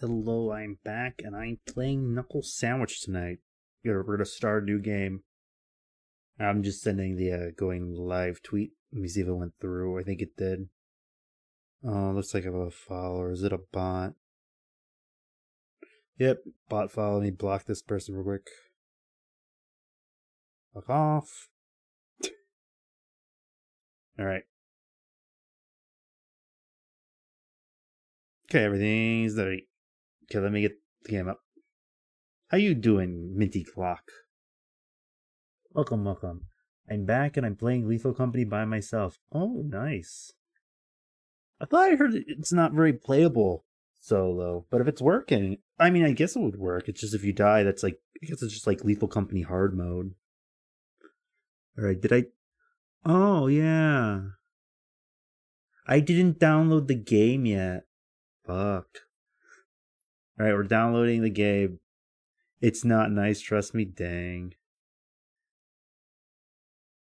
Hello, I'm back, and I'm playing Knuckle Sandwich tonight. We're going to start a new game. I'm just sending the going live tweet. Let me see if it went through. I think it did. Oh, looks like I have a follower. Is it a bot? Yep, bot follow. Let me block this person real quick. Fuck off. Alright. Okay, everything's ready. Okay, let me get the game up. How you doing, Minty Clock? Welcome, welcome. I'm back and I'm playing Lethal Company by myself. Oh, nice. I thought I heard it's not very playable solo, but if it's working, I mean, I guess it would work. It's just if you die, that's like, I guess it's just like Lethal Company hard mode. Alright, did I? Oh, yeah. I didn't download the game yet. Fuck. Alright, we're downloading the game. It's not nice, trust me, dang.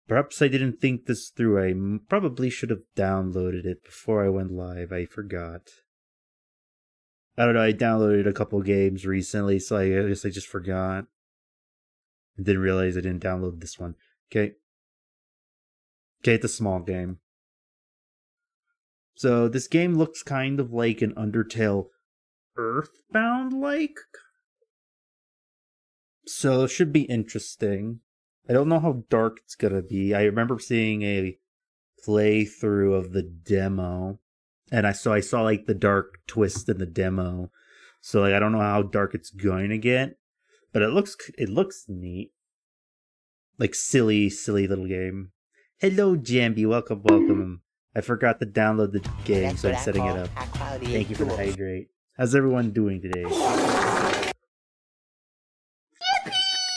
Perhaps I didn't think this through. I probably should have downloaded it before I went live. I forgot. I don't know, I downloaded a couple games recently, so I guess I just forgot. I didn't realize I didn't download this one. Okay. Okay, it's a small game. So this game looks kind of like an Undertale Earthbound-like. So it should be interesting. I don't know how dark it's going to be. I remember seeing a playthrough of the demo. And I saw like the dark twist in the demo. So like I don't know how dark it's going to get, but it looks neat. Like silly little game. Hello Jambi, welcome. I forgot to download the game, so I'm setting it up. Thank you for the hydrate. How's everyone doing today?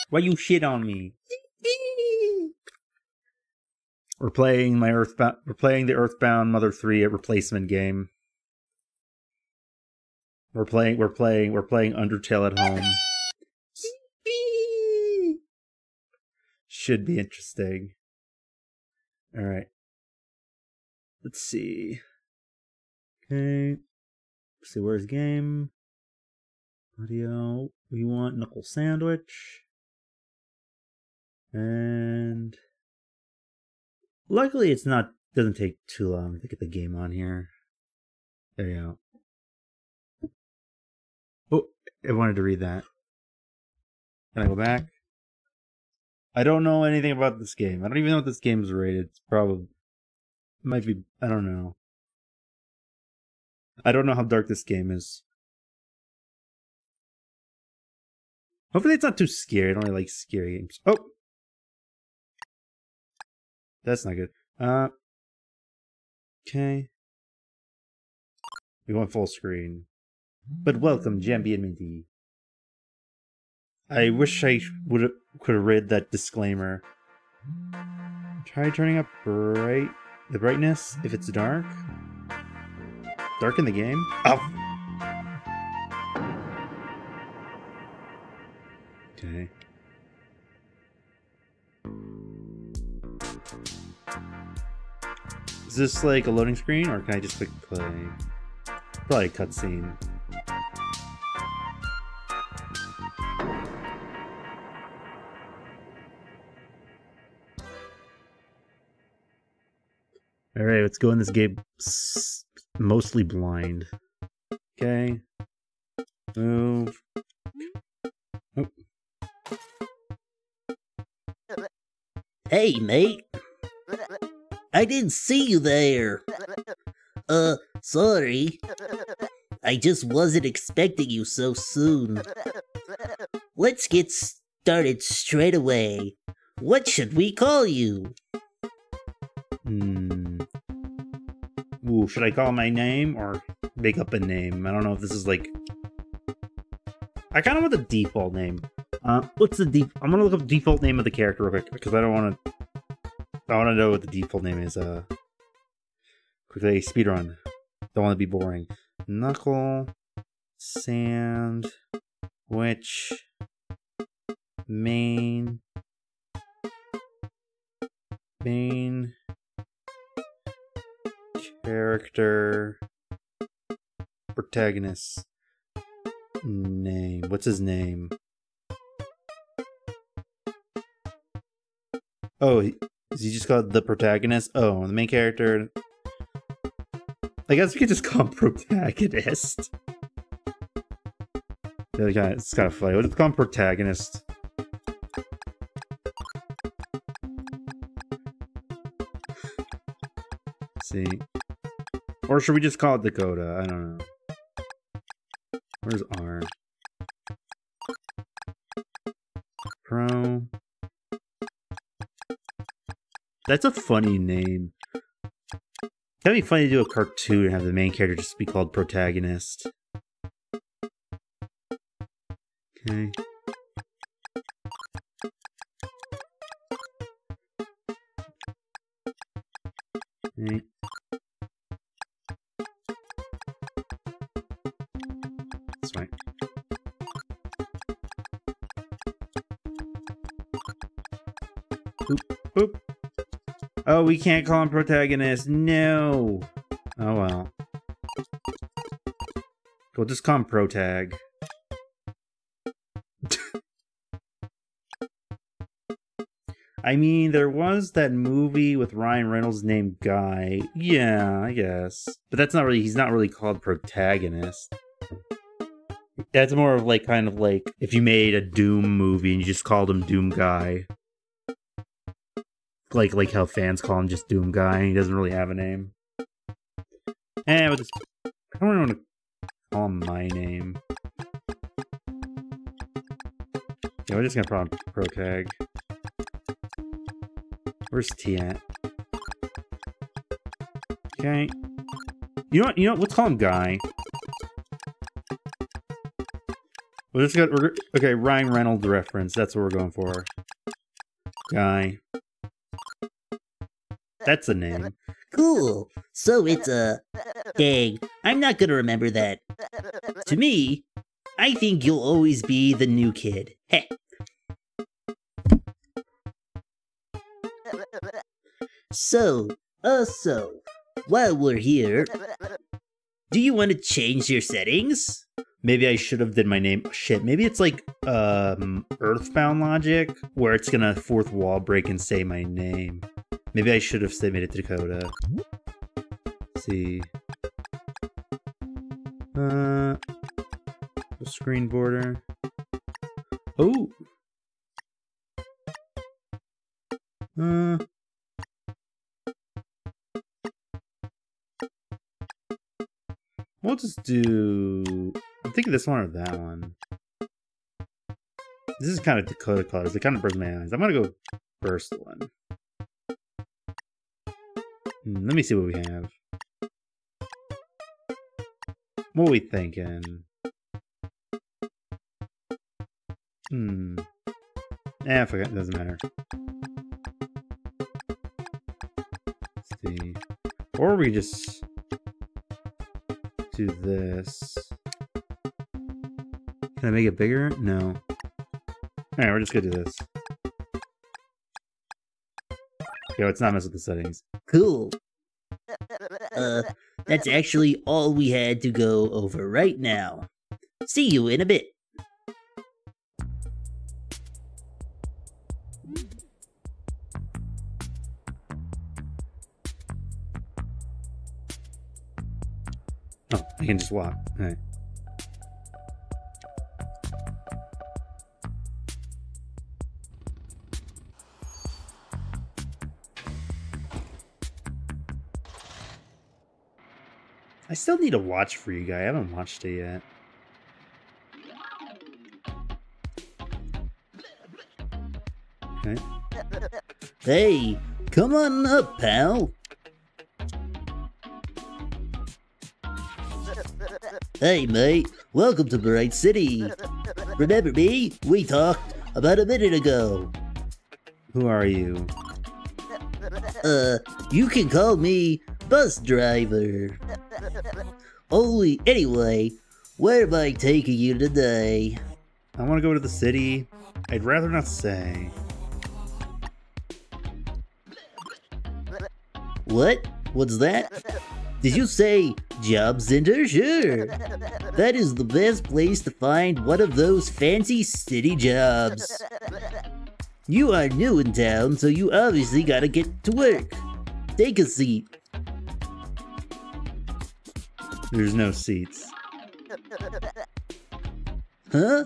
Why you shit on me? We're playing the Earthbound Mother 3 replacement game. We're playing Undertale at home. Should be interesting. All right. Let's see. Okay. Let's see, where's game? Audio. We want Knuckle Sandwich. And luckily it's not, doesn't take too long to get the game on here. There you go. Oh, I wanted to read that. Can I go back? I don't know anything about this game. I don't even know what this game's rated. It's probably, might be, I don't know. I don't know how dark this game is. Hopefully it's not too scary. I don't really like scary games. Oh! That's not good. Okay. We want full screen. But welcome, Jambi and Minty. I wish I could have read that disclaimer. Try turning up the brightness if it's dark. Dark in the game? Oh! Okay. Is this like a loading screen, or can I just click play? Probably a cutscene. Alright, let's go in this game mostly blind. Okay. Move. Oh. Hey, mate! I didn't see you there! Sorry. I just wasn't expecting you so soon. Let's get started straight away. What should we call you? Ooh, should I call my name or make up a name? I don't know if this is like... I kind of want the default name. What's the I'm gonna look up the default name of the character real quick, because I want to know what the default name is. Quickly, speedrun. Don't want to be boring. Knuckle Sandwich main character protagonist. name? What's his name? Oh, is he just called the protagonist? Oh, the main character. I guess we could just call him protagonist. It's kind of funny. We'll just call him protagonist. Let's see. Or should we just call it Dakota? I don't know. Where's R? Pro. That's a funny name. That'd be funny to do a cartoon and have the main character just be called protagonist. Okay. Okay. That's right. Boop, boop. Oh, we can't call him protagonist. No. Oh, well. We'll just call him Protag. I mean, there was that movie with Ryan Reynolds named Guy. Yeah, I guess. But that's not really, he's not really called protagonist. That's more of like, kind of like, if you made a Doom movie and you just called him Doom Guy. Like how fans call him just Doom Guy, and he doesn't really have a name. And we'll just, I don't really want to call him my name. Yeah, we're just gonna call him Protag. Where's T at? Okay. You know what? You know what? Let's call him Guy. We'll just go. Okay, Ryan Reynolds reference. That's what we're going for. Guy. That's a name. Cool. So it's a... Dang, I'm not gonna remember that. To me, I think you'll always be the new kid. Heh. So, also, while we're here, do you want to change your settings? Maybe I should have did my name. Shit, maybe it's like, Earthbound logic, where it's gonna fourth wall break and say my name. Maybe I should have submitted to Dakota. Let's see. Screen border. Oh! We'll just do... I'm thinking this one or that one. This is kind of Dakota colors. It kind of burns my eyes. I'm gonna go first one. Let me see what we have. What are we thinking? Eh, I forgot. It doesn't matter. Let's see. Or we just do this. Can I make it bigger? No. Alright, we're just gonna do this. Yo, it's not messing with the settings. Cool. That's actually all we had to go over right now. See you in a bit. Oh, I can just walk. All right. I still need a watch for you guys. I haven't watched it yet. Okay. Hey, come on up, pal. Hey, mate. Welcome to Bright City. Remember me? We talked about a minute ago. Who are you? You can call me Bus Driver. Anyway, where am I taking you today? I want to go to the city. I'd rather not say. What? What's that? Did you say job center? Sure. That is the best place to find one of those fancy city jobs. You are new in town, so you obviously gotta get to work. Take a seat. There's no seats. Huh?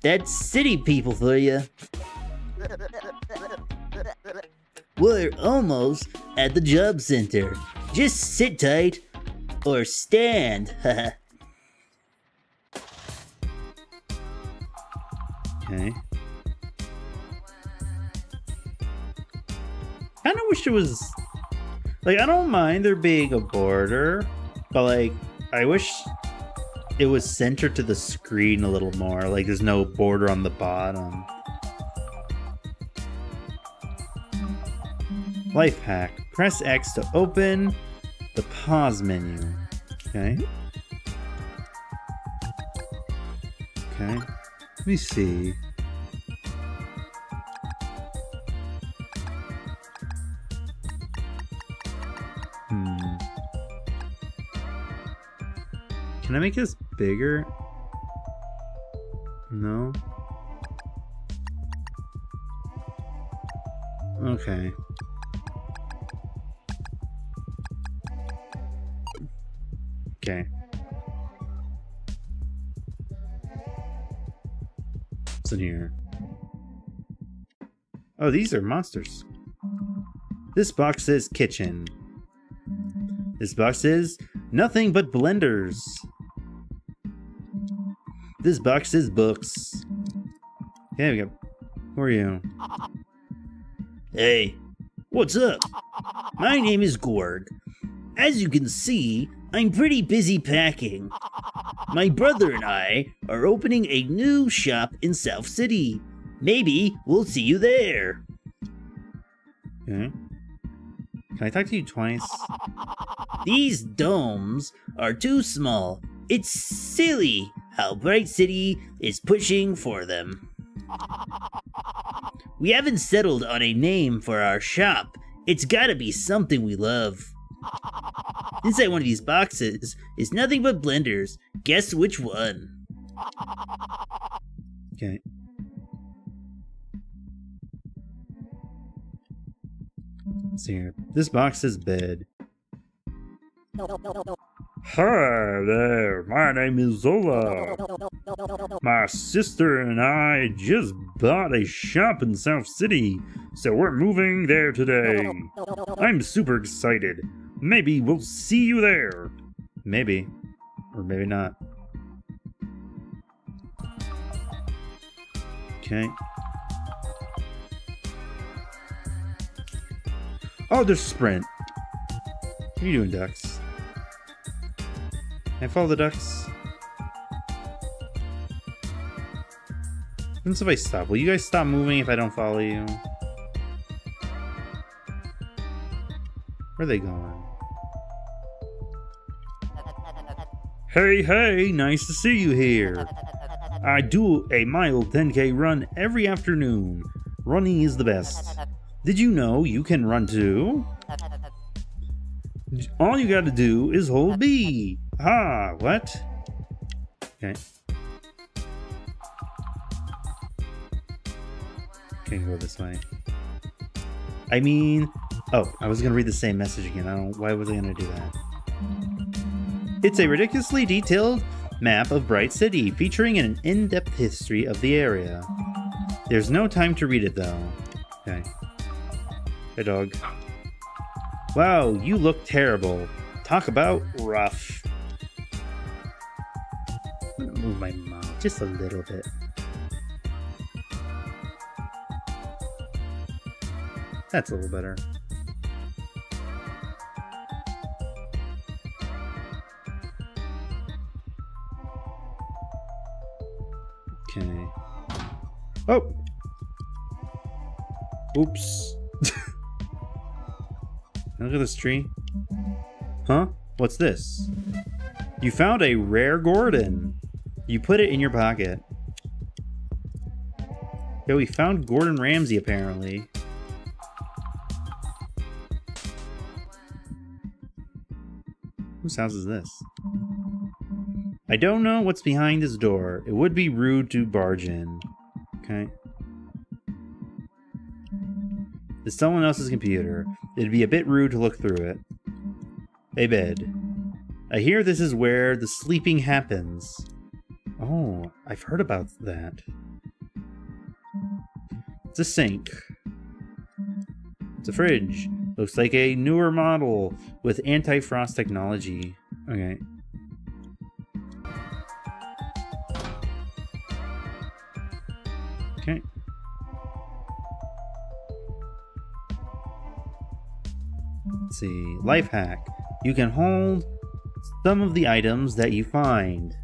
That's city people for you. We're almost at the job center. Just sit tight or stand. Okay. I kinda wish it was like, I don't mind there being a border, but like I wish it was centered to the screen a little more. Like there's no border on the bottom. Life hack. Press X to open the pause menu. Okay. Okay. Let me see. Can I make this bigger? No. Okay. Okay. What's in here? Oh, these are monsters. This box says kitchen. This box is nothing but blenders. This box is books. Okay, we got... Who are you? Hey, what's up? My name is Gorg. As you can see, I'm pretty busy packing. My brother and I are opening a new shop in South City. Maybe we'll see you there. Okay. Can I talk to you twice? These domes are too small. It's silly how Bright City is pushing for them. We haven't settled on a name for our shop. It's gotta be something we love. Inside one of these boxes is nothing but blenders. Guess which one? Okay. Let's see here. This box is bed. Hi there, my name is Zola. My sister and I just bought a shop in South City, so we're moving there today. I'm super excited. Maybe we'll see you there. Maybe. Or maybe not. Okay. Oh, there's Sprint. What are you doing, ducks? Can I follow the ducks? What if I stop? Will you guys stop moving if I don't follow you? Where are they going? Hey, hey, nice to see you here. I do a mile 10K run every afternoon. Running is the best. Did you know you can run too? All you gotta do is hold B. Ah, what? Okay. Can't go this way. I mean, oh, I was gonna read the same message again. I don't. Why was I gonna do that? It's a ridiculously detailed map of Bright City, featuring an in-depth history of the area. There's no time to read it though. Okay. Hey, dog. Wow, you look terrible. Talk about rough. I'm gonna move my mouth just a little bit. That's a little better. Okay. Oh! Oops. Look at this tree. Huh? What's this? You found a rare Gordon. You put it in your pocket. Yo, we found Gordon Ramsay apparently. Whose house is this? I don't know what's behind this door. It would be rude to barge in. Okay. It's someone else's computer. It'd be a bit rude to look through it. A bed. I hear this is where the sleeping happens. Oh, I've heard about that. It's a sink. It's a fridge. Looks like a newer model with anti-frost technology. Okay. Okay. Let's see. Life hack. You can hold some of the items that you find.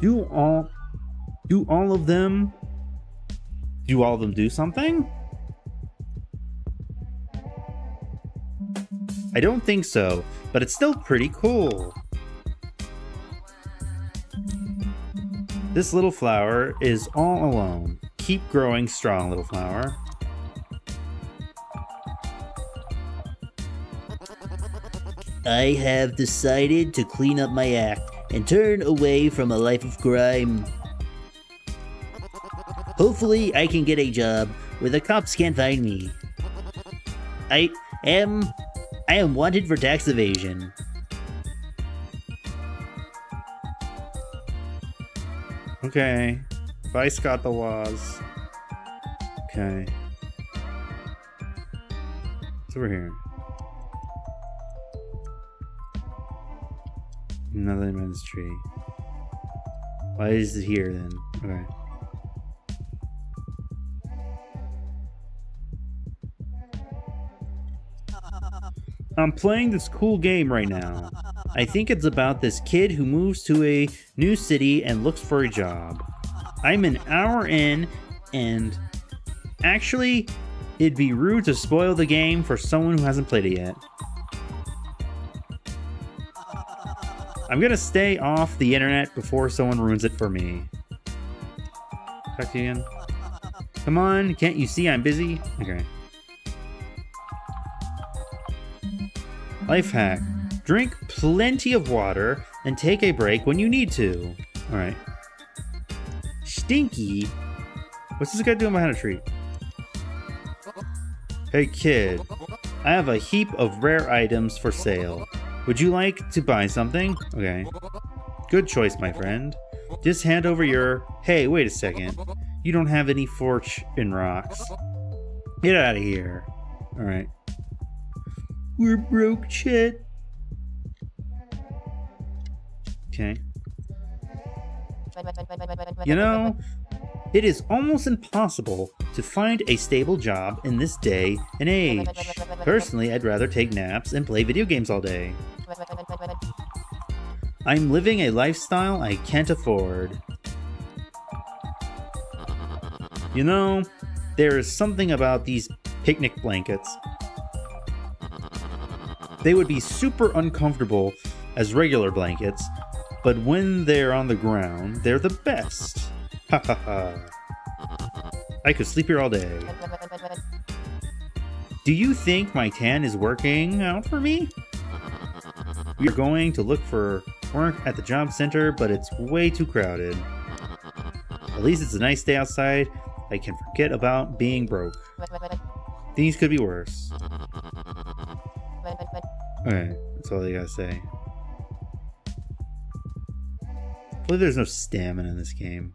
Do all of them? Do all of them do something? I don't think so, but it's still pretty cool. This little flower is all alone. Keep growing strong, little flower. I have decided to clean up my act and turn away from a life of crime. Hopefully I can get a job where the cops can't find me. I am wanted for tax evasion. Okay. Bye, Scott the Waz. Okay. What's over here? Another man's tree. Why is it here then? Okay. I'm playing this cool game right now. I think it's about this kid who moves to a new city and looks for a job. I'm an hour in, and actually, it'd be rude to spoil the game for someone who hasn't played it yet. I'm gonna stay off the internet before someone ruins it for me. Talk to you again. Come on, can't you see I'm busy? Okay. Life hack. Drink plenty of water and take a break when you need to. Alright. Stinky? What's this guy doing behind a tree? Hey kid, I have a heap of rare items for sale. Would you like to buy something? Okay. Good choice, my friend. Just hand over your... Hey, wait a second. You don't have any fortune rocks. Get out of here. Alright. We're broke, shit. Okay. You know, it is almost impossible to find a stable job in this day and age. Personally, I'd rather take naps and play video games all day. I'm living a lifestyle I can't afford. You know, there is something about these picnic blankets. They would be super uncomfortable as regular blankets, but when they're on the ground, they're the best. Ha ha ha. I could sleep here all day. Do you think my tan is working out for me? We're going to look for work at the job center, but it's way too crowded. At least it's a nice day outside. I can forget about being broke. Things could be worse. Okay, that's all they gotta say. Well, there's no stamina in this game.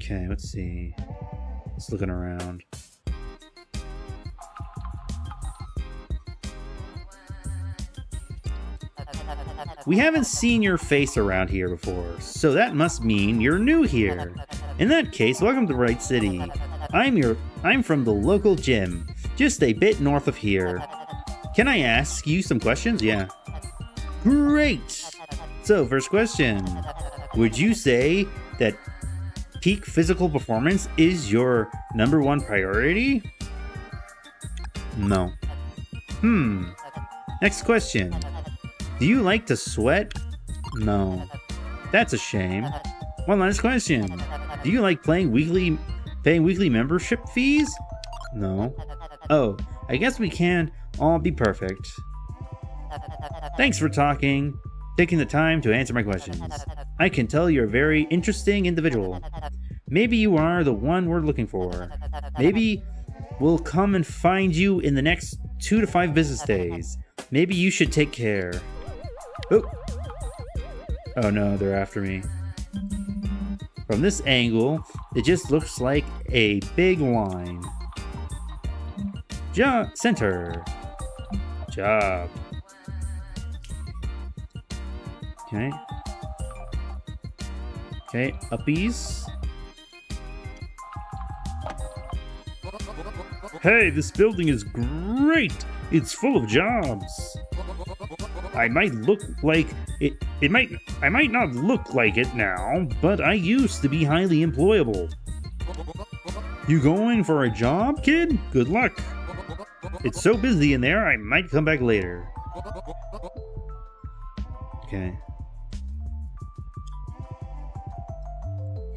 Okay, let's see. Just looking around. We haven't seen your face around here before, so that must mean you're new here. In that case, welcome to Bright City. I'm from the local gym, just a bit north of here. Can I ask you some questions? Yeah. Great! So, first question. Would you say that peak physical performance is your #1 priority? No. Next question. Do you like to sweat? No. That's a shame. One last question. Do you like paying weekly membership fees? No. Oh, I guess we can't all be perfect. Thanks for talking, taking the time to answer my questions. I can tell you're a very interesting individual. Maybe you are the one we're looking for. Maybe we'll come and find you in the next 2 to 5 business days. Maybe you should take care. Oh, oh no, they're after me. From this angle, it just looks like a big line. Job center. Job. Okay. Okay, uppies. Hey, this building is great. It's full of jobs. I might not look like it now, but I used to be highly employable. You going for a job, kid? Good luck. It's so busy in there, I might come back later. Okay.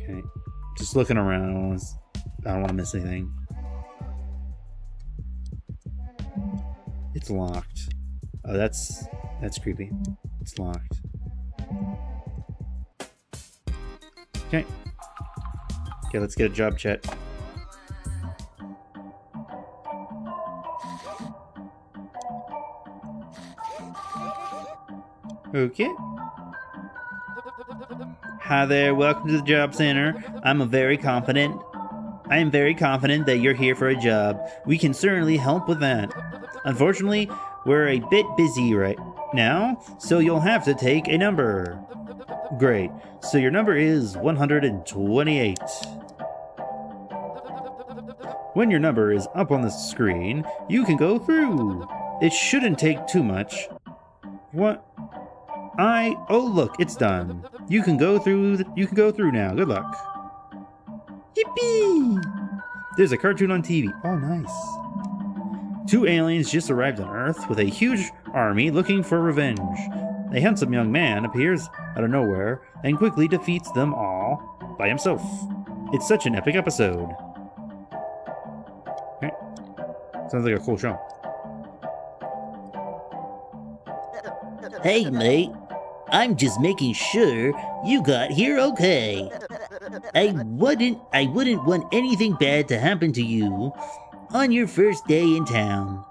Okay. Just looking around. I don't want to miss anything. It's locked. Oh, that's creepy. It's locked. Okay. Okay, let's get a job chat. Okay. Hi there, welcome to the job center. I am very confident that you're here for a job. We can certainly help with that. Unfortunately, we're a bit busy right now, so you'll have to take a number. Great. So your number is 128. When your number is up on the screen, you can go through. It shouldn't take too much. What? Oh look, it's done. You can go through. You can go through now. Good luck. Yippee! There's a cartoon on TV. Oh, nice. 2 aliens just arrived on Earth with a huge army looking for revenge. A handsome young man appears out of nowhere and quickly defeats them all by himself. It's such an epic episode. Okay. Sounds like a cool show. Hey, mate. I'm just making sure you got here okay. I wouldn't want anything bad to happen to you on your first day in town.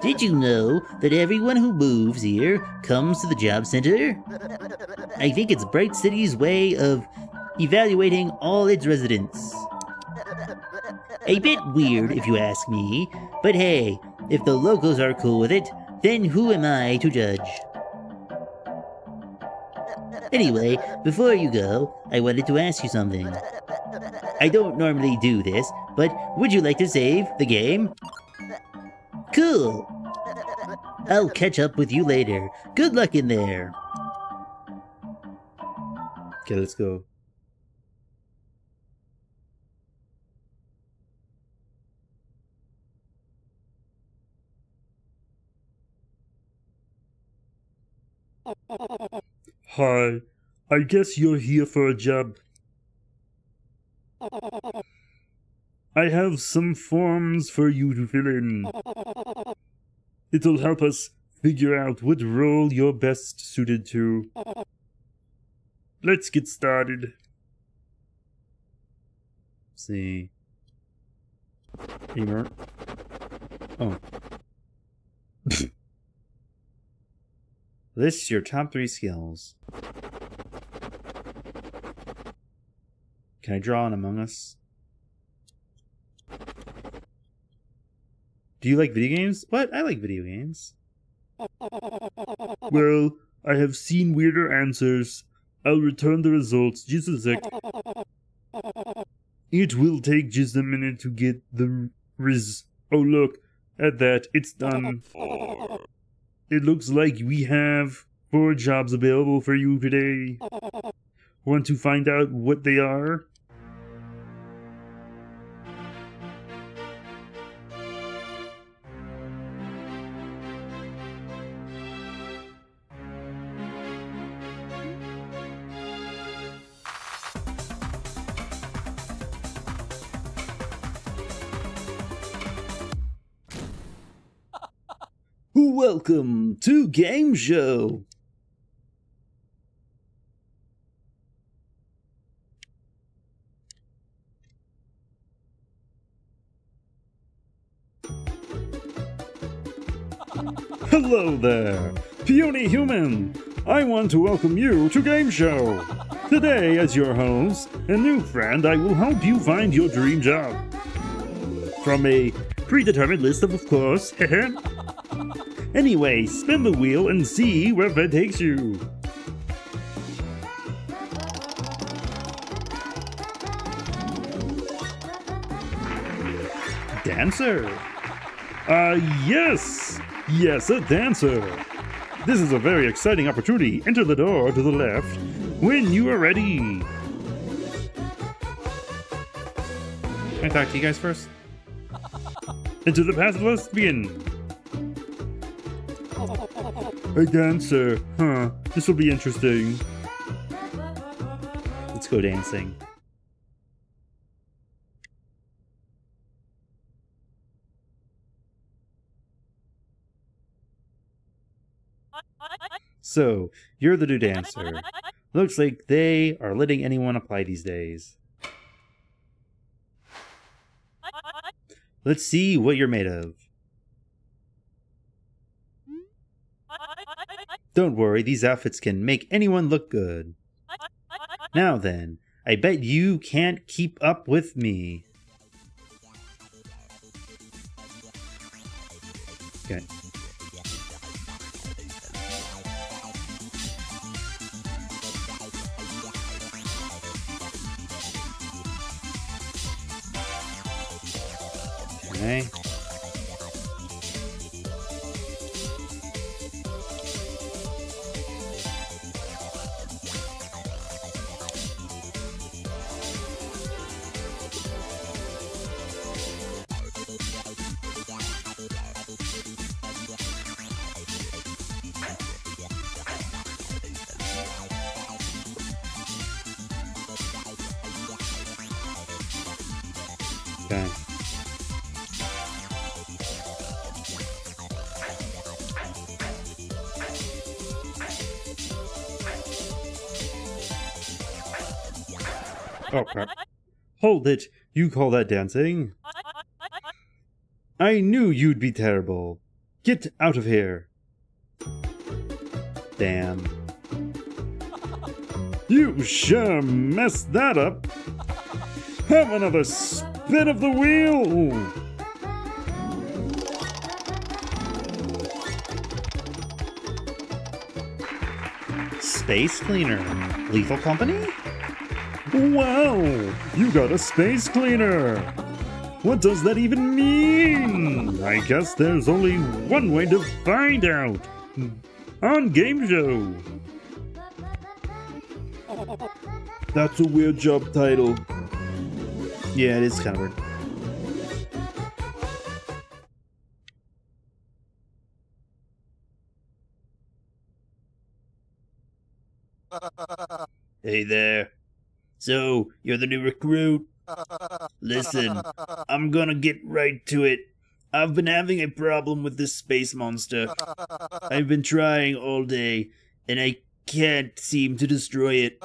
Did you know that everyone who moves here comes to the job center? I think it's Bright City's way of evaluating all its residents. A bit weird if you ask me, but hey, if the locals are cool with it, then who am I to judge? Anyway, before you go, I wanted to ask you something. I don't normally do this, but would you like to save the game? Cool! I'll catch up with you later. Good luck in there! Okay, let's go. Hi, I guess you're here for a job. I have some forms for you to fill in. It'll help us figure out what role you're best suited to. Let's get started. Let's see. Anymore? Oh. List your top 3 skills. Can I draw an Among Us? Do you like video games? What? I like video games. Well, I have seen weirder answers. I'll return the results. Just a sec. It will take just a minute to get the riz. Oh, look at that. It's done. It looks like we have 4 jobs available for you today. Want to find out what they are? Welcome to Game Show! Hello there, puny human! I want to welcome you to Game Show! Today, as your host and new friend, I will help you find your dream job. From a predetermined list of course. Anyway, spin the wheel and see where that takes you. Dancer? Yes! Yes, a dancer! This is a very exciting opportunity. Enter the door to the left when you are ready. Can I talk to you guys first? Into the path of lesbian. A dancer, huh? This will be interesting. Let's go dancing. So, you're the new dancer. Looks like they are letting anyone apply these days. Let's see what you're made of. Don't worry, these outfits can make anyone look good. Now then, I bet you can't keep up with me. Okay. Okay. Oh crap. Hold it! You call that dancing? I knew you'd be terrible. Get out of here. Damn. You sure messed that up. Have another spin of the wheel! Ooh. Space cleaner. Lethal Company? Wow! You got a space cleaner! What does that even mean? I guess there's only one way to find out! On Game Show! That's a weird job title. Yeah, it is kind of weird. Hey there. So, you're the new recruit? Listen, I'm gonna get right to it. I've been having a problem with this space monster. I've been trying all day, and I can't seem to destroy it.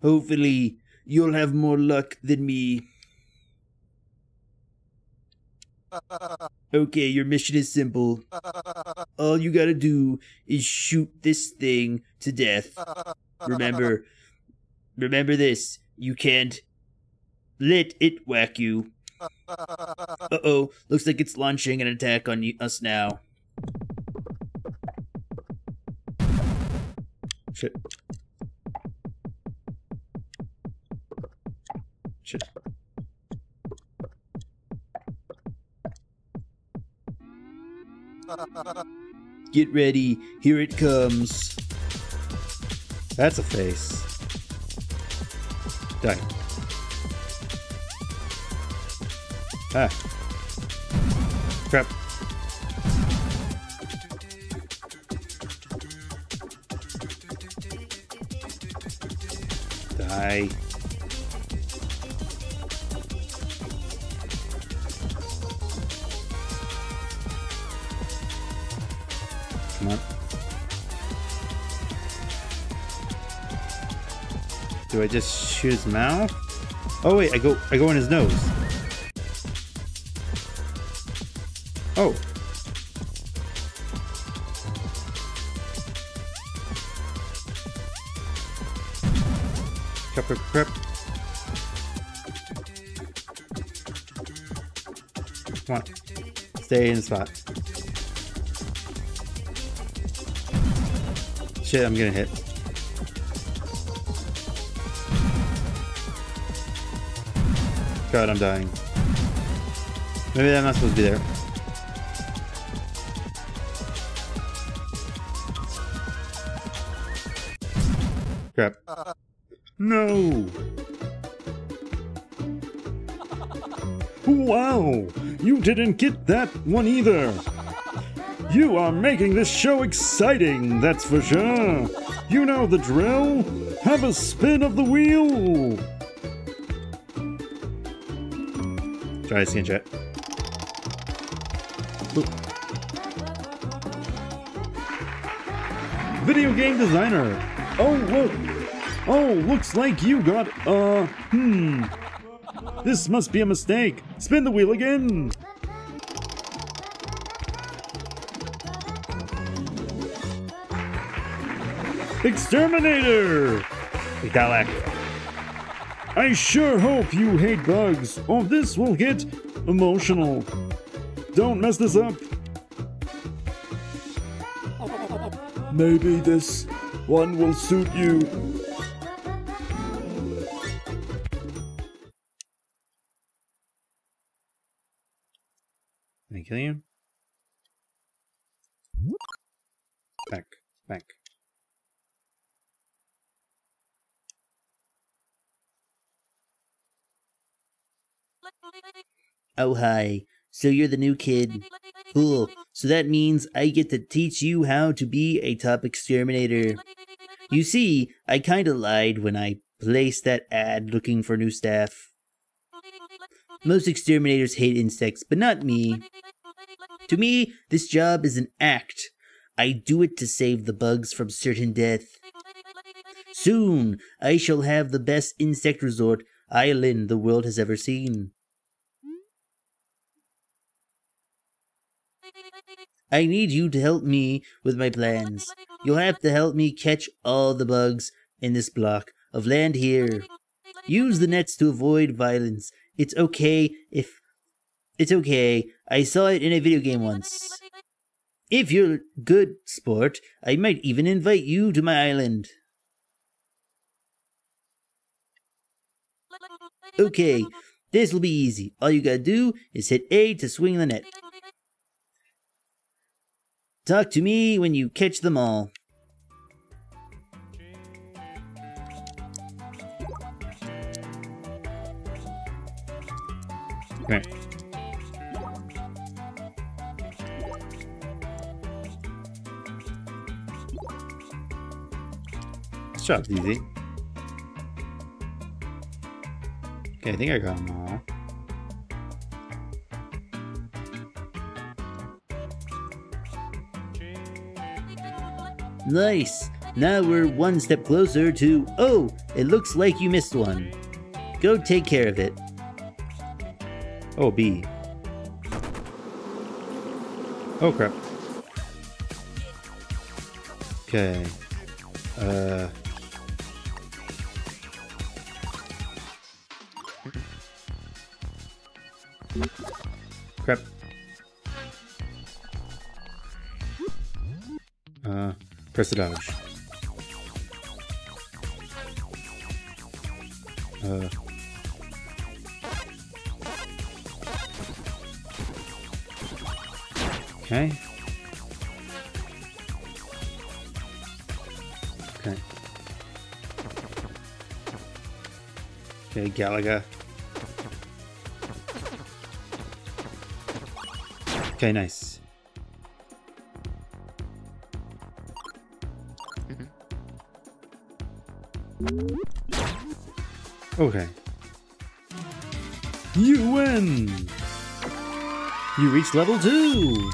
Hopefully, you'll have more luck than me. Okay, your mission is simple. All you gotta do is shoot this thing to death. Remember this, you can't let it whack you. Uh-oh, looks like it's launching an attack on us now. Shit. Shit. Get ready, here it comes. That's a face. Die. Ah. Crap. Die. Do I just shoot his mouth? Oh wait, I go in his nose. Oh. Crap, crap, crap. Come on. Stay in the spot. Shit, I'm getting hit. God, I'm dying. Maybe I'm not supposed to be there. Crap. No! Wow! You didn't get that one either! You are making this show exciting, that's for sure! You know the drill! Have a spin of the wheel! Try to see in chat. Video game designer! Oh, look! Oh, looks like you got, This must be a mistake. Spin the wheel again! Exterminator! Dalek. I sure hope you hate bugs, or this will get emotional. Don't mess this up. Maybe this one will suit you. Can I kill you? Back, back. Oh, hi. So you're the new kid. Cool. So that means I get to teach you how to be a top exterminator. You see, I kinda lied when I placed that ad looking for new staff. Most exterminators hate insects, but not me. To me, this job is an act. I do it to save the bugs from certain death. Soon, I shall have the best insect resort island the world has ever seen. I need you to help me with my plans. You'll have to help me catch all the bugs in this block of land here. Use the nets to avoid violence. It's okay if... It's okay. I saw it in a video game once. If you're a good sport, I might even invite you to my island. Okay, this will be easy. All you gotta do is hit A to swing the net. Talk to me when you catch them all. Come here. This job's easy. Okay, I think I got them all. Nice! Now we're one step closer to... Oh! It looks like you missed one. Go take care of it. Oh, B. Oh, crap. Okay. Crap. Press the dodge. Okay. Okay. Okay, Galaga. Okay, nice. Okay. You win! You reached level 2!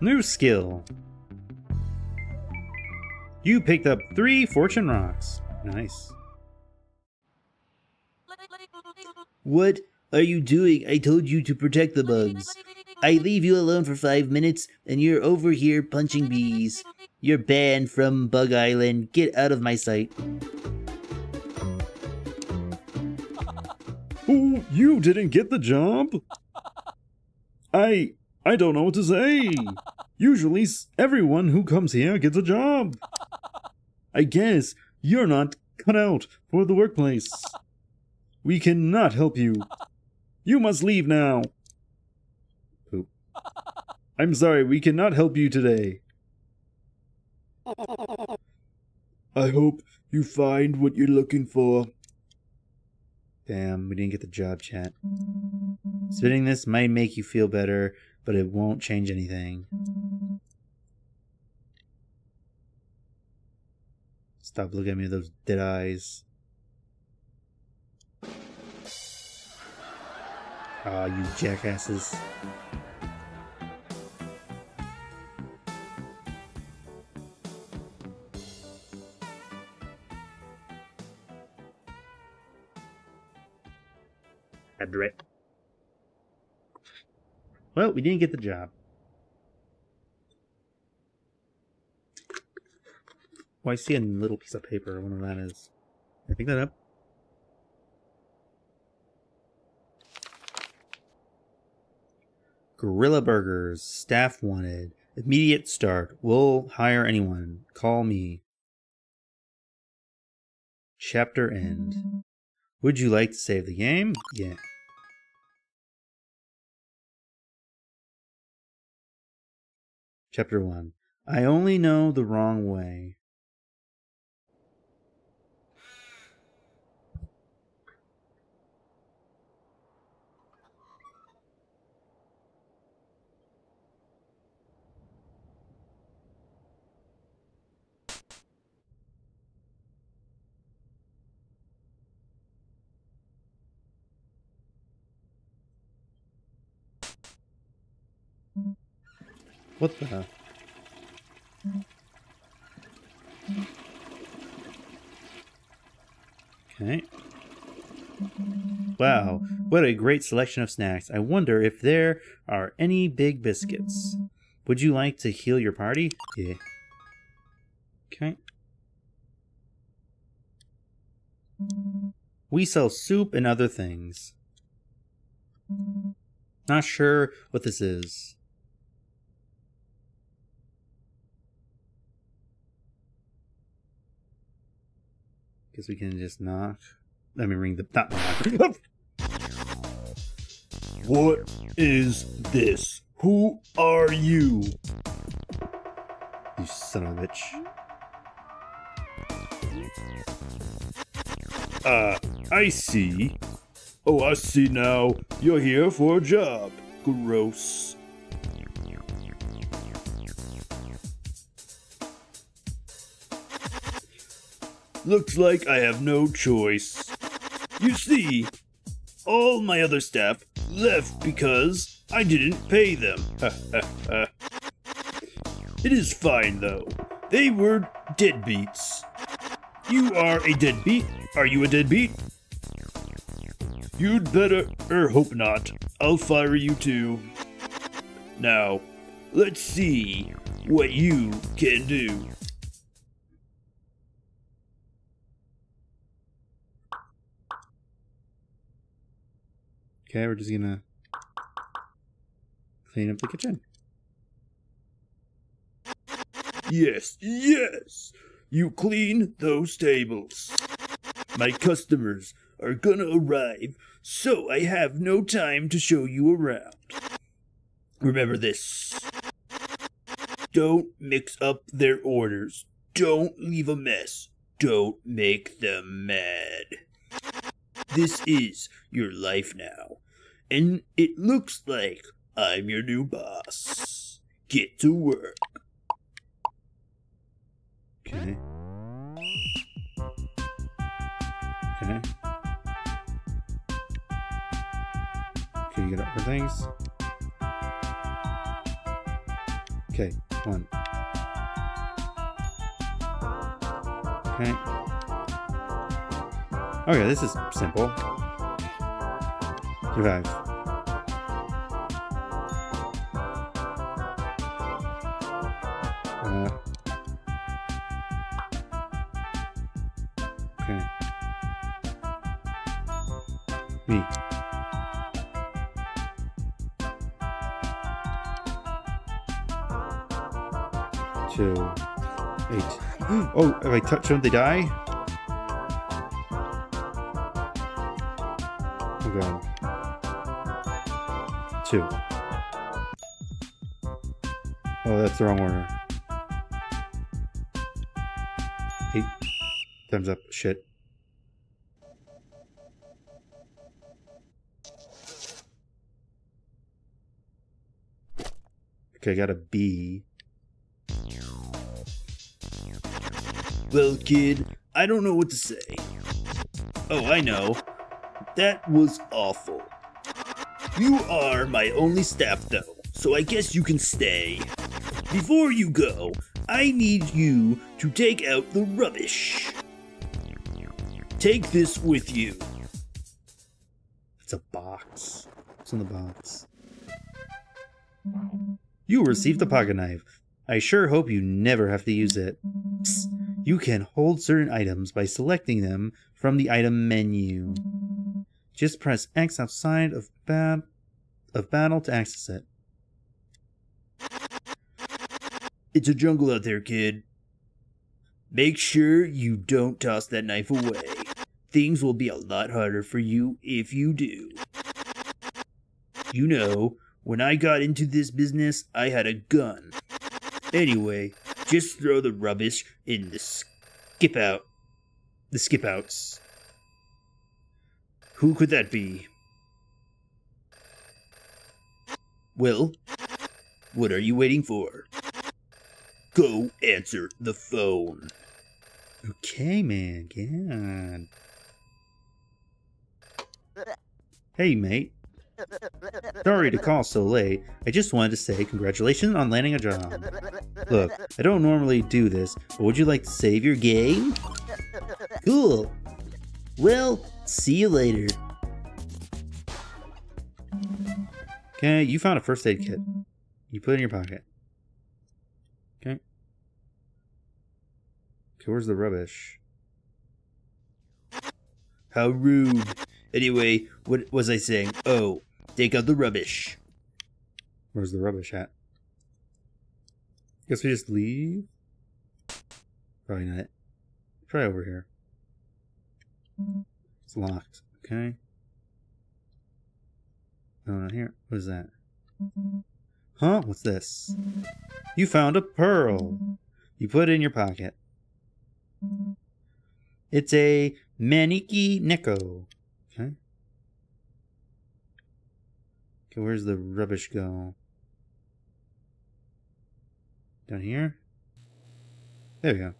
New skill. You picked up 3 fortune rocks. Nice. What are you doing? I told you to protect the bugs. I leave you alone for 5 minutes, and you're over here punching bees. You're banned from Bug Island. Get out of my sight. Oh, you didn't get the job? I don't know what to say. Usually, everyone who comes here gets a job. I guess you're not cut out for the workplace. We cannot help you. You must leave now. Poop. I'm sorry, we cannot help you today. I hope you find what you're looking for. Damn, we didn't get the job, chat. Spinning this might make you feel better, but it won't change anything. Stop looking at me with those dead eyes. Aw, you jackasses. Well, we didn't get the job. Oh, I see a little piece of paper. I wonder what that is. Can I pick that up? Gorilla Burgers. Staff wanted. Immediate start. We'll hire anyone. Call me. Chapter end. Would you like to save the game? Yeah. Chapter 1. I only know the wrong way. What the hell? Okay. Wow, what a great selection of snacks. I wonder if there are any big biscuits. Would you like to heal your party? Yeah. Okay. We sell soup and other things. Not sure what this is. Guess we can just knock. Let me ring the not knock. What is this? Who are you? You son of a bitch. I see. Oh, I see now. You're here for a job. Gross. Looks like I have no choice. You see, all my other staff left because I didn't pay them. It is fine though. They were deadbeats. You are a deadbeat? Are you a deadbeat? You'd better hope not. I'll fire you too. Now, let's see what you can do. Okay, we're just gonna clean up the kitchen. Yes, yes! You clean those tables. My customers are gonna arrive, so I have no time to show you around. Remember this. Don't mix up their orders. Don't leave a mess. Don't make them mad. This is your life now, and it looks like I'm your new boss. Get to work. Okay. Okay. Okay, you get up for things. Okay, one. Okay. Okay, this is simple. Survive. Okay. Me. Two. 8. Oh, if I touch them, they die? Oh god. 2. Oh, that's the wrong order. 8. Thumbs up. Shit. Okay, I got a B. Well, kid, I don't know what to say. Oh, I know. That was awful. You are my only staff, though, so I guess you can stay. Before you go, I need you to take out the rubbish. Take this with you. It's a box. What's in the box? You received the pocket knife. I sure hope you never have to use it. Psst. You can hold certain items by selecting them from the item menu. Just press X outside of battle to access it. It's a jungle out there, kid. Make sure you don't toss that knife away. Things will be a lot harder for you if you do. You know, when I got into this business, I had a gun. Anyway, just throw the rubbish in the skip outs. Who could that be? Well, what are you waiting for? Go answer the phone. Okay, man. God. Hey, mate. Sorry to call so late. I just wanted to say congratulations on landing a job. Look, I don't normally do this, but would you like to save your game? Cool. Well, see you later. Okay, you found a first aid kit. You put it in your pocket. Okay. Okay, where's the rubbish? How rude. Anyway, what was I saying? Oh, take out the rubbish. Where's the rubbish at? Guess we just leave? Probably not. Try over here. It's locked. Okay. No, not here. What is that? Huh? What's this? You found a pearl. You put it in your pocket. It's a Maneki Neko. Okay. Okay, where's the rubbish go? Down here? There we go.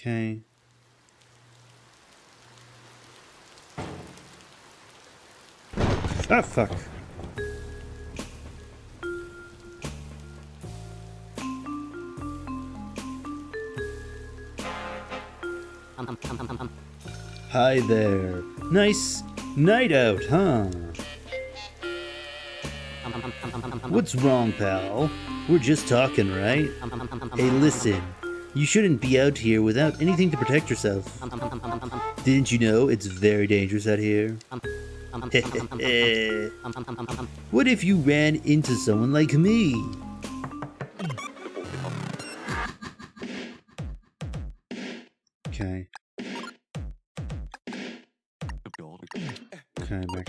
Okay. Ah, fuck. Hi there. Nice night out, huh? What's wrong, pal? We're just talking, right? Hey, listen. You shouldn't be out here without anything to protect yourself. Didn't you know it's very dangerous out here? What if you ran into someone like me? Okay. Okay, back.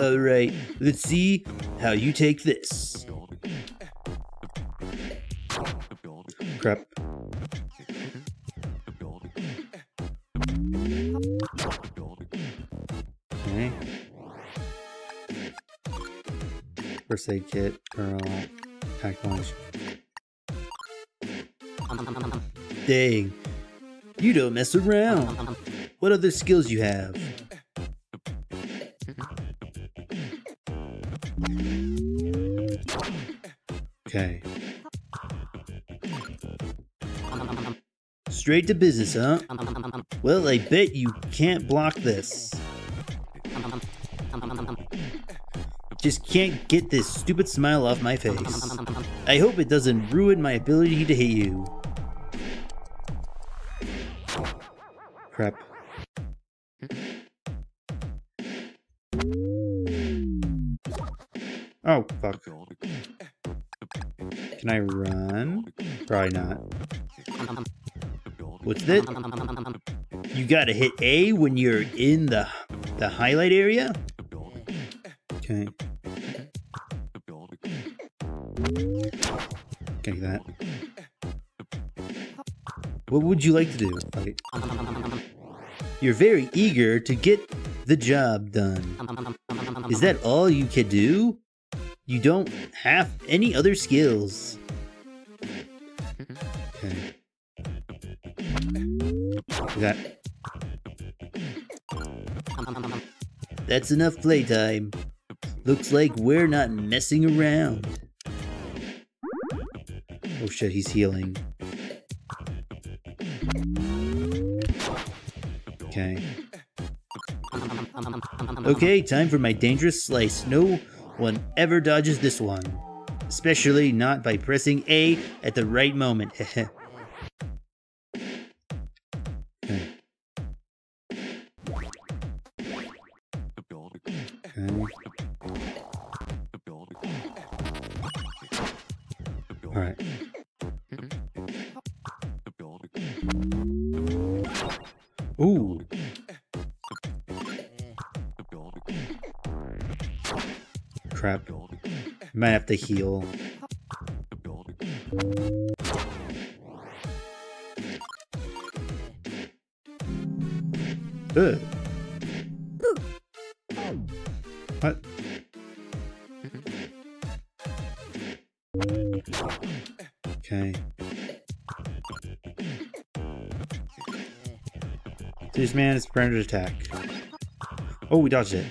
Alright, let's see how you take this. Crap. Okay. First aid kit, girl, pack lunch. Dang. You don't mess around. What other skills you have? Okay. Straight to business, huh? Well, I bet you can't block this. Just can't get this stupid smile off my face. I hope it doesn't ruin my ability to hit you. Crap. Oh, fuck. Can I run? Probably not. What's that? You gotta hit A when you're in the highlight area? Okay. Okay, that. What would you like to do? Like, you're very eager to get the job done. Is that all you can do? You don't have any other skills. Okay. That. That's enough playtime. Looks like we're not messing around. Oh shit, he's healing. Okay. Okay, time for my dangerous slice. No one ever dodges this one. Especially not by pressing A at the right moment. Heh. Might have to heal. Ugh. What? Okay. This man is prepared to attack. Oh, we dodged it.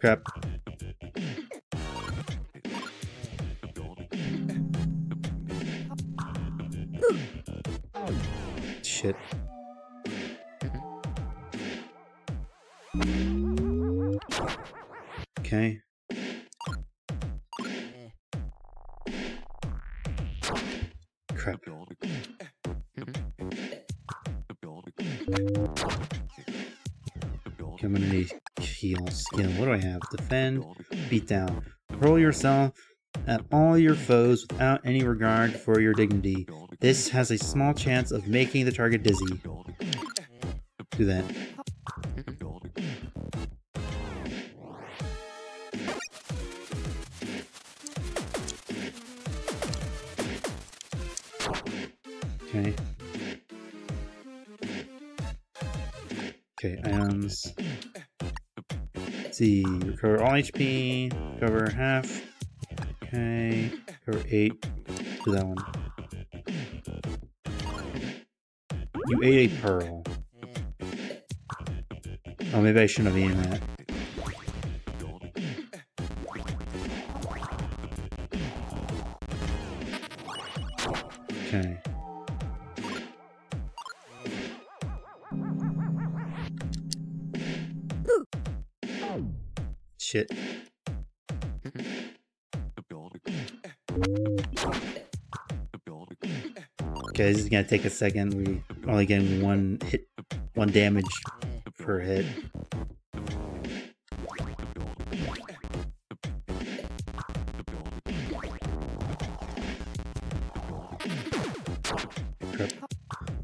Crap. Shit. Okay. Crap. Okay, I'm gonna need heal skill. What do I have? Defend, beat down. Hurl yourself at all your foes without any regard for your dignity. This has a small chance of making the target dizzy. Do that. Okay. Okay, items. Let's see, recover all HP, recover half, okay, recover 8, do that one. You ate a pearl. Oh, maybe I shouldn't have eaten that. Okay. Shit. Okay, this is gonna take a second. We only getting one hit, one damage per hit. Crap.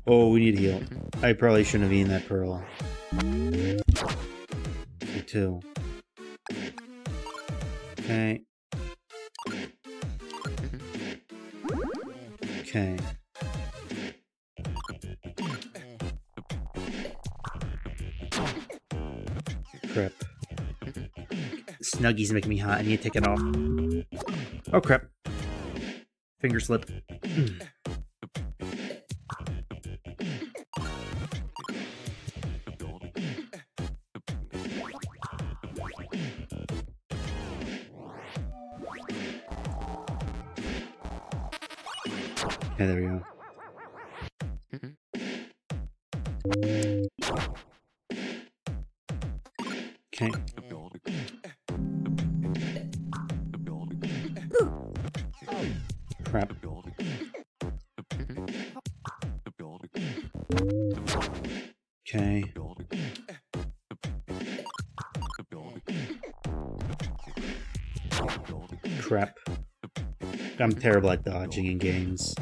Oh, we need to heal. I probably shouldn't have eaten that pearl. Me too. Okay. Okay. Crap. Snuggies make me hot. I need to take it off. Oh, crap. Finger slip. Okay, there we go. Okay. Crap. Okay. Crap. I'm terrible at dodging in games.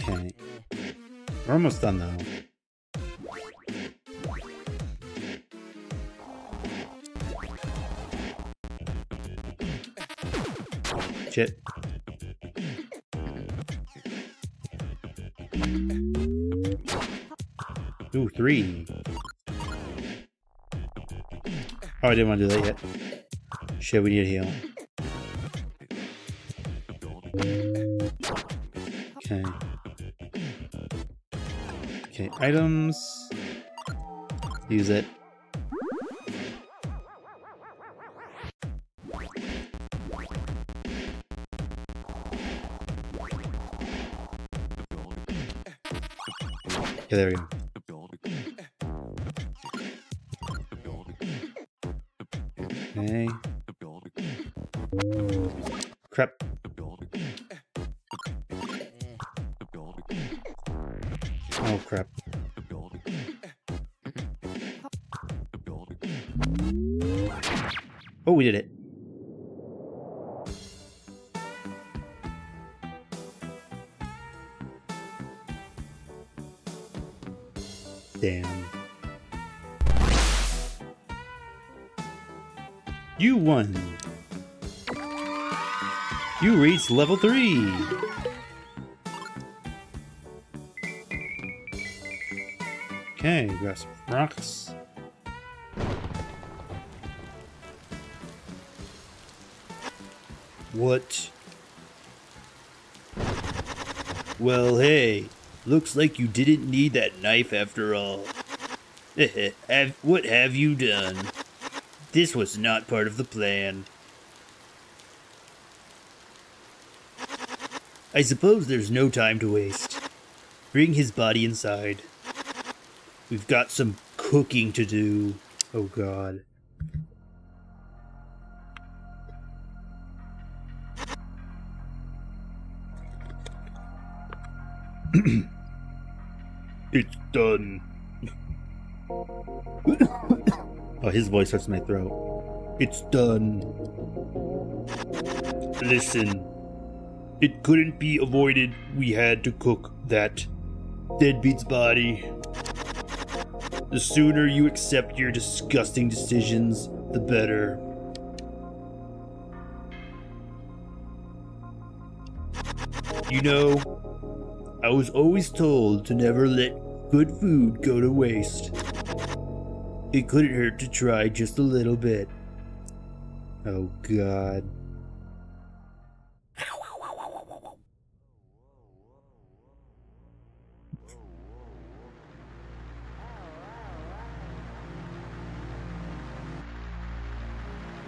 Okay. We're almost done though. Shit. Ooh, 3. Oh, I didn't want to do that yet. Shit, we need a heal. Okay. Okay, items. Use it. Okay, there we go. Okay. Crap. Oh, crap. Oh, we did it. Damn. You won. You reached level 3. Okay, we got some rocks. What? Well, hey. Looks like you didn't need that knife after all. What have you done? This was not part of the plan. I suppose there's no time to waste. Bring his body inside. We've got some cooking to do. Oh god. It's done. Oh, his voice hurts my throat. It's done. Listen. It couldn't be avoided. We had to cook that deadbeat's body. The sooner you accept your disgusting decisions, the better. You know, I was always told to never let good food go to waste. It couldn't hurt to try just a little bit. Oh god.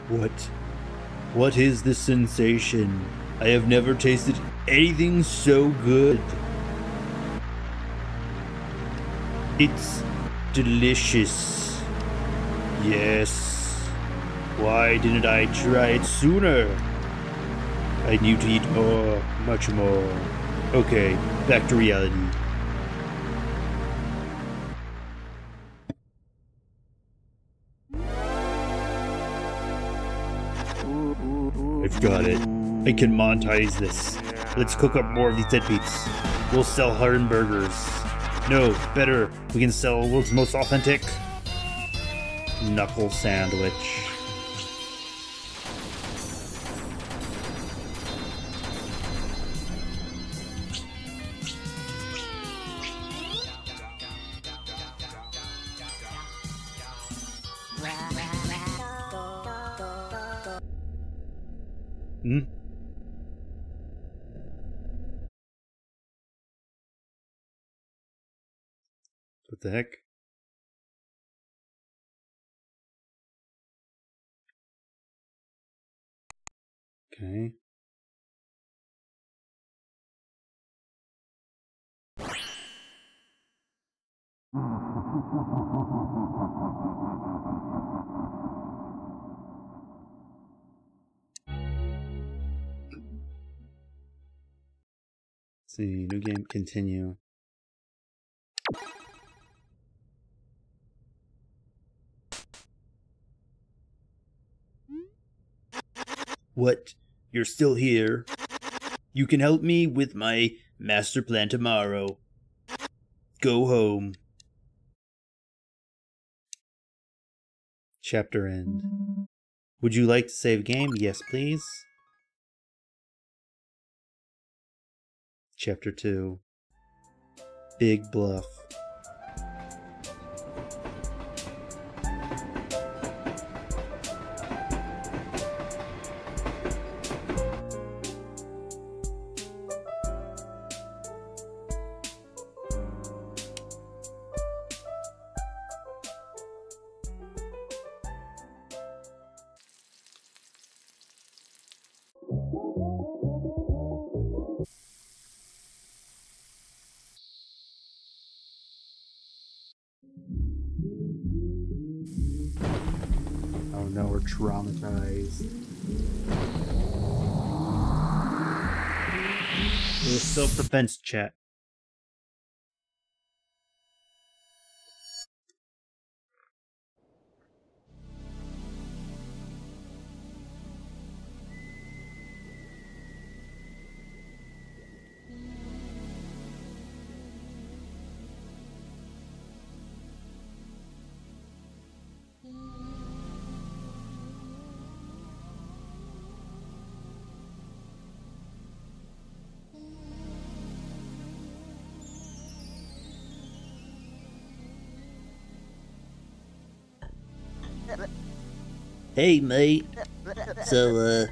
What? What is this sensation? I have never tasted anything so good. It's delicious. Yes. Why didn't I try it sooner? I need to eat more, much more. Okay, back to reality. I've got it. I can monetize this. Let's cook up more of these deadbeats. We'll sell hardened burgers. No, better. We can sell world's most authentic Knuckle Sandwich. Hmm? What the heck? Okay. Let's see, new game, continue. What? You're still here? You can help me with my master plan tomorrow. Go home. Chapter end. Would you like to save game? Yes, please. Chapter 2. Big Bluff. Self-defense chat. Hey, mate. So,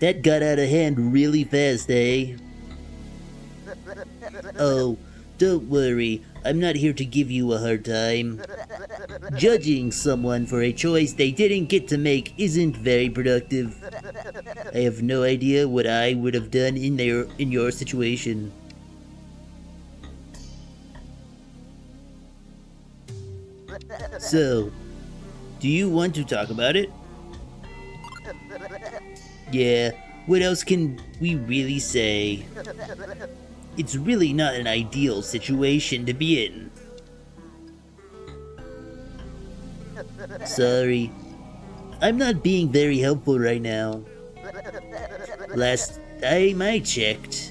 that got out of hand really fast, eh? Oh, don't worry. I'm not here to give you a hard time. Judging someone for a choice they didn't get to make isn't very productive. I have no idea what I would have done in your situation. So, do you want to talk about it? Yeah, what else can we really say? It's really not an ideal situation to be in. Sorry, I'm not being very helpful right now. Last time I checked,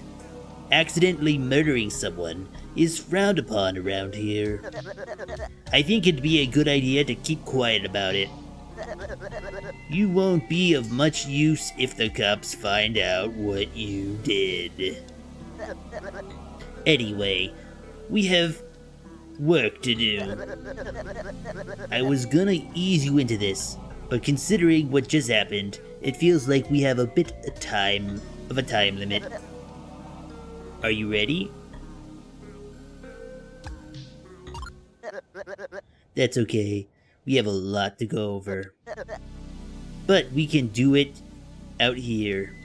accidentally murdering someone is frowned upon around here. I think it'd be a good idea to keep quiet about it. You won't be of much use if the cops find out what you did. Anyway, we have work to do. I was gonna ease you into this, but considering what just happened, it feels like we have a bit of time limit. Are you ready? That's okay. We have a lot to go over. But we can do it out here.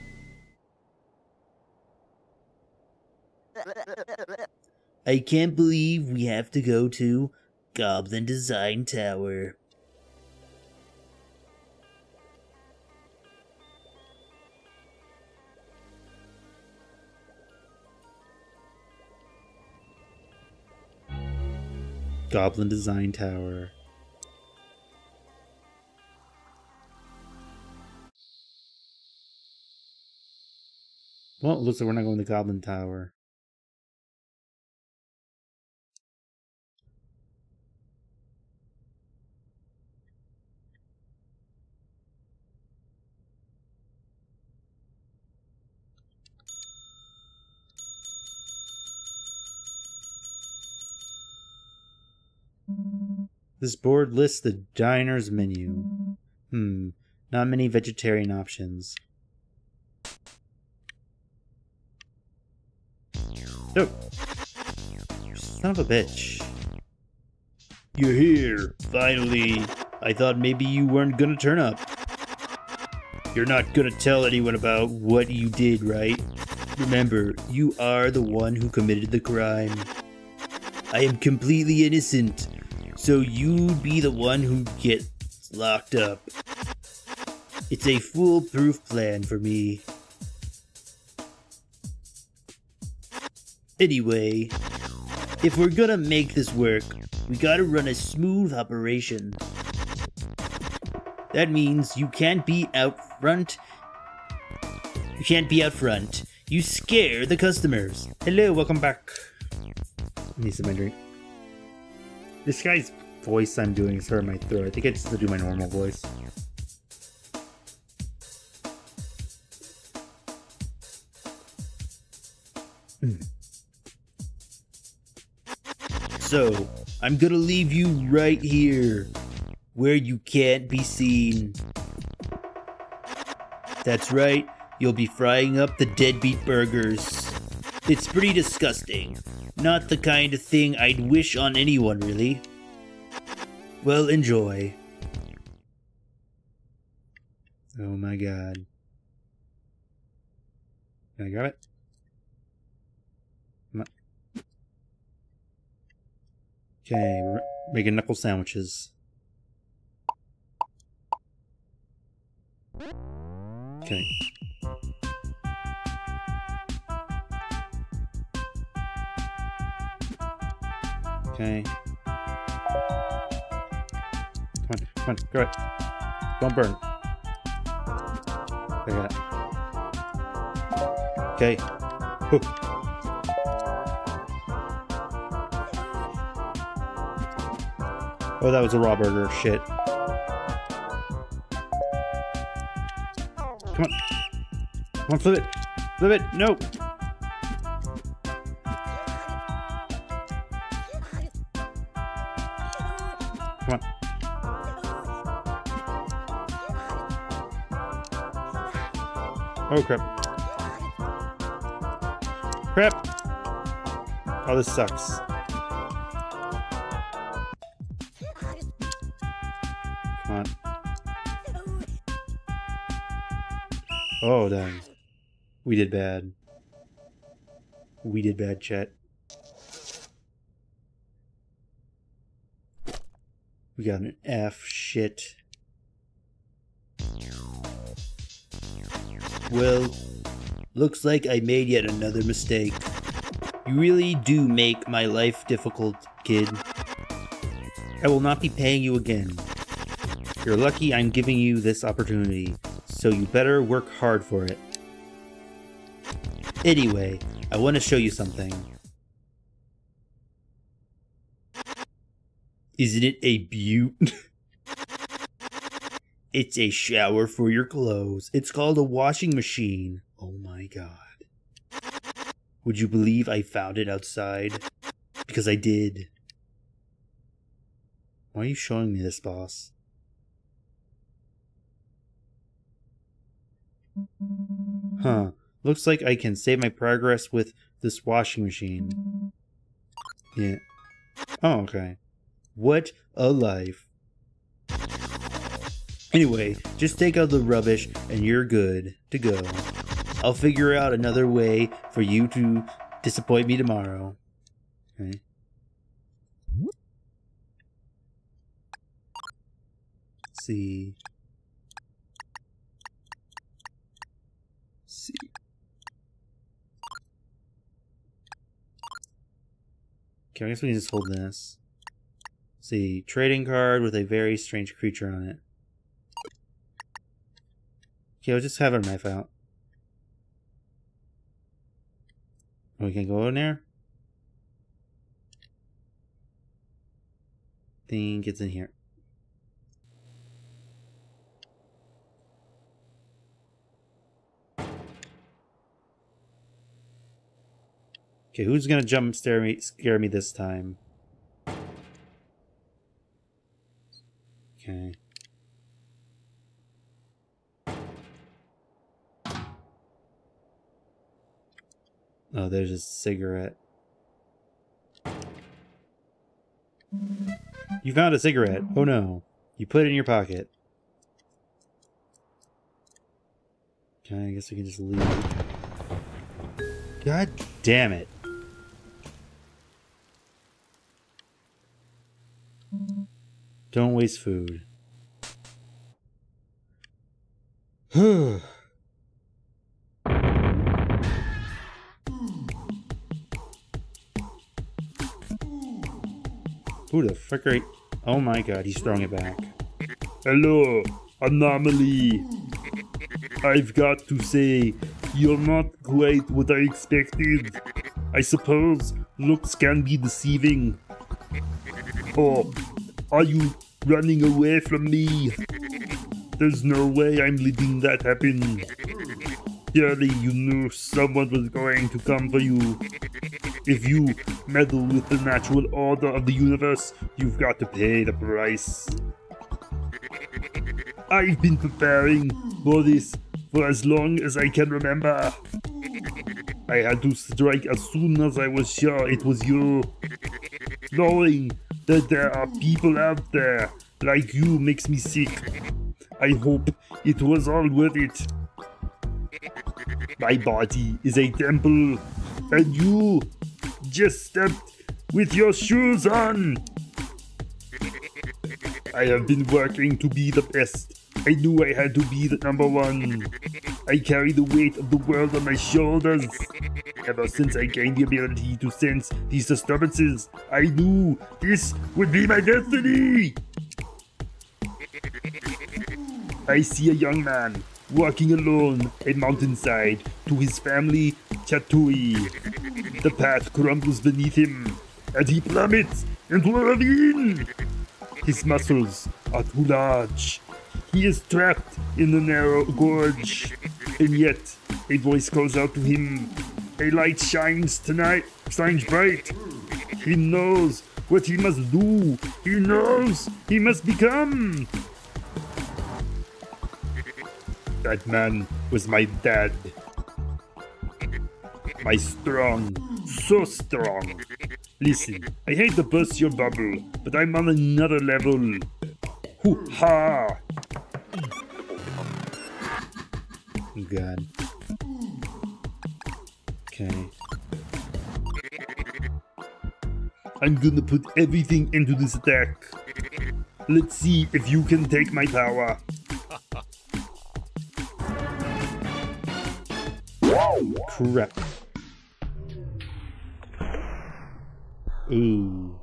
I can't believe we have to go to Goblin Design Tower. Goblin Design Tower. Well, it looks like we're not going to Goblin Tower. This board lists the diner's menu. Not many vegetarian options. Dude. Son of a bitch. You're here. Finally. I thought maybe you weren't gonna turn up. You're not gonna tell anyone about what you did, right? Remember, you are the one who committed the crime. I am completely innocent, so you'd be the one who gets locked up. It's a foolproof plan for me. Anyway, if we're gonna make this work, we gotta run a smooth operation. That means you can't be out front. You can't be out front. You scare the customers. Hello, welcome back. I need some my drink. This guy's voice I'm doing is hurting my throat. I think I just have to do my normal voice. So, I'm gonna leave you right here, where you can't be seen. That's right, you'll be frying up the deadbeat burgers. It's pretty disgusting. Not the kind of thing I'd wish on anyone, really. Well, enjoy. Oh my god. Can I grab it? Okay, we're making knuckle sandwiches. Okay. Okay. Come on, come on, go ahead. Don't burn. Look at that. Okay. Whew. Oh, that was a raw burger. Shit. Come on. Come on, flip it. Flip it. No. Come on. Oh, crap. Crap. Oh, this sucks. Come on. Oh, dang. We did bad. We did bad, chat. We got an F. Shit. Well, looks like I made yet another mistake. You really do make my life difficult, kid. I will not be paying you again. You're lucky I'm giving you this opportunity, so you better work hard for it. Anyway, I want to show you something. Isn't it a beaut? It's a shower for your clothes. It's called a washing machine. Oh my god. Would you believe I found it outside? Because I did. Why are you showing me this, boss? Huh. Looks like I can save my progress with this washing machine. Yeah. Oh, okay. What a life. Anyway, just take out the rubbish and you're good to go. I'll figure out another way for you to disappoint me tomorrow. Okay. Let's see. Let's see. Okay, I guess we can just hold this. See, trading card with a very strange creature on it. Okay, I'll just have a knife out. Oh, we can go in there? I think it's in here. Okay, who's gonna jump scare me this time? Okay. Oh, there's a cigarette. You found a cigarette. Oh no. You put it in your pocket. Okay, I guess we can just leave. God damn it. Don't waste food. Who the frick are you? Oh my god, he's throwing it back. Hello, anomaly. I've got to say, you're not quite what I expected. I suppose looks can be deceiving. Oh, are you running away from me? There's no way I'm letting that happen. Surely you knew someone was going to come for you. If you meddle with the natural order of the universe, you've got to pay the price. I've been preparing for this for as long as I can remember. I had to strike as soon as I was sure it was you. Knowing that there are people out there like you makes me sick. I hope it was all worth it. My body is a temple, and you just stepped with your shoes on. I have been working to be the best. I knew I had to be the number one. I carry the weight of the world on my shoulders. Ever since I gained the ability to sense these disturbances, I knew this would be my destiny. I see a young man walking alone a mountainside to his family, Chatui. The path crumbles beneath him, and he plummets into a ravine. His muscles are too large. He is trapped in the narrow gorge. And yet, a voice calls out to him. A light shines tonight, shines bright. He knows what he must do. He knows he must become. That man was my dad. My strong, so strong. Listen, I hate to burst your bubble, but I'm on another level. Hoo-ha! Oh god. Okay. I'm gonna put everything into this attack. Let's see if you can take my power. Crap. Ooh.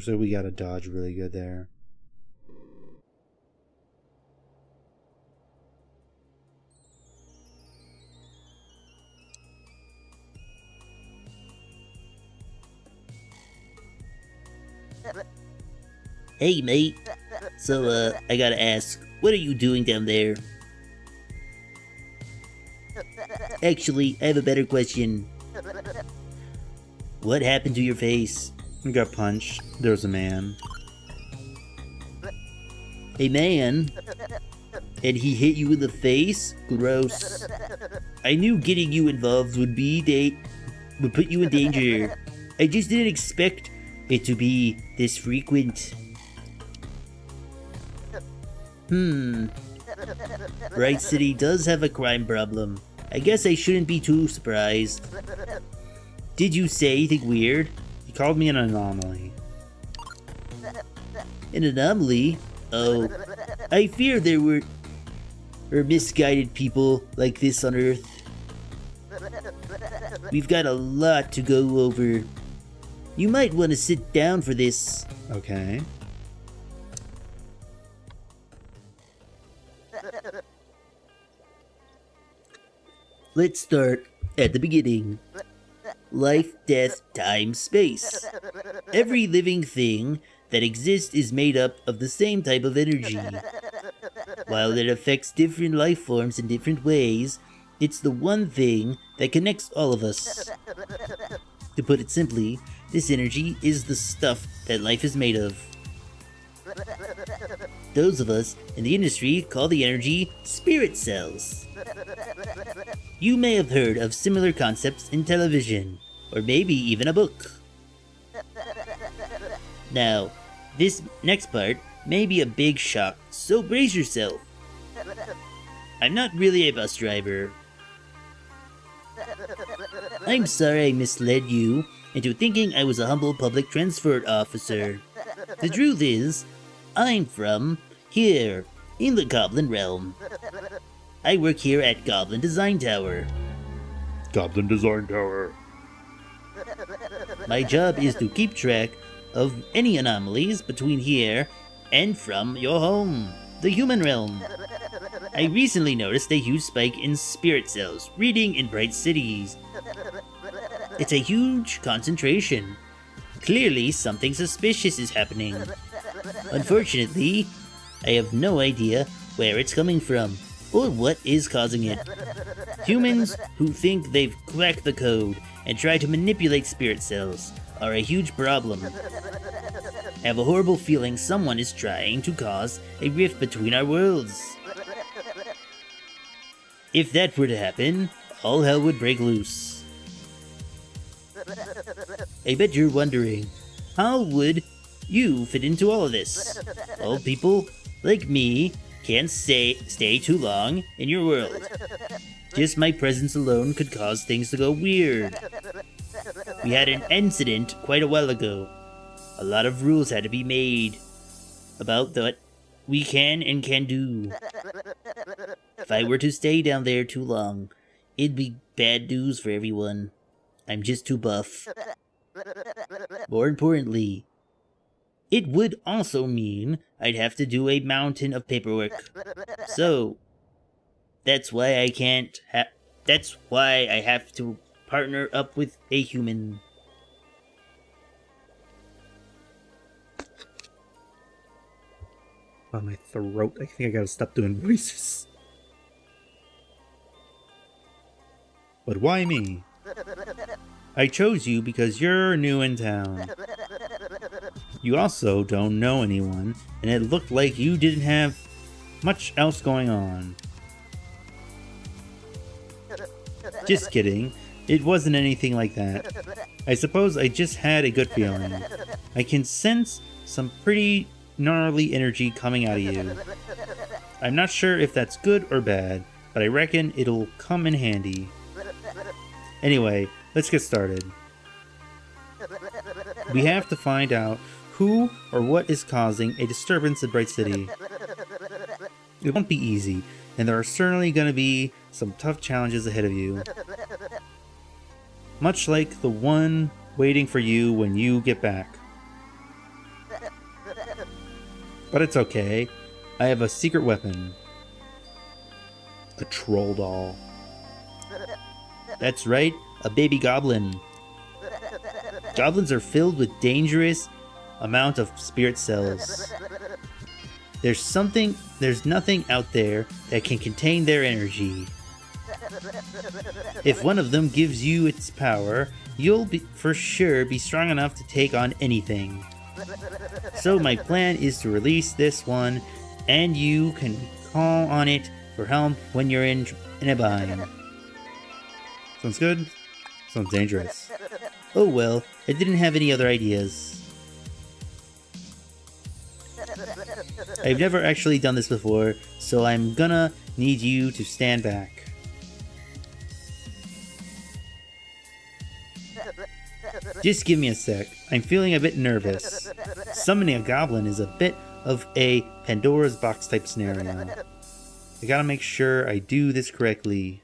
So we gotta dodge really good there. Hey mate, so I gotta ask, what are you doing down there? Actually, I have a better question. What happened to your face? I got punched. There's a man. A man? And he hit you in the face? Gross. I knew getting you involved would put you in danger. I just didn't expect it to be this frequent. Bright City does have a crime problem. I guess I shouldn't be too surprised. Did you say anything weird? He called me an anomaly. An anomaly? Oh, I fear there were misguided people like this on Earth. We've got a lot to go over. You might want to sit down for this. Okay. Let's start at the beginning. Life, death, time, space. Every living thing that exists is made up of the same type of energy. While it affects different life forms in different ways, it's the one thing that connects all of us. To put it simply, this energy is the stuff that life is made of. Those of us in the industry call the energy spirit cells. You may have heard of similar concepts in television, or maybe even a book. Now, this next part may be a big shock, so brace yourself. I'm not really a bus driver. I'm sorry I misled you into thinking I was a humble public transport officer. The truth is, I'm from here, in the Goblin Realm. I work here at Goblin Design Tower. Goblin Design Tower. My job is to keep track of any anomalies between here and from your home, the human realm. I recently noticed a huge spike in spirit cells reading in Bright Cities. It's a huge concentration. Clearly, something suspicious is happening. Unfortunately, I have no idea where it's coming from or what is causing it. Humans who think they've cracked the code and try to manipulate spirit cells are a huge problem. I have a horrible feeling someone is trying to cause a rift between our worlds. If that were to happen, all hell would break loose. I bet you're wondering, how would you fit into all of this? Old people like me can't stay too long in your world. Just my presence alone could cause things to go weird. We had an incident quite a while ago. A lot of rules had to be made about what we can and can't do. If I were to stay down there too long, it'd be bad news for everyone. I'm just too buff. More importantly, it would also mean I'd have to do a mountain of paperwork. So, that's why I have to partner up with a human. Oh, my throat. I think I gotta stop doing voices. But why me? I chose you because you're new in town. You also don't know anyone, and it looked like you didn't have much else going on. Just kidding. It wasn't anything like that. I suppose I just had a good feeling. I can sense some pretty gnarly energy coming out of you. I'm not sure if that's good or bad, but I reckon it'll come in handy. Anyway, let's get started. We have to find out who or what is causing a disturbance in Bright City. It won't be easy, and there are certainly going to be some tough challenges ahead of you. Much like the one waiting for you when you get back. But it's okay. I have a secret weapon. A troll doll. That's right, a baby goblin. Goblins are filled with dangerous amount of spirit cells. There's nothing out there that can contain their energy. If one of them gives you its power, you'll for sure be strong enough to take on anything. So my plan is to release this one, and you can call on it for help when you're in a bind. Sounds good? Sounds dangerous. Oh well, I didn't have any other ideas. I've never actually done this before, so I'm gonna need you to stand back. Just give me a sec. I'm feeling a bit nervous. Summoning a goblin is a bit of a Pandora's box type scenario. I gotta make sure I do this correctly.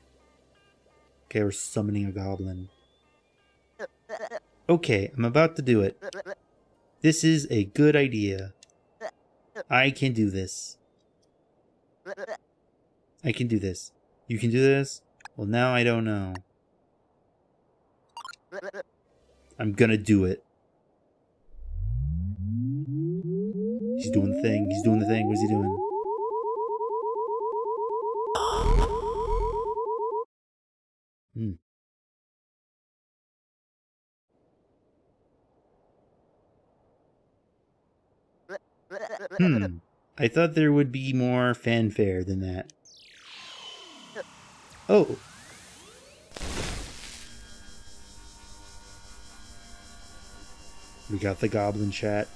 Okay, we're summoning a goblin. Okay, I'm about to do it. This is a good idea. I can do this. I can do this. You can do this? Well, now I don't know. I'm gonna do it. He's doing the thing. He's doing the thing. What is he doing? I thought there would be more fanfare than that. Oh. We got the goblin chat.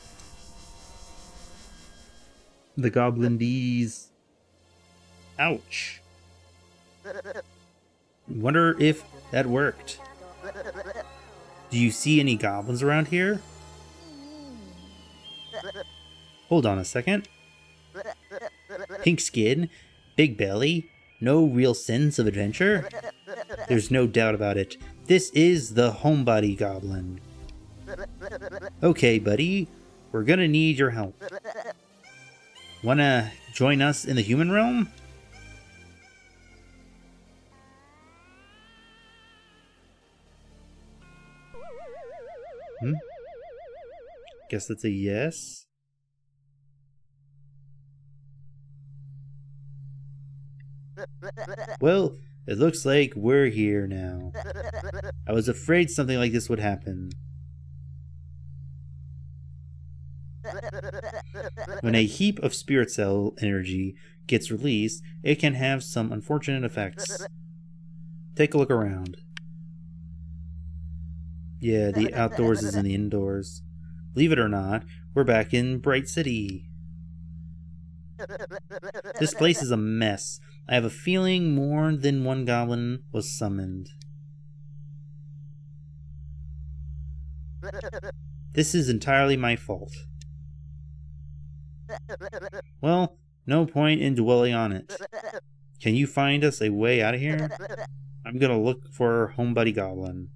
the Goblin Bees. Ouch. Wonder if that worked. Do you see any goblins around here? Hold on a second. Pink skin, big belly, no real sense of adventure? There's no doubt about it. This is the homebody goblin. Okay, buddy. We're gonna need your help. Wanna join us in the human realm? Hmm? Guess that's a yes. Well, it looks like we're here now. I was afraid something like this would happen. When a heap of spirit cell energy gets released, it can have some unfortunate effects. Take a look around. Yeah, the outdoors is in the indoors. Believe it or not, we're back in Bright City. This place is a mess. I have a feeling more than one goblin was summoned. This is entirely my fault. Well, no point in dwelling on it. Can you find us a way out of here? I'm gonna look for homebody goblin.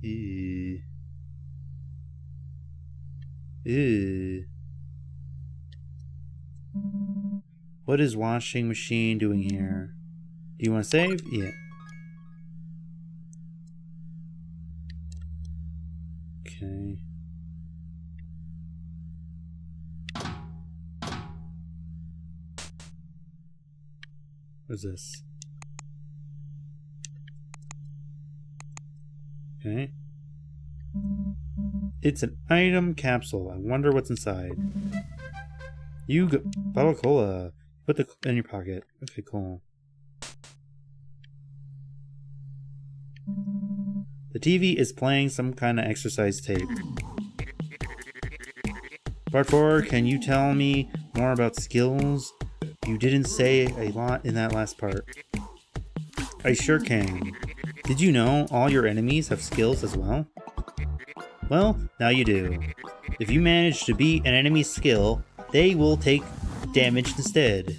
Ew. Ew. What is washing machine doing here? Do you want to save? Yeah. Okay. What's this? Okay. It's an item capsule. I wonder what's inside. You go. Bottle of cola. Put the in your pocket. Okay, cool. The TV is playing some kind of exercise tape. Part 4, can you tell me more about skills? You didn't say a lot in that last part. I sure can. Did you know all your enemies have skills as well? Well, now you do. If you manage to beat an enemy's skill, they will take damage instead.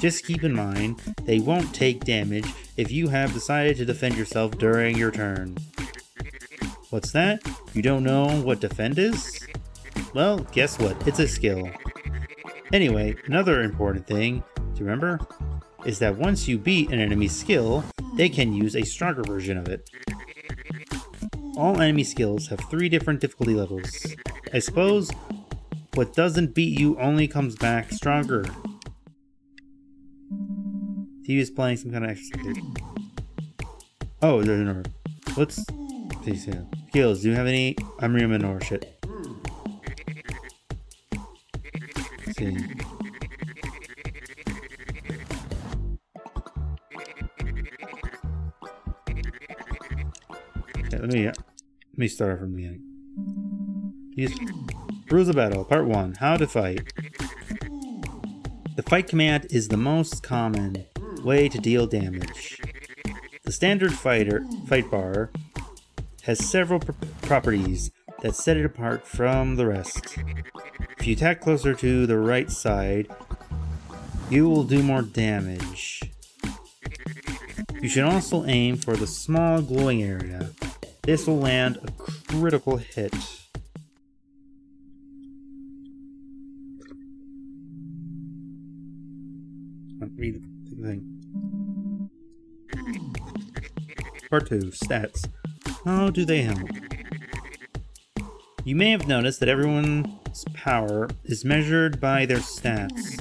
Just keep in mind, they won't take damage if you have decided to defend yourself during your turn. What's that? You don't know what defend is? Well, guess what? It's a skill. Anyway, another important thing to remember is that once you beat an enemy's skill, they can use a stronger version of it. All enemy skills have 3 different difficulty levels. I suppose what doesn't beat you only comes back stronger. TV is playing some kind of exercise. Oh, there's a number. What's these skills? Do you have any? I'm reading manure shit. Let's see. Let me start from the beginning. Rules of Battle, Part 1, How to Fight. The fight command is the most common way to deal damage. The standard fight bar has several properties that set it apart from the rest. If you attack closer to the right side, you will do more damage. You should also aim for the small glowing area. This will land a critical hit. Read the thing. Part 2, stats. How do they help? You may have noticed that everyone's power is measured by their stats.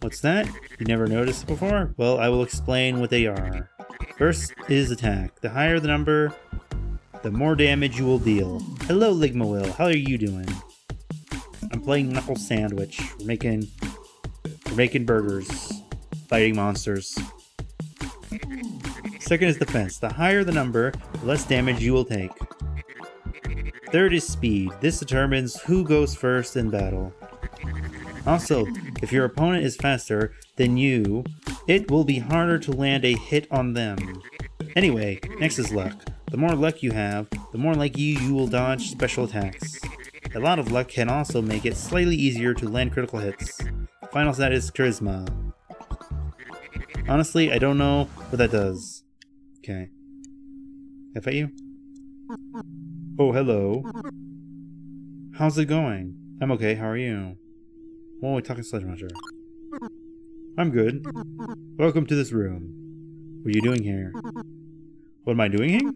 What's that? You never noticed before? Well, I will explain what they are. First is attack. The higher the number, the more damage you will deal. Hello, Ligma Will. How are you doing? I'm playing Knuckle Sandwich. We're making burgers, fighting monsters. Second is defense. The higher the number, the less damage you will take. Third is speed. This determines who goes first in battle. Also, if your opponent is faster than you, it will be harder to land a hit on them. Anyway, next is luck. The more luck you have, the more likely you will dodge special attacks. A lot of luck can also make it slightly easier to land critical hits. Final stat is charisma. Honestly, I don't know what that does. Okay. Can I fight you? Oh, hello. How's it going? I'm okay, how are you? Whoa, we're talking sledgehammer. I'm good. Welcome to this room. What are you doing here? What am I doing here?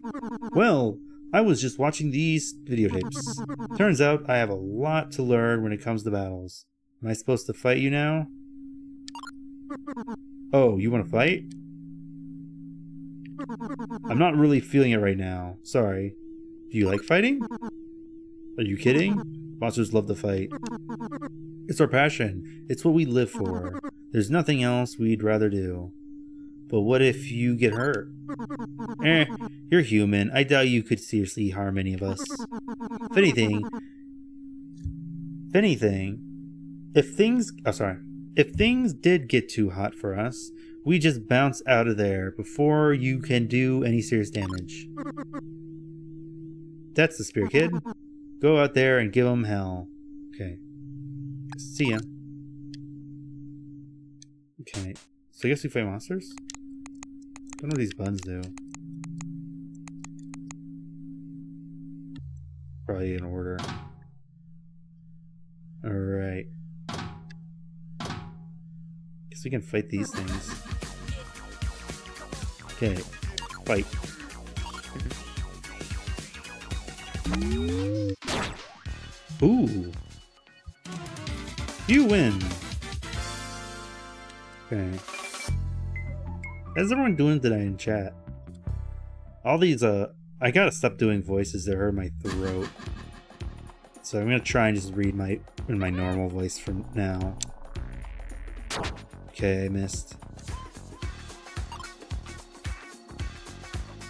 Well, I was just watching these videotapes. Turns out I have a lot to learn when it comes to battles. Am I supposed to fight you now? Oh, you want to fight? I'm not really feeling it right now. Sorry. Do you like fighting? Are you kidding? Monsters love to fight. It's our passion. It's what we live for. There's nothing else we'd rather do. But what if you get hurt? You're human. I doubt you could seriously harm any of us. If things did get too hot for us, we just bounce out of there before you can do any serious damage. That's the spirit, kid. Go out there and give them hell. Okay. See ya. Okay. So I guess we fight monsters? I don't know what these buns do. Probably in order. Alright. Guess we can fight these things. Okay. Fight. Ooh! You win! Okay. How's everyone doing today in chat? All these, I gotta stop doing voices that hurt my throat. So I'm gonna try and just read in my normal voice from now. Okay, I missed.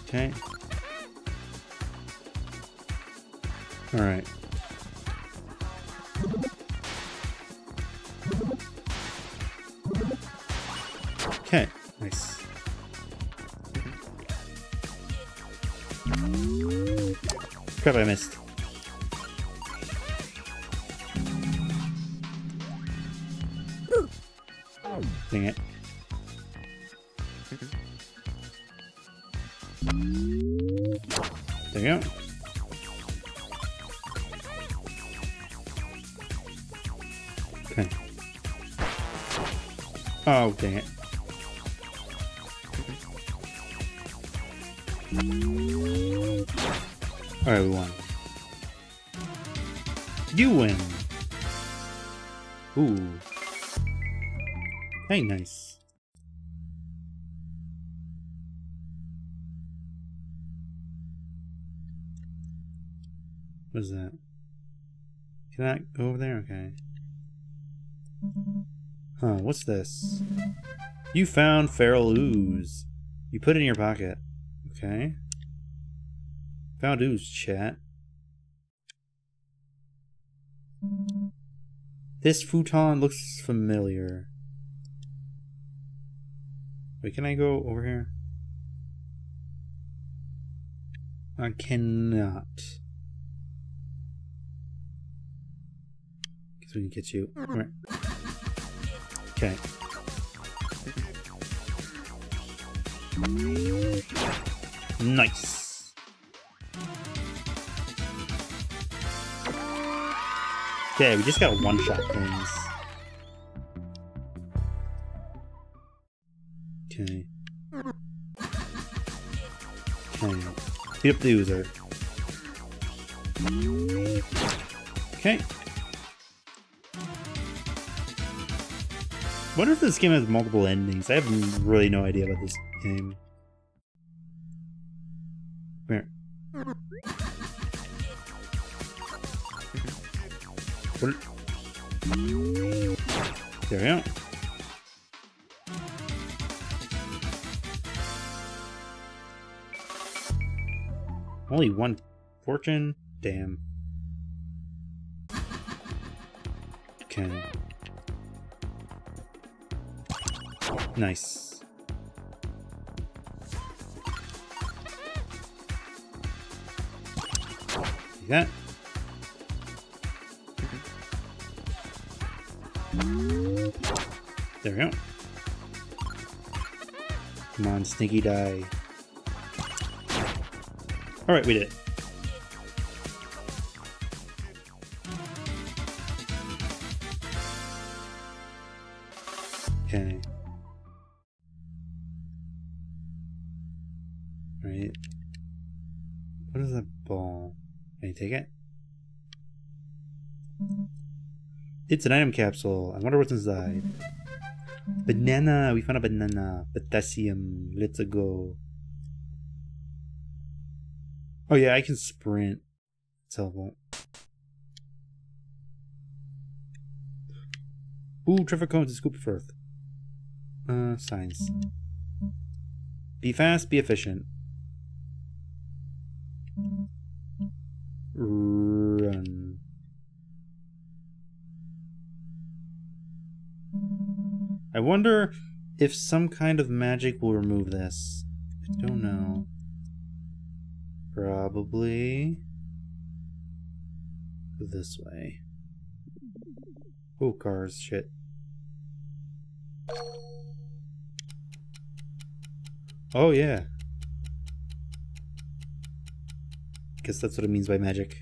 Okay. Alright. Okay, nice. Crap, I missed. Dang it. There you go. Okay. Oh, dang it. Alright, we won. You win! Ooh. Hey, nice. What is that? Can I go over there? Okay. Huh, what's this? You found feral ooze. You put it in your pocket. Okay. Found ooze, chat. This futon looks familiar. Wait, can I go over here? I cannot. Guess we can get you. All right. Okay. Nice. Okay, we just gotta one-shot things. Okay. Okay. Beat up the user. Okay. Wonder if this game has multiple endings. I have really no idea about this game. Come here. There we go. Only one fortune? Damn. can. Nice. Like that. There we go. Come on, stinky die. Alright, we did it. Okay. Right. What is the ball? Can I take it? It's an item capsule. I wonder what's inside. Banana! We found a banana. Potassium. Let's go. Oh yeah, I can sprint. It's helpful. Ooh, traffic cones and scoop of earth. Signs. Be fast, be efficient. Run. I wonder if some kind of magic will remove this. I don't know. Probably this way. Oh, cars, shit. Oh, yeah. Guess that's what it means by magic.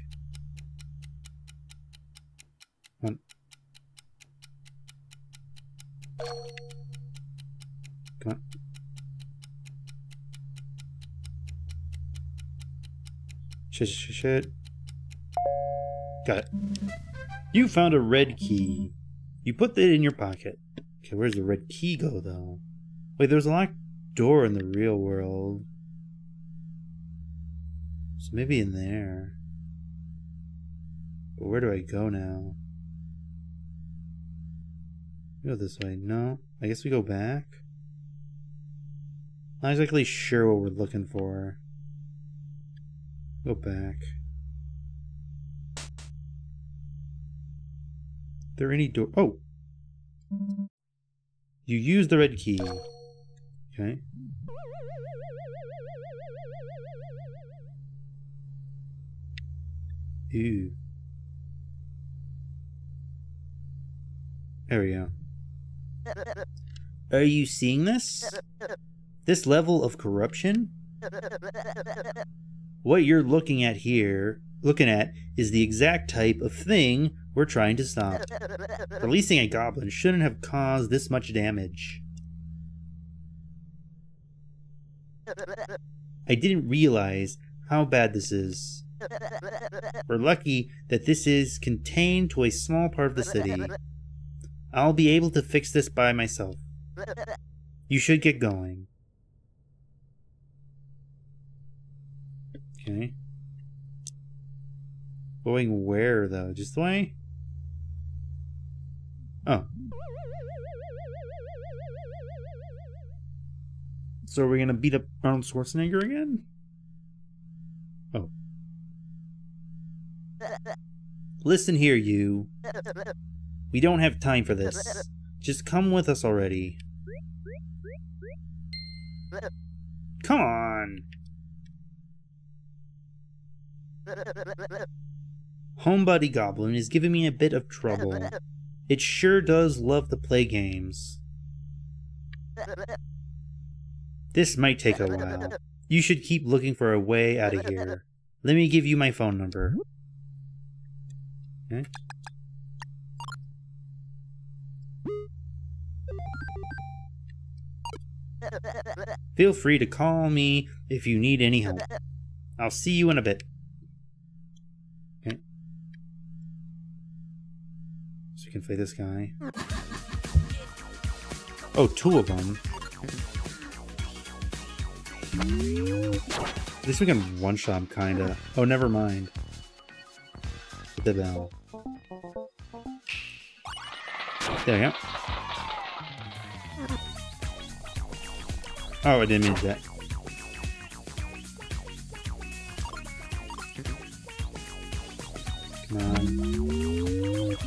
Come on. Come on. Shit, shit, shit. Got it. You found a red key. You put that in your pocket. Okay, where's the red key go, though? Wait, there's a locked door in the real world. So maybe in there. But where do I go now? Go this way. No. I guess we go back. Not exactly sure what we're looking for. Go back. Are there any door? Oh! You use the red key. Okay. Ooh. There we go. Are you seeing this? This level of corruption? What you're looking at here, is the exact type of thing we're trying to stop. Releasing a goblin shouldn't have caused this much damage. I didn't realize how bad this is. We're lucky that this is contained to a small part of the city. I'll be able to fix this by myself. You should get going. Okay. Going where, though? Just the way? Oh. So are we gonna beat up Arnold Schwarzenegger again? Oh. Listen here, you. We don't have time for this. Just come with us already. Come on! Homebody Goblin is giving me a bit of trouble. It sure does love to play games. This might take a while. You should keep looking for a way out of here. Let me give you my phone number. Okay. Feel free to call me if you need any help. I'll see you in a bit. Okay. So you can play this guy. Oh, two of them. At least we can one-shot him, kinda. Oh, never mind. The bell. There we go. Oh, I didn't mean that. Come on.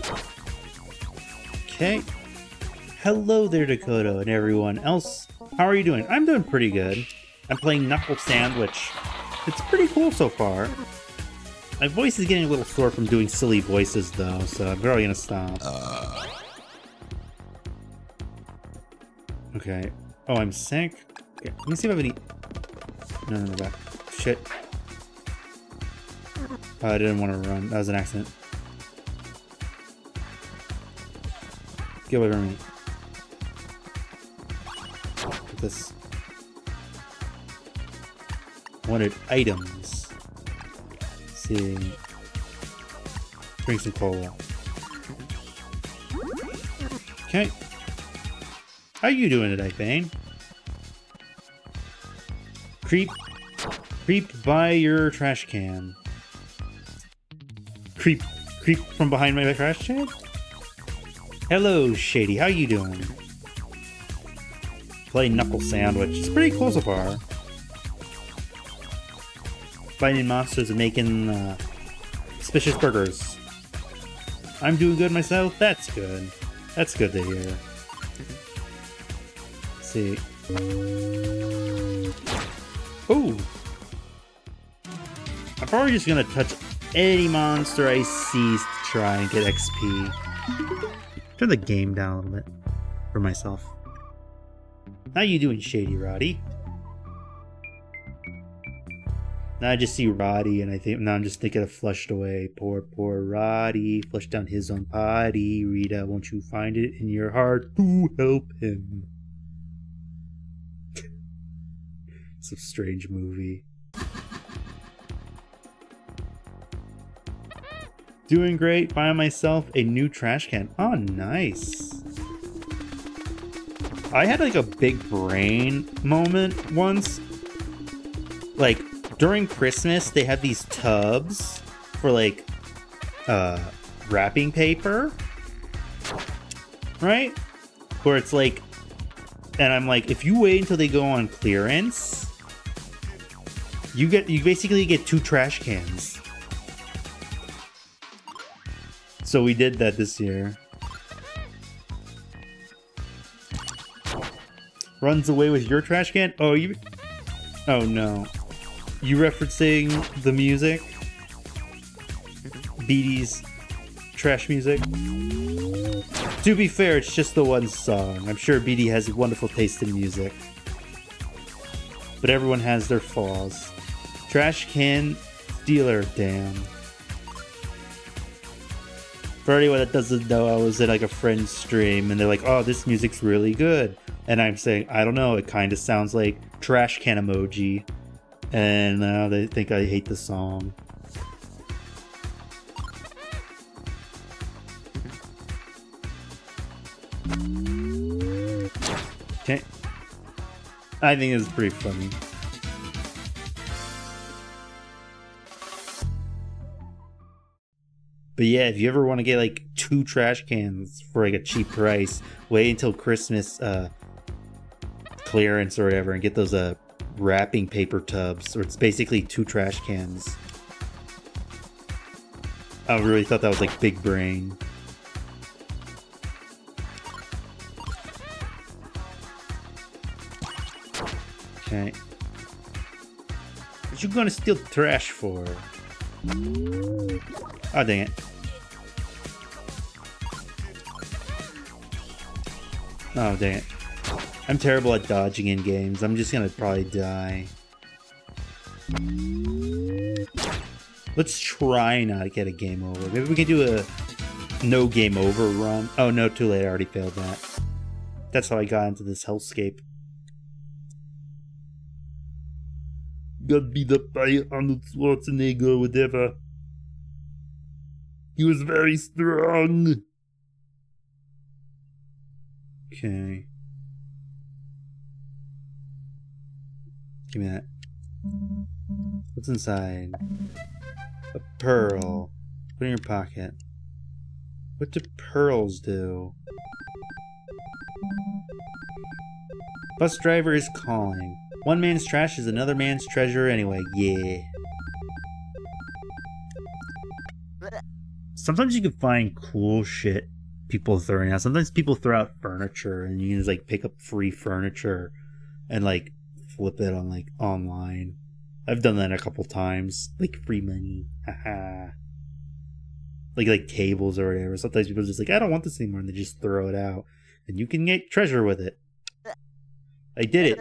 Okay. Hello there, Dakota and everyone else. How are you doing? I'm doing pretty good. I'm playing Knuckle Sandwich. It's pretty cool so far. My voice is getting a little sore from doing silly voices, though, so I'm probably gonna stop. Okay. Oh, I'm sick. Okay. Let me see if I have any... No, back. Shit. Oh, I didn't want to run. That was an accident. Get away from me. Get this. Wanted items. Let's see. Drink some cola. Okay. How you doing today, Bane? Creep by your trash can. Creep from behind my trash can? Hello, Shady. How you doing? Play Knuckle Sandwich. It's pretty cool so far. Fighting monsters and making suspicious burgers. I'm doing good myself. That's good. That's good to hear. Let's see. Ooh. I'm probably just gonna touch any monster I see to try and get XP. Turn the game down a little bit for myself. How you doing, Shady Roddy? Now I just see Roddy and I think now I'm just thinking of flushed away. Poor Roddy, flushed down his own potty. Rita, won't you find it in your heart to help him? It's a strange movie. Doing great. Buying myself a new trash can. Oh, nice. I had like a big brain moment once. Like during Christmas, they had these tubs for like wrapping paper, right? Where it's like, and I'm like, if you wait until they go on clearance, you basically get 2 trash cans. So we did that this year. Runs away with your trash can? Oh, you... Oh, no. You referencing the music? BD's trash music? To be fair, it's just the one song. I'm sure BD has a wonderful taste in music. But everyone has their flaws. Trash can dealer, damn. For anyone that doesn't know, I was in like a friend's stream and they're like, oh, this music's really good. And I'm saying, I don't know, it kind of sounds like trash can emoji. And they think I hate the song. Okay. I think it's pretty funny. But yeah, if you ever want to get like 2 trash cans for like a cheap price, wait until Christmas clearance or whatever and get those wrapping paper tubs. Or it's basically 2 trash cans. I really thought that was like big brain. Okay. What you gonna steal trash for? Oh, dang it. Oh, dang it. I'm terrible at dodging in games. I'm just gonna probably die. Let's try not to get a game over. Maybe we can do a no game over run. Oh, no, too late. I already failed that. That's how I got into this hellscape. God be the fire on Schwarzenegger, whatever. He was very strong. Okay. Give me that. What's inside? A pearl. Put it in your pocket. What do pearls do? Bus driver is calling. One man's trash is another man's treasure anyway. Yeah. Sometimes you can find cool shit people throwing out. Sometimes people throw out furniture, and you can just like pick up free furniture and like flip it on like online. I've done that a couple times, like free money, haha. Like tables or whatever. Sometimes people are just like, I don't want this anymore, and they just throw it out, and you can get treasure with it. I did it.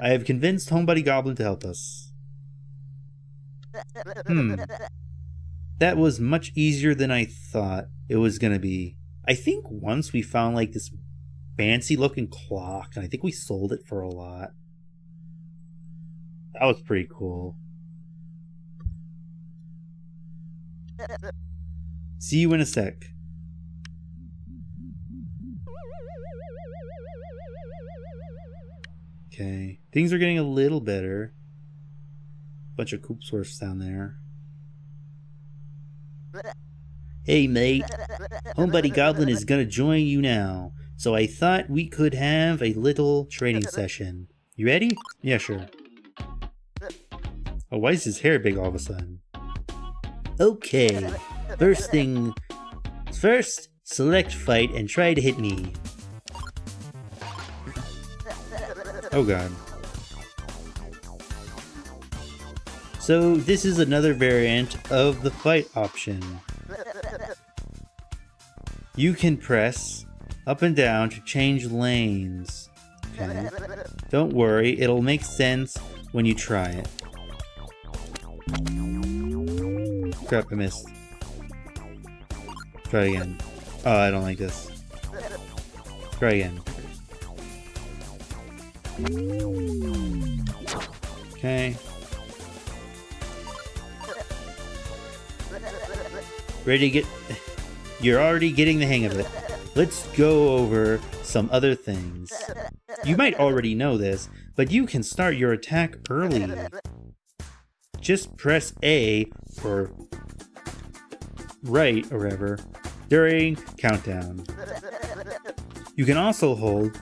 I have convinced Homebody Goblin to help us. That was much easier than I thought it was gonna be. I think once we found like this fancy looking clock, and I think we sold it for a lot. That was pretty cool. See you in a sec. Okay, things are getting a little better. Bunch of Coopsworths down there. Hey mate, Homebody Goblin is gonna join you now, so I thought we could have a little training session. You ready? Yeah, sure. Oh, why is his hair big all of a sudden? Okay, first select fight and try to hit me. Oh god. So this is another variant of the fight option. You can press up and down to change lanes. Okay. Don't worry, it'll make sense when you try it. Crap, I missed. Try again. Oh, I don't like this. Try again. Okay. Ready to get... You're already getting the hang of it. Let's go over some other things. You might already know this, but you can start your attack early. Just press A or right or whatever during countdown. You can also hold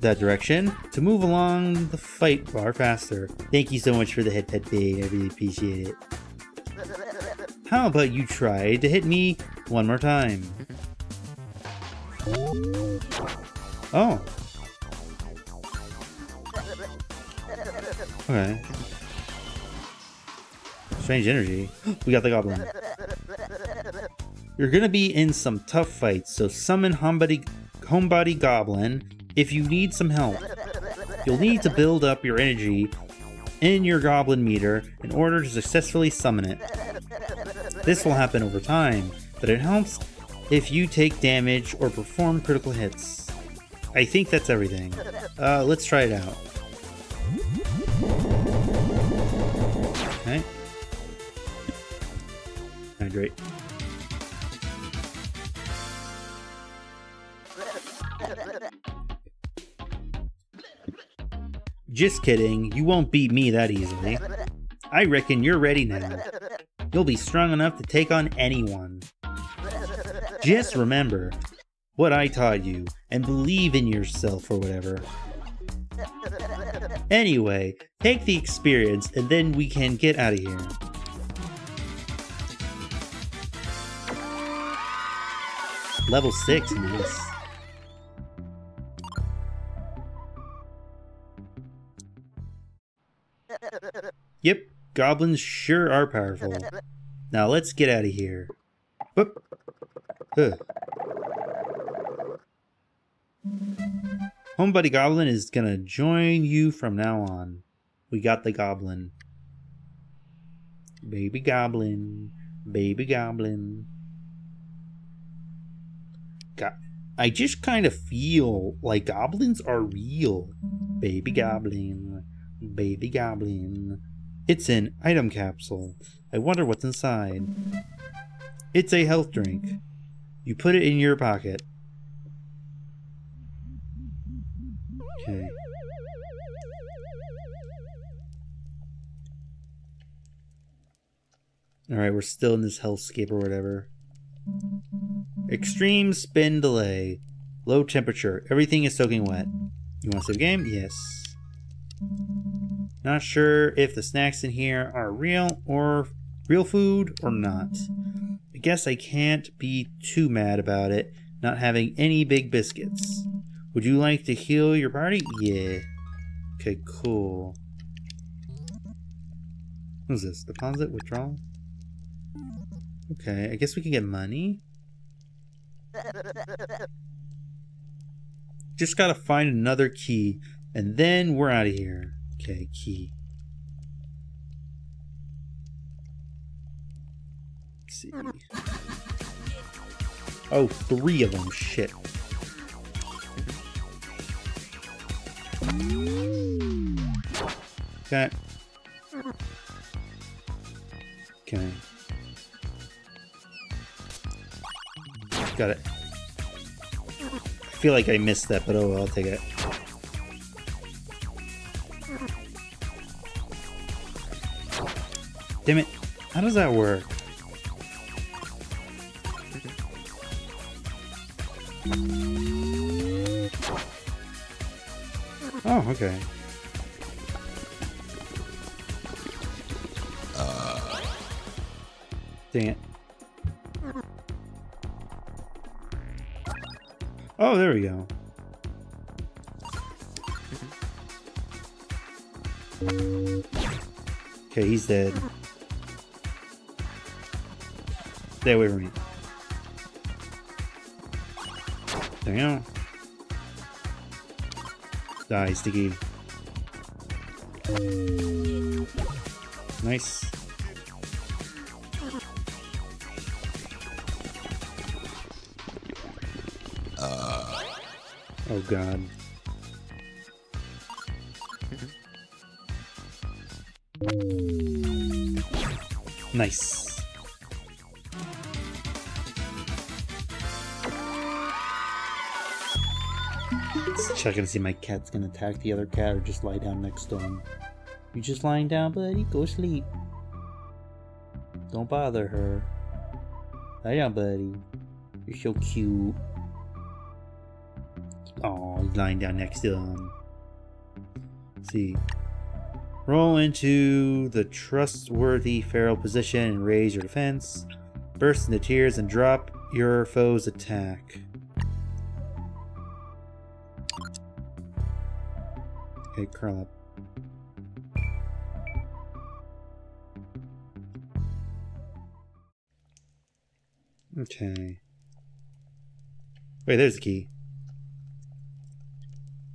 that direction to move along the fight bar faster. Thank you so much for the head pet day. I really appreciate it. How about you try to hit me one more time? Oh. Okay. Strange energy. We got the goblin. You're gonna be in some tough fights, so summon Homebody Goblin if you need some help. You'll need to build up your energy in your goblin meter in order to successfully summon it. This will happen over time, but it helps if you take damage or perform critical hits. I think that's everything. Let's try it out. Okay. Hydrate. Just kidding, you won't beat me that easily. I reckon you're ready now. You'll be strong enough to take on anyone. Just remember what I taught you and believe in yourself or whatever. Anyway, take the experience and then we can get out of here. Level 6, nice. Yep, goblins sure are powerful. Now let's get out of here. Whoop. Homebody Goblin is gonna join you from now on. We got the goblin. Baby goblin. Baby goblin. God, I just kind of feel like goblins are real. Baby goblin. Baby goblin. It's an item capsule. I wonder what's inside. It's a health drink. You put it in your pocket. Okay. Alright, we're still in this hellscape or whatever. Extreme spin delay. Low temperature. Everything is soaking wet. You want to save game? Yes. Not sure if the snacks in here are real food or not. I guess I can't be too mad about it. not having any big biscuits. Would you like to heal your party? Yeah. Okay, cool. What is this? Deposit? Withdrawal? Okay, I guess we can get money. Just gotta find another key, and then we're out of here. Okay, key. Let's see. Oh, 3 of them. Shit. Okay. Okay. Got it. I feel like I missed that, but oh well, I'll take it. Damn it. How does that work? Oh, okay. Dang it. Oh, there we go. Okay, he's dead. Stay away from me. There you go. Die, sticky. Nice. Oh god. Nice. Let's check and see if my cat's gonna attack the other cat or just lie down next to him. You just lying down, buddy? Go sleep. Don't bother her. Lie down, buddy. You're so cute. Oh, he's lying down next to him. Let's see. Roll into the trustworthy feral position and raise your defense. Burst into tears and drop your foe's attack. Okay, curl up. Okay. Wait, there's the key.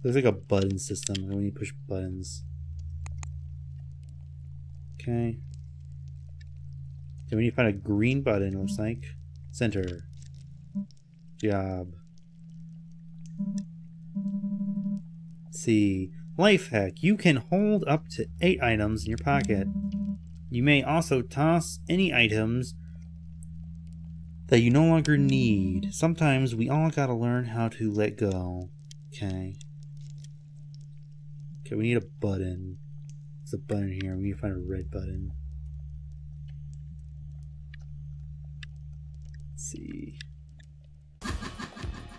There's like a button system when you push buttons. Okay. Then when you find a green button, it looks like. Center. Job. Let's see. Life hack. You can hold up to 8 items in your pocket. You may also toss any items that you no longer need. Sometimes we all gotta learn how to let go. Okay. Okay, we need a button. There's a button here. We need to find a red button. Let's see.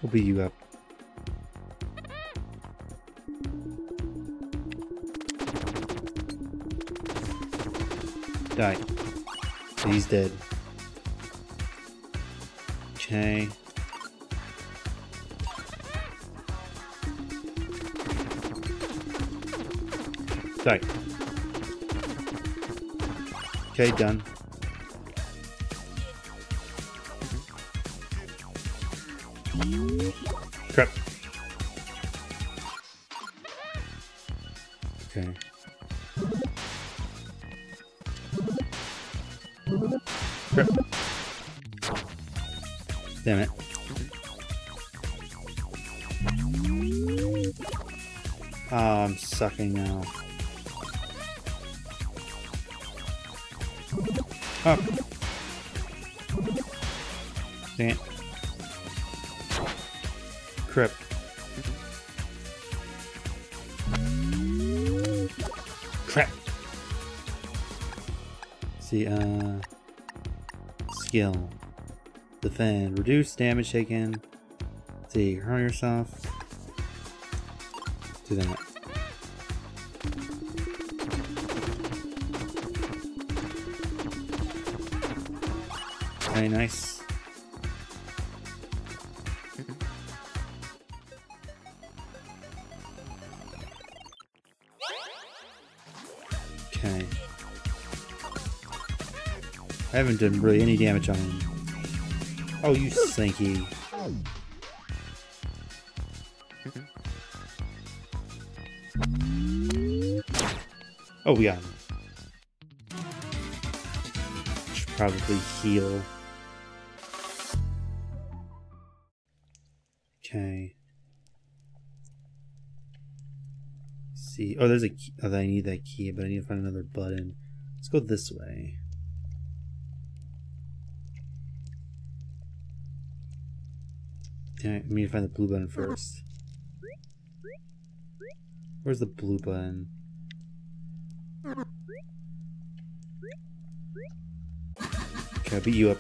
We'll beat you up. Die. He's dead. Okay. Die. Okay, done. Crap. Okay. Crap. Damn it. Oh, I'm sucking now. Up. Dang it. Crap. Crap. See, skill. Defend. Reduce damage taken. See, hurt yourself. Do that. Nice. I haven't done really any damage on him. Oh, you slinky. Oh, we got him. Should probably heal. Okay. Let's see. Oh, there's a key. Oh, I need that key, but I need to find another button. Let's go this way. I need to find the blue button first. Where's the blue button? Okay, I beat you up.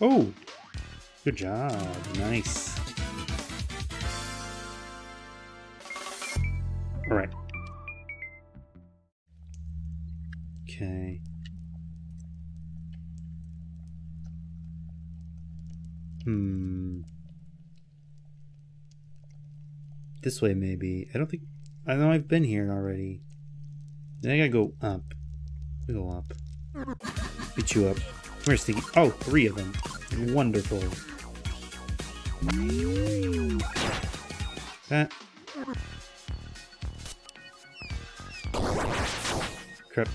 Oh! Good job. Nice. Alright. Okay. This way, maybe. I don't think... I know I've been here already. Then I gotta go up. I go up. Beat you up. Where's the... Oh, three of them. Wonderful. That. Crap.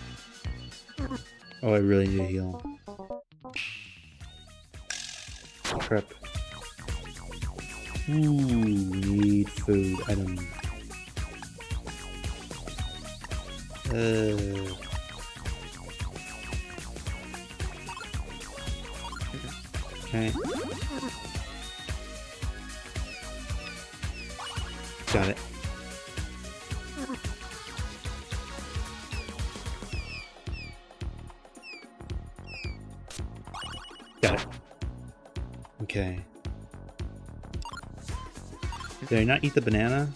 Oh, I really need to heal. Crap. Ooh, need food. I don't know. Okay. Got it. Got it. Okay. Did I not eat the banana?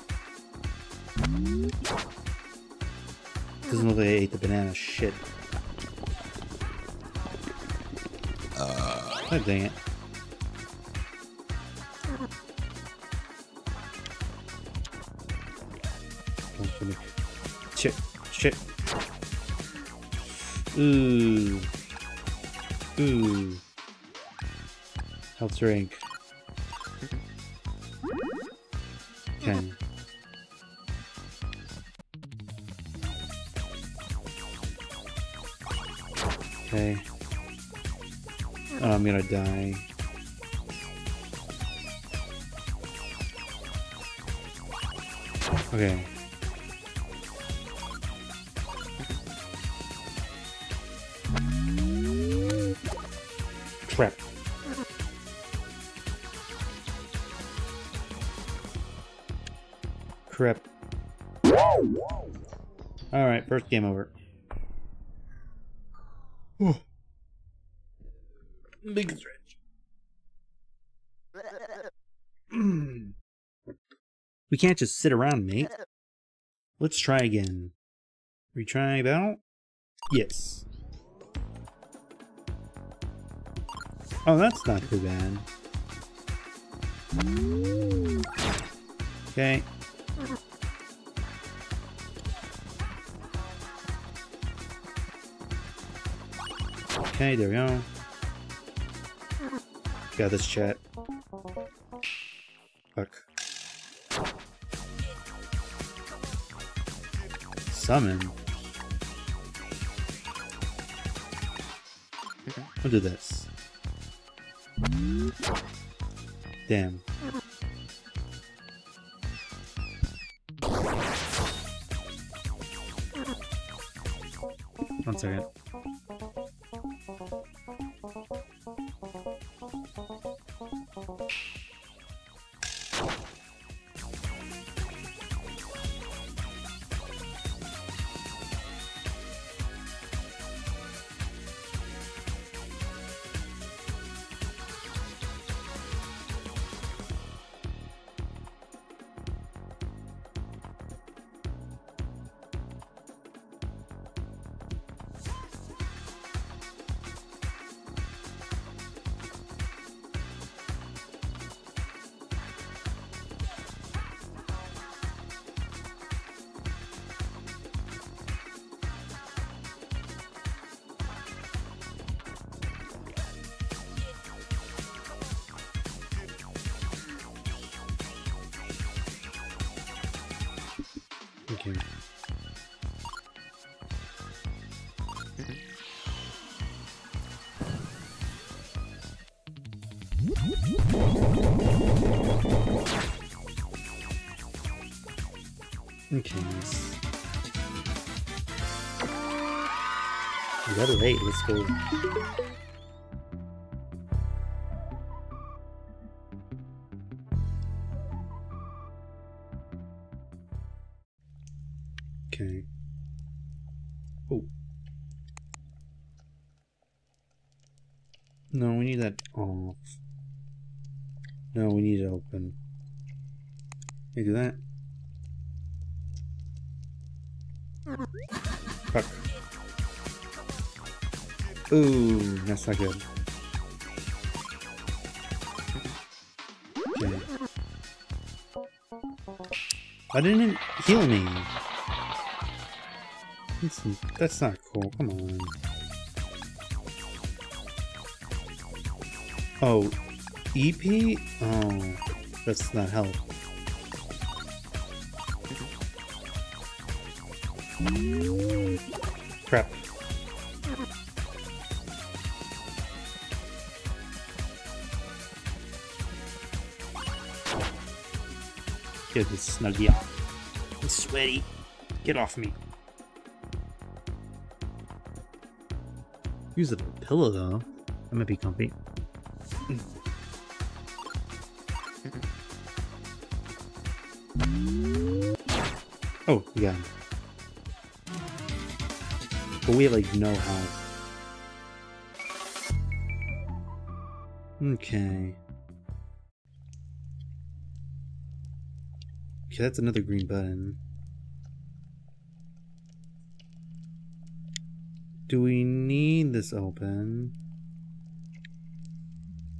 Doesn't look like I ate the banana. Shit. Oh, dang it. Shit. Shit. Ooh. Ooh. Health drink. 10. Okay. Oh, I'm gonna die. Okay. Crap. Crap. Alright, first game over. Ooh. Big stretch. We can't just sit around, mate. Let's try again. Retry battle? Yes. Oh, that's not too bad. Okay. Okay, there we go. Got this chat. Fuck. Summon. I'll do this. Damn. One second. Thank you. And kings. Level 8, let's go. Okay. Oh. No, we need that off. No, we need it open. Look at that. Fuck. Ooh, that's not good. Okay. Why didn't it heal me? That's not cool, come on. Oh, EP? Oh, that's not help. Crap. Get this snuggie off. I'm sweaty. Get off me. Use a pillow though. That might be comfy. Oh, yeah. But we have like no health. Okay. Okay, that's another green button. Do we need this open?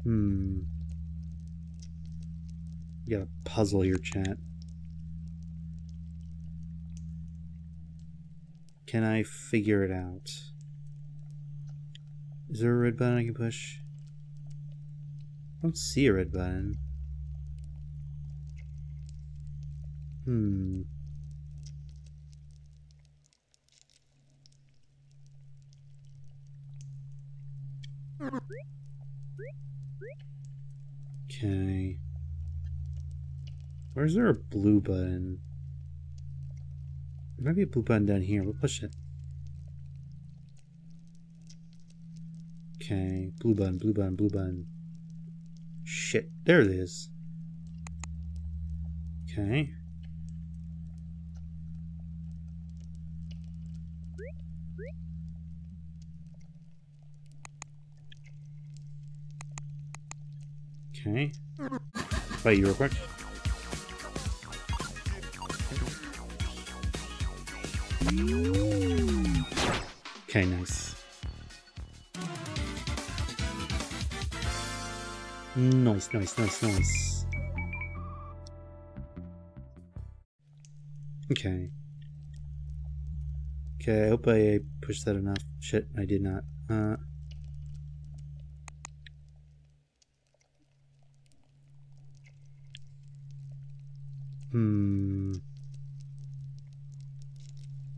Hmm. You gotta puzzle here, chat. Can I figure it out? Is there a red button I can push? I don't see a red button. Hmm. Okay. Where's there a blue button? There might be a blue button down here. We'll push it. Okay. Blue button, blue button, blue button. Shit. There it is. Okay. Okay. Wait, you real quick. Okay, nice. Nice, nice, nice, nice. Okay. Okay, I hope I pushed that enough. Shit, I did not.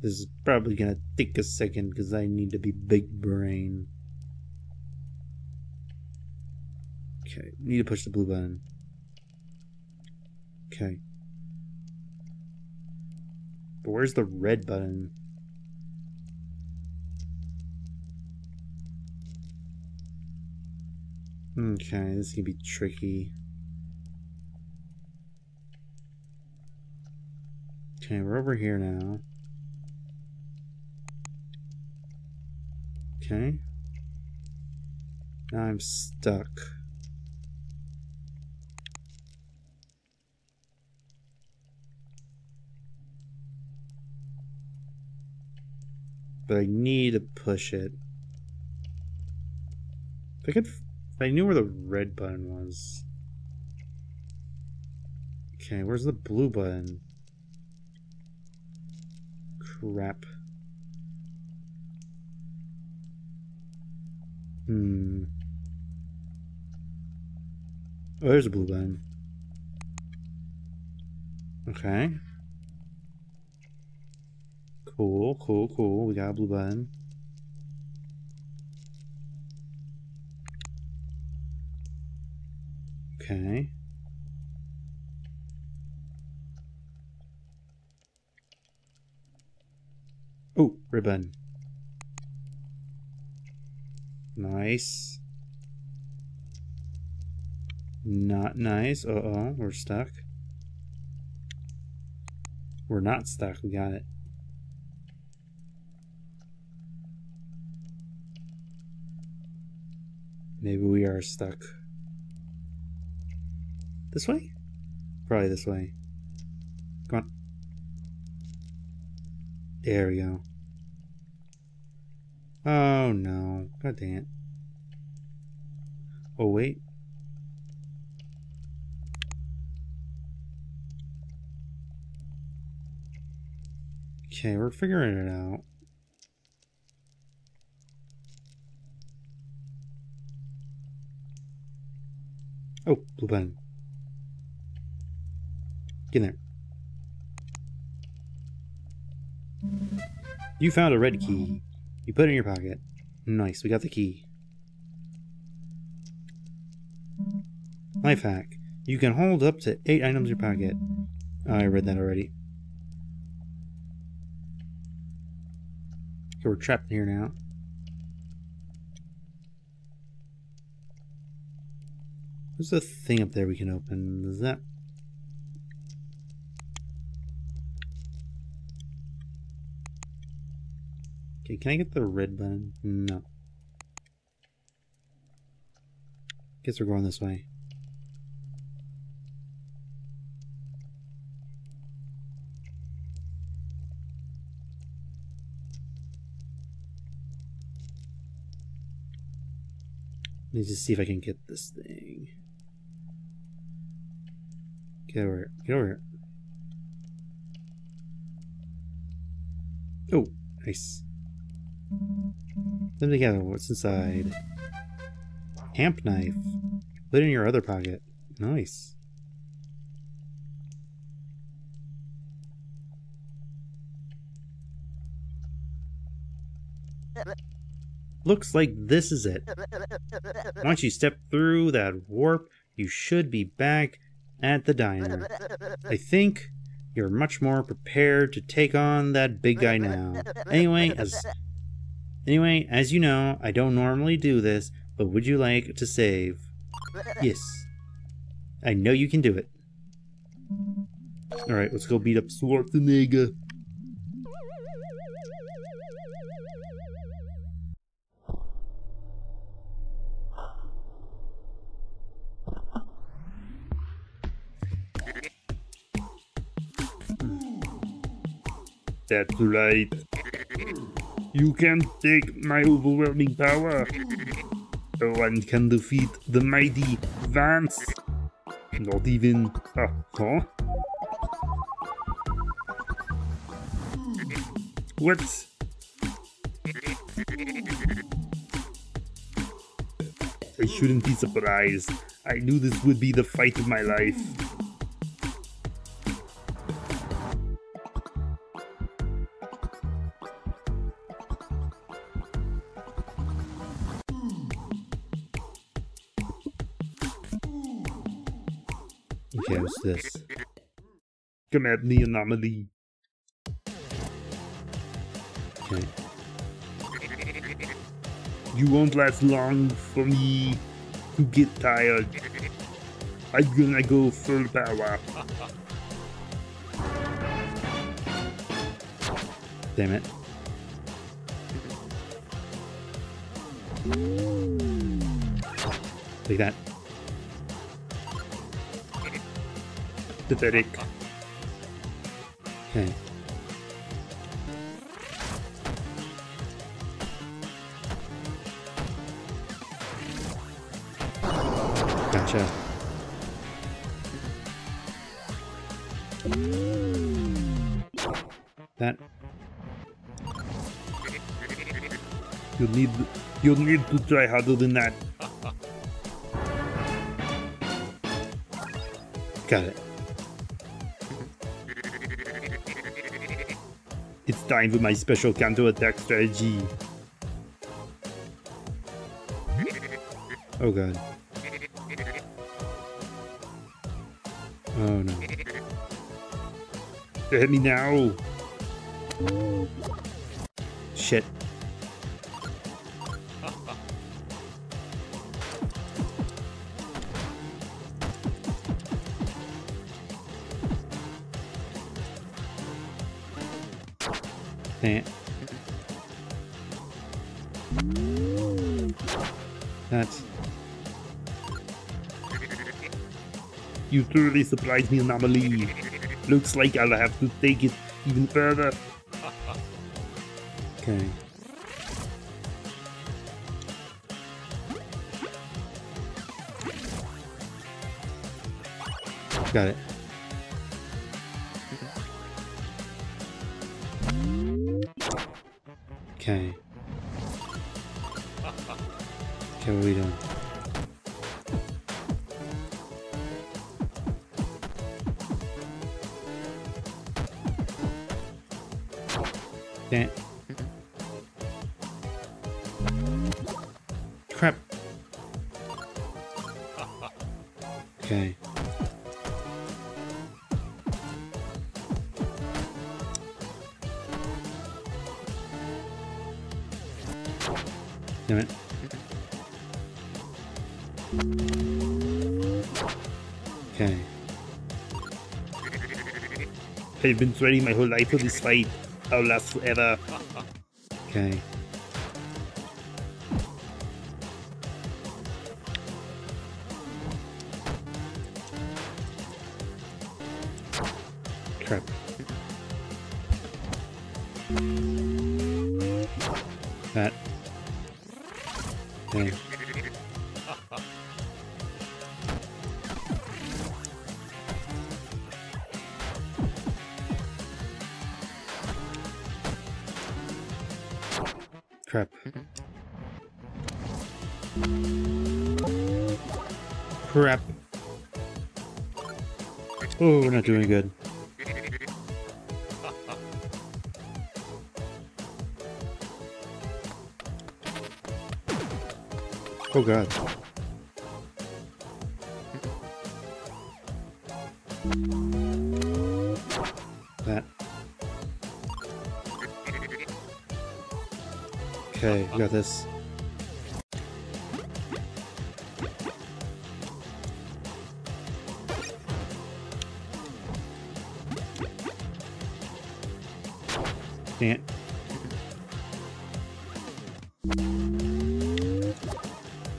This is probably gonna take a second because I need to be big brain. Okay, need to push the blue button. Okay. But where's the red button? Okay, this is gonna be tricky. Okay, we're over here now. Okay. Now I'm stuck. But I need to push it. If I could, if I knew where the red button was. Okay, where's the blue button? Crap. Oh, there's a blue button. Okay. Cool, cool, cool. We got a blue button. Okay. Oh, red button. Nice. Not nice. Uh-oh, we're stuck. We're not stuck, we got it. Maybe we are stuck. This way? Probably this way. Come on. There we go. Oh no. God dang it. Oh wait. Okay, we're figuring it out. Oh, blue button. Get in there. You found a red key. You put it in your pocket. Nice, we got the key. Life hack. You can hold up to 8 items in your pocket. Oh, I read that already. So we're trapped in here now. There's a thing up there we can open. Is that? Okay, can I get the red button? No. Guess we're going this way. Let me just see if I can get this thing. Get over here. Get over here. Oh, nice. Let me gather what's inside. Hamp knife. Put it in your other pocket. Nice. Looks like this is it. Once you step through that warp, you should be back at the diner. I think you're much more prepared to take on that big guy now. Anyway, as you know, I don't normally do this, but would you like to save? Yes. I know you can do it. Alright, let's go beat up Schwarzenegger. That's right. You can take my overwhelming power. No one can defeat the mighty Vance. Not even. Huh? What? I shouldn't be surprised. I knew this would be the fight of my life. Okay, what's this? Come at me, anomaly. Okay. You won't last long for me to get tired. I'm gonna go full power. Damn it. Take that. Pathetic. Okay. Gotcha. That. You'll need to try harder than that. Got it. time with my special counter-attack strategy. Oh god. Oh no. They hit me now! Shit. Dang it. That's... You truly surprised me, Anomaly. Looks like I'll have to take it even further. Okay. Got it. Okay. Okay, what are we doing? Damn. Crap. Okay. Damn it. Okay. I've been training my whole life for this fight. I'll last forever. Okay. Crap. That. Okay. Crap. Crap. Oh, we're not doing good. Oh god. That. Okay, we got this. Dang it.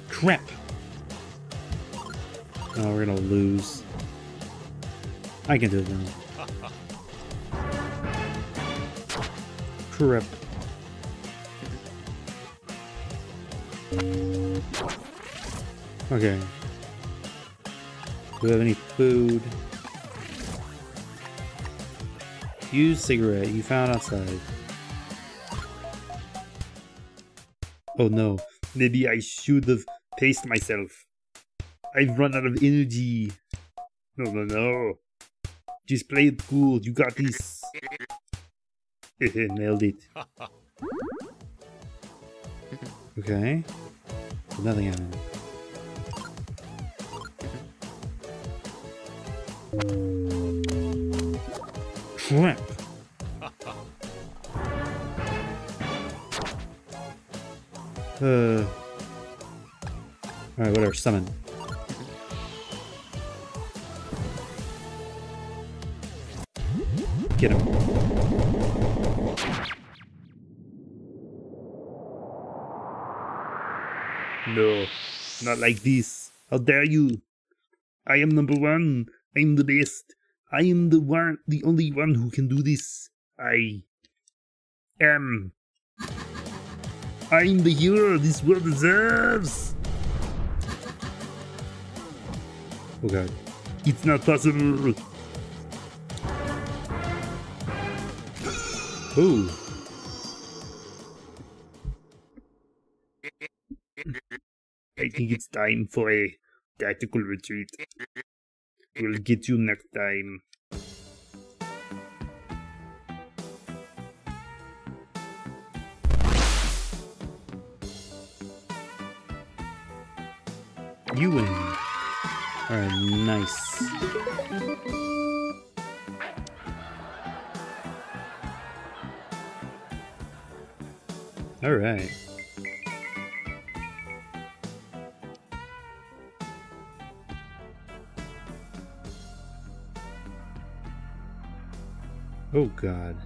Crap! Oh, we're gonna lose. I can do it now. Crap. Okay. Do we have any food? Used cigarette you found outside. Oh no, maybe I should have paced myself. I've run out of energy. No, no, no. Just play it cool, you got this. Nailed it. Okay. Nothing happened. Crap! Alright, whatever, summon. Get him. No, not like this. How dare you? I am number one. I'm the best. I am the only one who can do this. I am. I'm the hero this world deserves. Oh god. It's not possible. Oh. I think it's time for a tactical retreat. We'll get you next time. You win. Alright, nice. Alright. Oh God.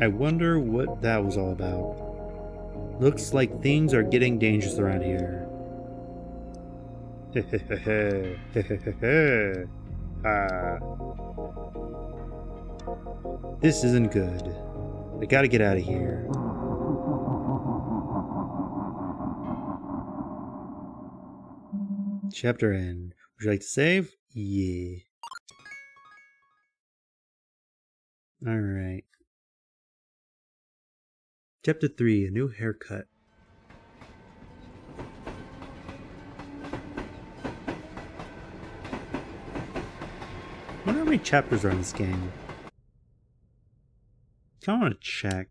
I wonder what that was all about. Looks like things are getting dangerous around here. This isn't good. I gotta get out of here. Chapter end. Would you like to save? Yeah. Alright. Chapter 3, a new haircut. I wonder how many chapters are in this game. I want to check.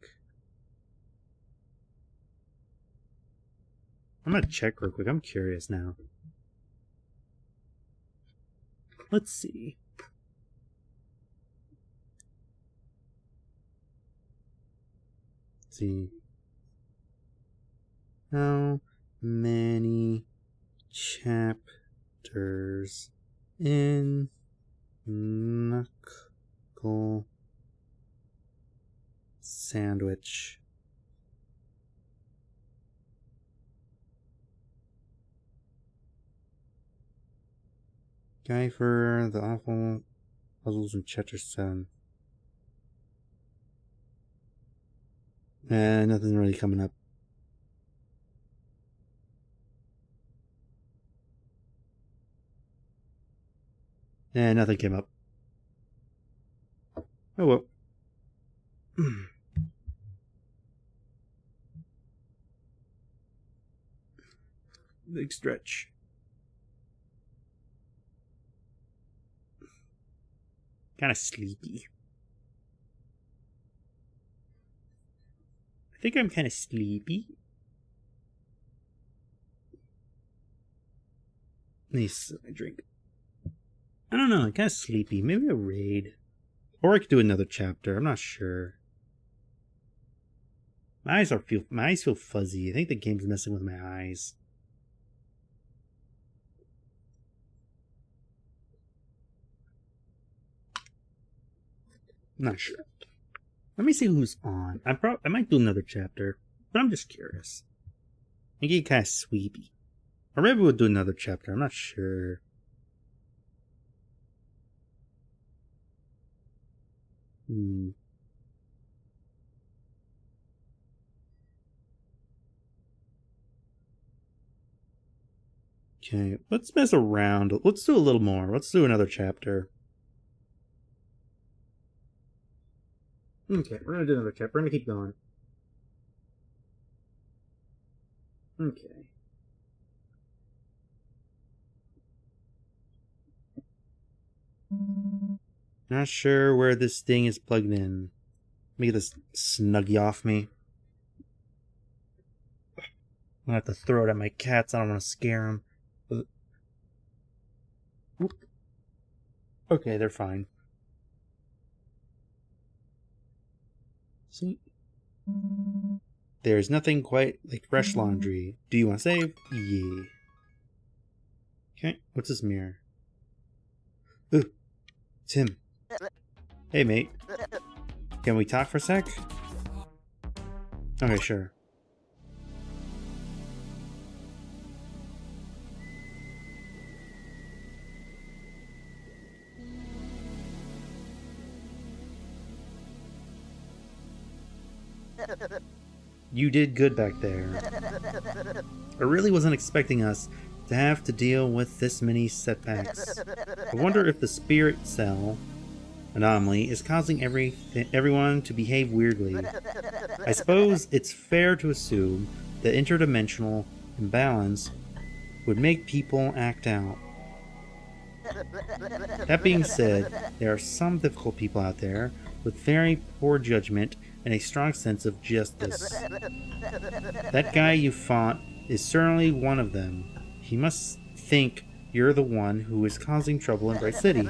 I'm gonna check real quick. I'm curious now. Let's see. How many chapters in Knuckle Sandwich? Guy for the awful puzzles in chapter 7. Nothing really coming up. Nothing came up. Oh well. Big stretch. Kind of sleepy. I think I'm kind of sleepy. Nice, I drink. I don't know, I'm kind of sleepy. Maybe a raid. Or I could do another chapter, I'm not sure. My eyes feel fuzzy. I think the game's messing with my eyes. I'm not sure. Let me see who's on. I might do another chapter, but I'm just curious. I'm getting kind of sleepy. Or maybe we'll do another chapter. I'm not sure. Okay, let's mess around. Let's do a little more. Let's do another chapter. Okay, we're gonna do another chapter. We're gonna keep going. Okay. Not sure where this thing is plugged in. Let me get this Snuggie off me. I'm gonna have to throw it at my cats. I don't want to scare them. Okay, they're fine. See? There's nothing quite like fresh laundry. Do you want to save? Yeah. Okay, what's this mirror? Ooh, it's him. Hey, mate. Can we talk for a sec? Okay, sure. You did good back there. I really wasn't expecting us to have to deal with this many setbacks. I wonder if the spirit cell anomaly is causing everyone to behave weirdly. I suppose it's fair to assume that interdimensional imbalance would make people act out. That being said, there are some difficult people out there with very poor judgment and a strong sense of justice. That guy you fought is certainly one of them. He must think you're the one who is causing trouble in Bright City.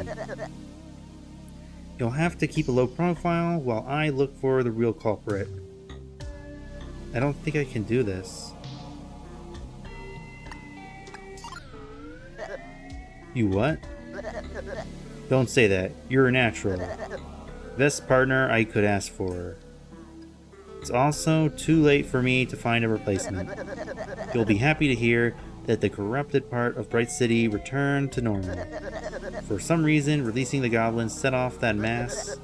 You'll have to keep a low profile while I look for the real culprit. I don't think I can do this. You what? Don't say that. You're a natural. Best partner I could ask for. It's also too late for me to find a replacement. You'll be happy to hear that the corrupted part of Bright City returned to normal. For some reason, releasing the goblins set off that mass.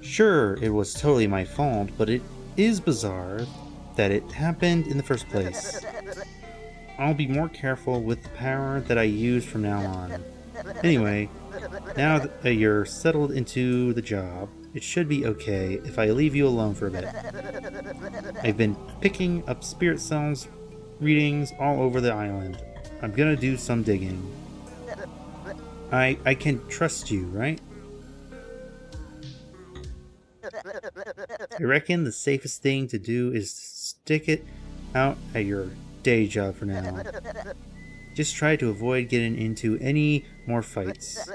Sure, it was totally my fault, but it is bizarre that it happened in the first place. I'll be more careful with the power that I use from now on. Anyway, now that you're settled into the job, it should be okay if I leave you alone for a bit. I've been picking up spirit cells readings all over the island. I'm gonna do some digging. I can trust you, right? I reckon the safest thing to do is stick it out at your day job for now. Just try to avoid getting into any more fights.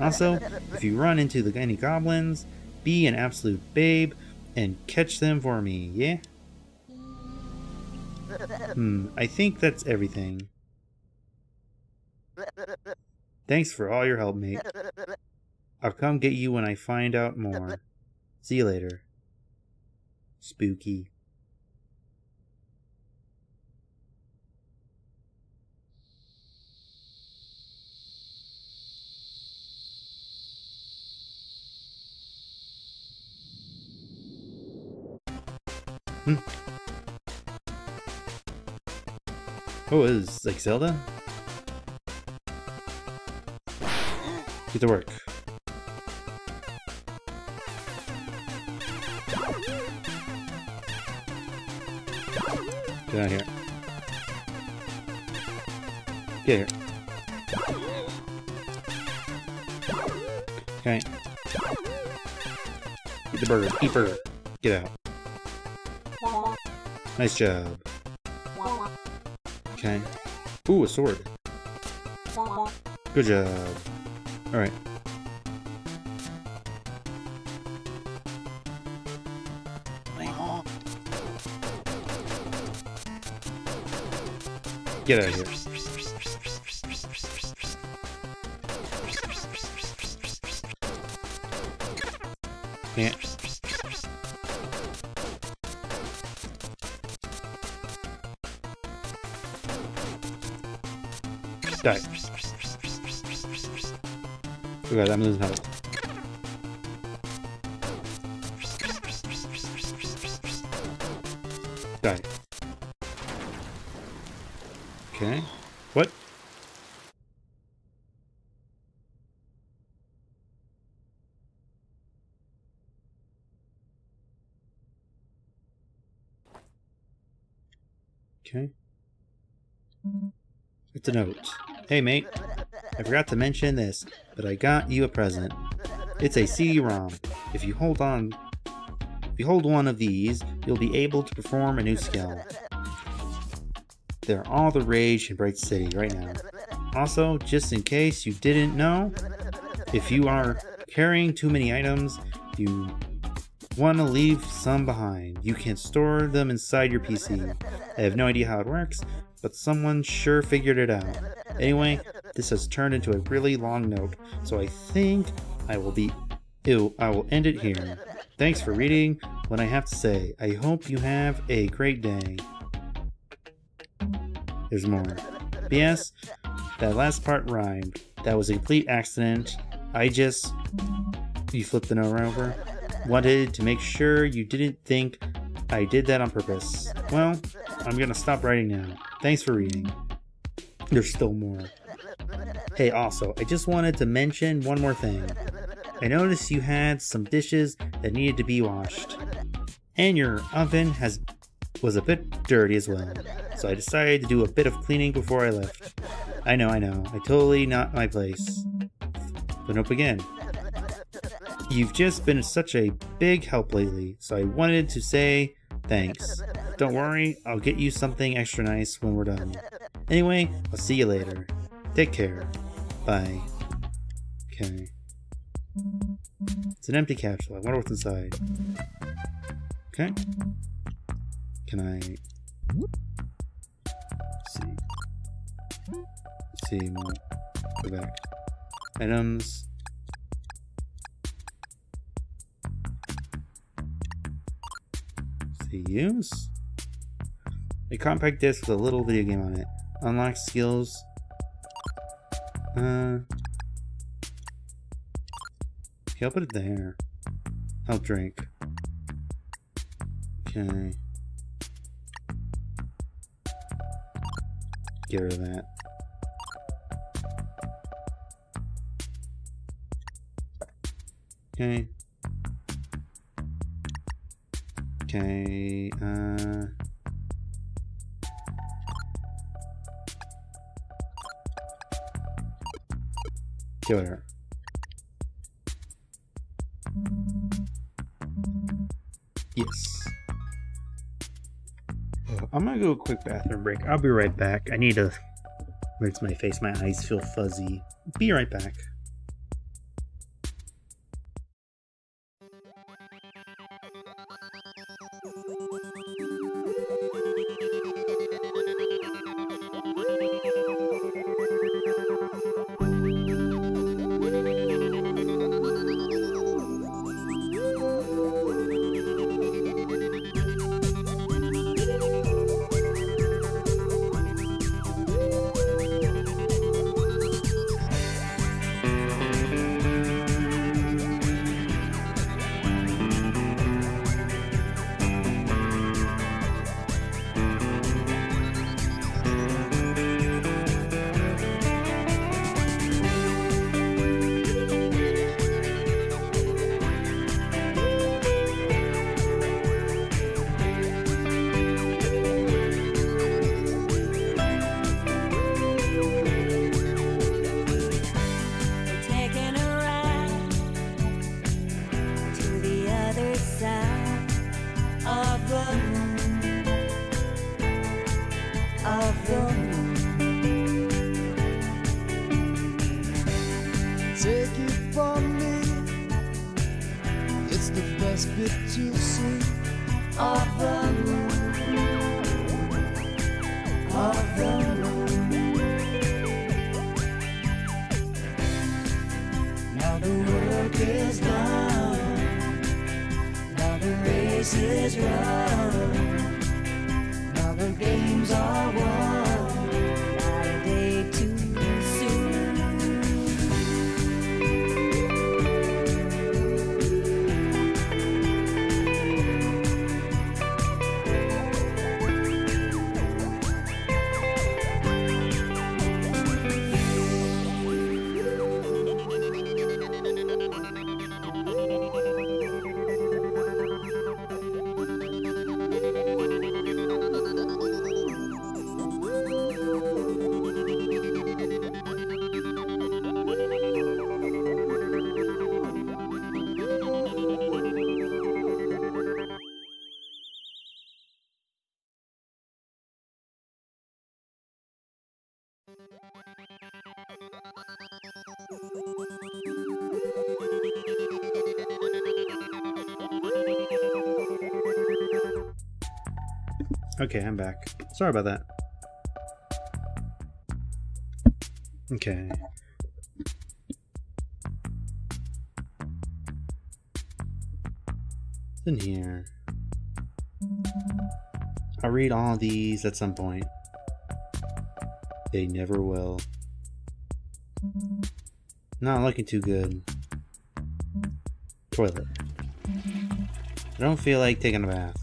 Also, if you run into any goblins, be an absolute babe and catch them for me, yeah? I think that's everything. Thanks for all your help, mate. I'll come get you when I find out more. See you later. Spooky. Oh, is this like Zelda? Get to work. Get out of here. Get here. Okay. Get the burger. Eat burger. Get out. Nice job. Okay. Ooh, a sword. Good job. Alright. Get out of here. Yeah. Die. Oh god, I'm losing health. Die. Okay. What? Okay. It's a note. Hey mate, I forgot to mention this, but I got you a present. It's a CD-ROM. If you hold one of these, you'll be able to perform a new skill. They're all the rage in Bright City right now. Also, just in case you didn't know, if you are carrying too many items, you want to leave some behind. You can store them inside your PC. I have no idea how it works, but someone sure figured it out. Anyway, this has turned into a really long note, so I think I will end it here. Thanks for reading what I have to say. I hope you have a great day. There's more. BS, that last part rhymed. That was a complete accident. You flipped the note over. Wanted to make sure you didn't think I did that on purpose. Well, I'm gonna stop writing now. Thanks for reading. There's still more. Hey, also, I just wanted to mention one more thing. I noticed you had some dishes that needed to be washed. And your oven was a bit dirty as well. So I decided to do a bit of cleaning before I left. I know. I totally not my place. But nope again. You've just been such a big help lately, so I wanted to say thanks. Don't worry, I'll get you something extra nice when we're done. Anyway, I'll see you later. Take care. Bye. Okay. It's an empty capsule. I wonder what's inside. Okay. Can I... Let's see. Go back. Items. To use a compact disc with a little video game on it. Unlock skills. Okay, I'll put it there. I'll drink. Okay. Get rid of that. Okay. Okay, get whatever. Yes. I'm gonna go a quick bathroom break. I'll be right back. I need to rinse my face. My eyes feel fuzzy. Be right back. Okay, I'm back. Sorry about that. Okay. It's in here. I'll read all these at some point. They never will. Not looking too good. Toilet. I don't feel like taking a bath.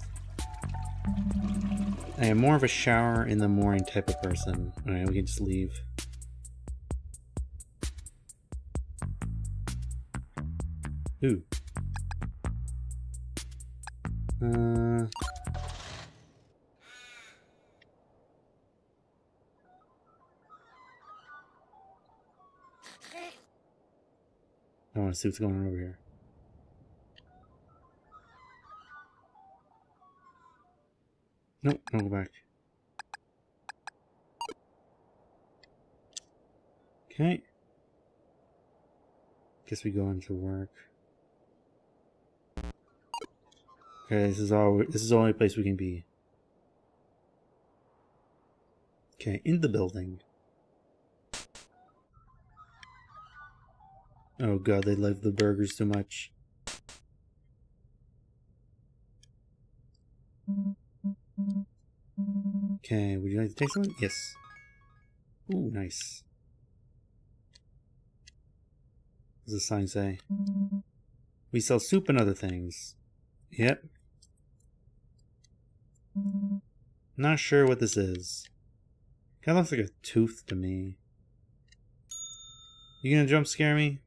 I am more of a shower in the morning type of person. Alright, we can just leave. Ooh. I want to see what's going on over here. Nope, don't go back. Okay. Guess we go into work. Okay, this is the only place we can be. Okay, in the building. Oh god, they love the burgers too much. Okay, would you like to take something? Yes. Ooh, nice. What does the sign say? We sell soup and other things. Yep. Not sure what this is. Kinda looks like a tooth to me. You gonna jump scare me?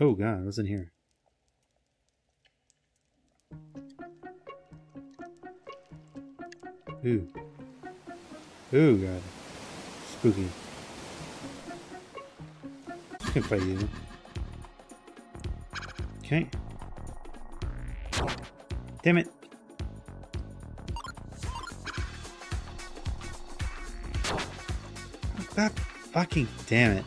Oh god, what's in here? Ooh. Ooh god. Spooky. I can fight you. Okay. Damn it. God fucking damn it.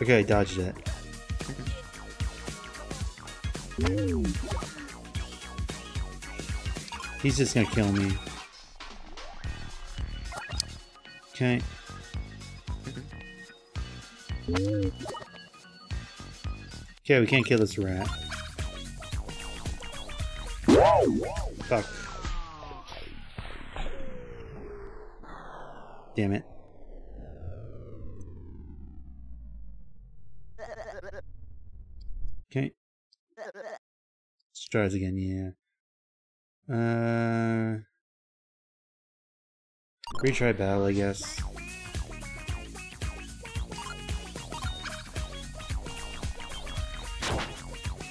Okay, I dodged it. He's just gonna kill me. Okay. Okay, we can't kill this rat. Fuck. Damn it. Okay. Let's try this again, yeah. Retry battle, I guess.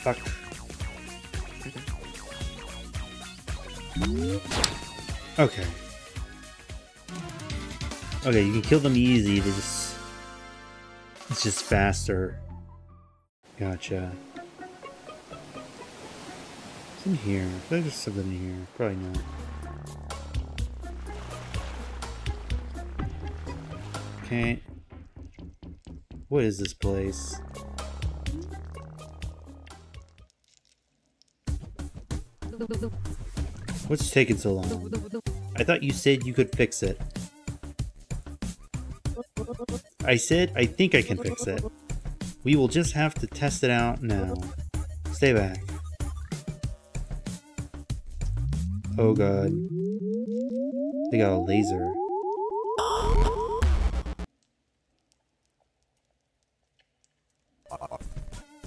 Fuck. Okay. Okay, you can kill them easy, they just... It's just faster. Gotcha. What's in here? I feel like there's something in here. Probably not. Okay. What is this place? What's taking so long? I thought you said you could fix it. I said I think I can fix it. We will just have to test it out now. Stay back. Oh god. They got a laser.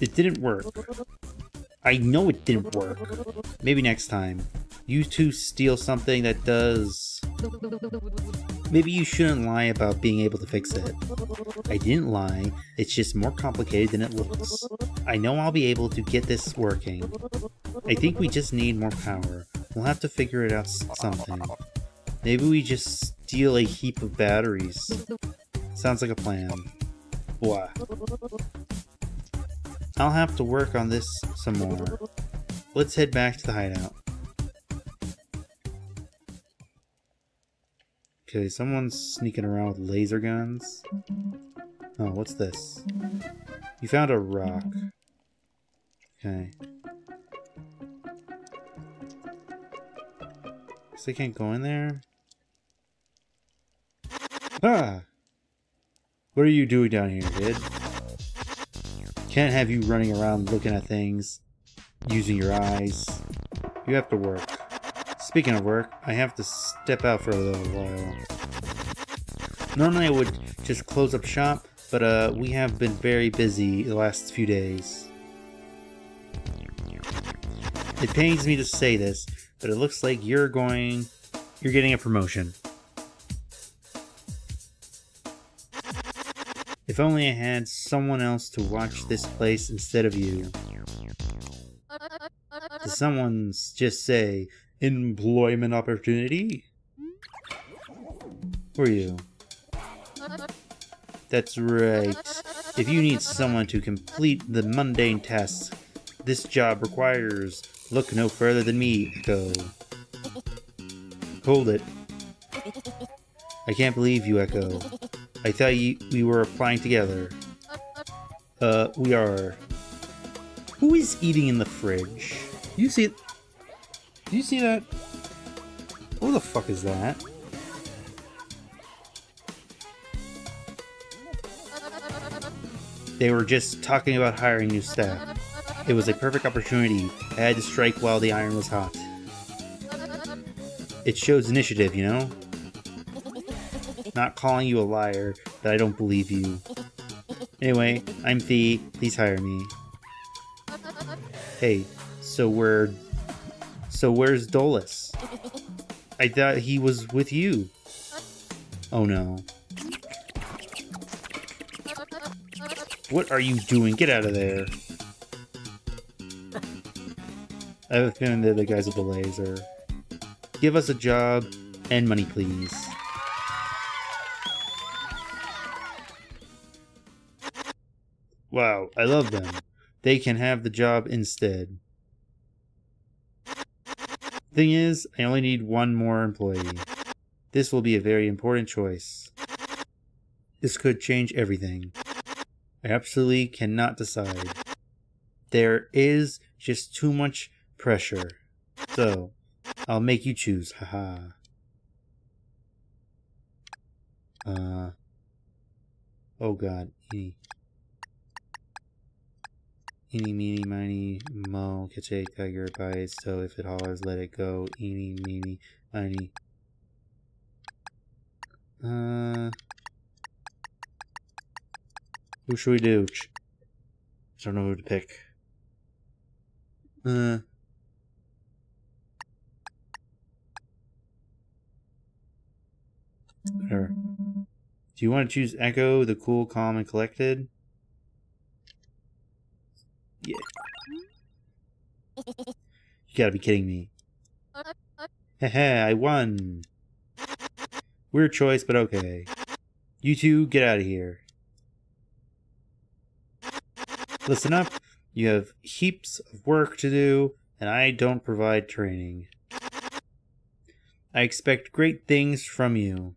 It didn't work. I know it didn't work. Maybe next time. You two steal something that does... Maybe you shouldn't lie about being able to fix it. I didn't lie, it's just more complicated than it looks. I know I'll be able to get this working. I think we just need more power. We'll have to figure it out something. Maybe we just steal a heap of batteries. Sounds like a plan. Blah. I'll have to work on this some more. Let's head back to the hideout. Okay, someone's sneaking around with laser guns. Oh, what's this? You found a rock. Okay. Guess I can't go in there. Ah! What are you doing down here, kid? Can't have you running around looking at things, using your eyes. You have to work. Speaking of work, I have to step out for a little while. Normally I would just close up shop, but we have been very busy the last few days. It pains me to say this, but it looks like you're getting a promotion. If only I had someone else to watch this place instead of you. Did someone just say employment opportunity for you. That's right. If you need someone to complete the mundane tasks this job requires, look no further than me. Go. Hold it. I can't believe you, Echo. I thought we were applying together. We are. Who is eating in the fridge? You see... Do you see that? Who the fuck is that? They were just talking about hiring new staff. It was a perfect opportunity. I had to strike while the iron was hot. It shows initiative, you know? Not calling you a liar, but I don't believe you. Anyway, I'm Thee. Please hire me. Hey, so where's Dolus? I thought he was with you. Oh no. What are you doing? Get out of there. I have a feeling that the guys with the laser. Give us a job and money, please. Wow, I love them. They can have the job instead. Thing is, I only need one more employee. This will be a very important choice. This could change everything. I absolutely cannot decide. There is just too much pressure. So, I'll make you choose. Haha. Oh god. Eeny, meeny, miny, moe, catch a tiger by its toe. If it hollers, let it go. Eeny, meeny, miny. Who should we do? I don't know who to pick. Whatever. Do you want to choose Echo, the cool, calm, and collected? Yeah. You gotta be kidding me. Heh, I won. Weird choice, but okay. You two, get out of here. Listen up. You have heaps of work to do, and I don't provide training. I expect great things from you.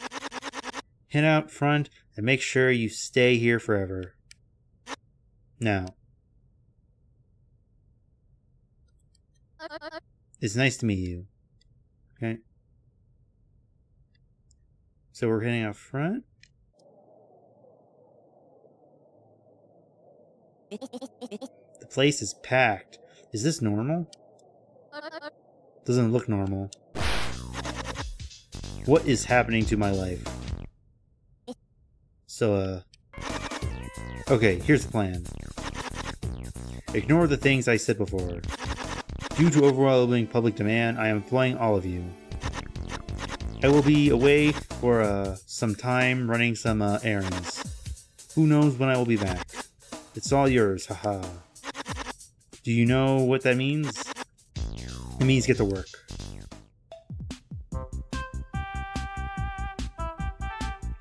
Head out front and make sure you stay here forever. Now. It's nice to meet you. Okay. So we're heading out front. The place is packed. Is this normal? Doesn't look normal. What is happening to my life? So, okay, here's the plan. Ignore the things I said before. Due to overwhelming public demand, I am employing all of you. I will be away for some time running some errands. Who knows when I will be back. It's all yours, haha. Do you know what that means? It means get to work.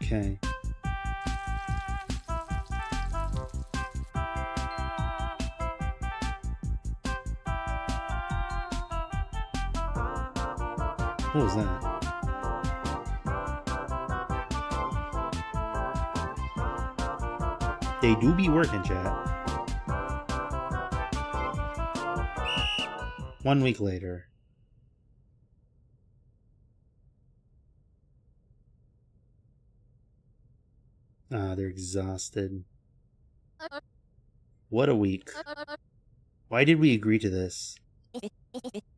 Okay. What was that? They do be working, chat. 1 week later. Ah, they're exhausted. What a week. Why did we agree to this?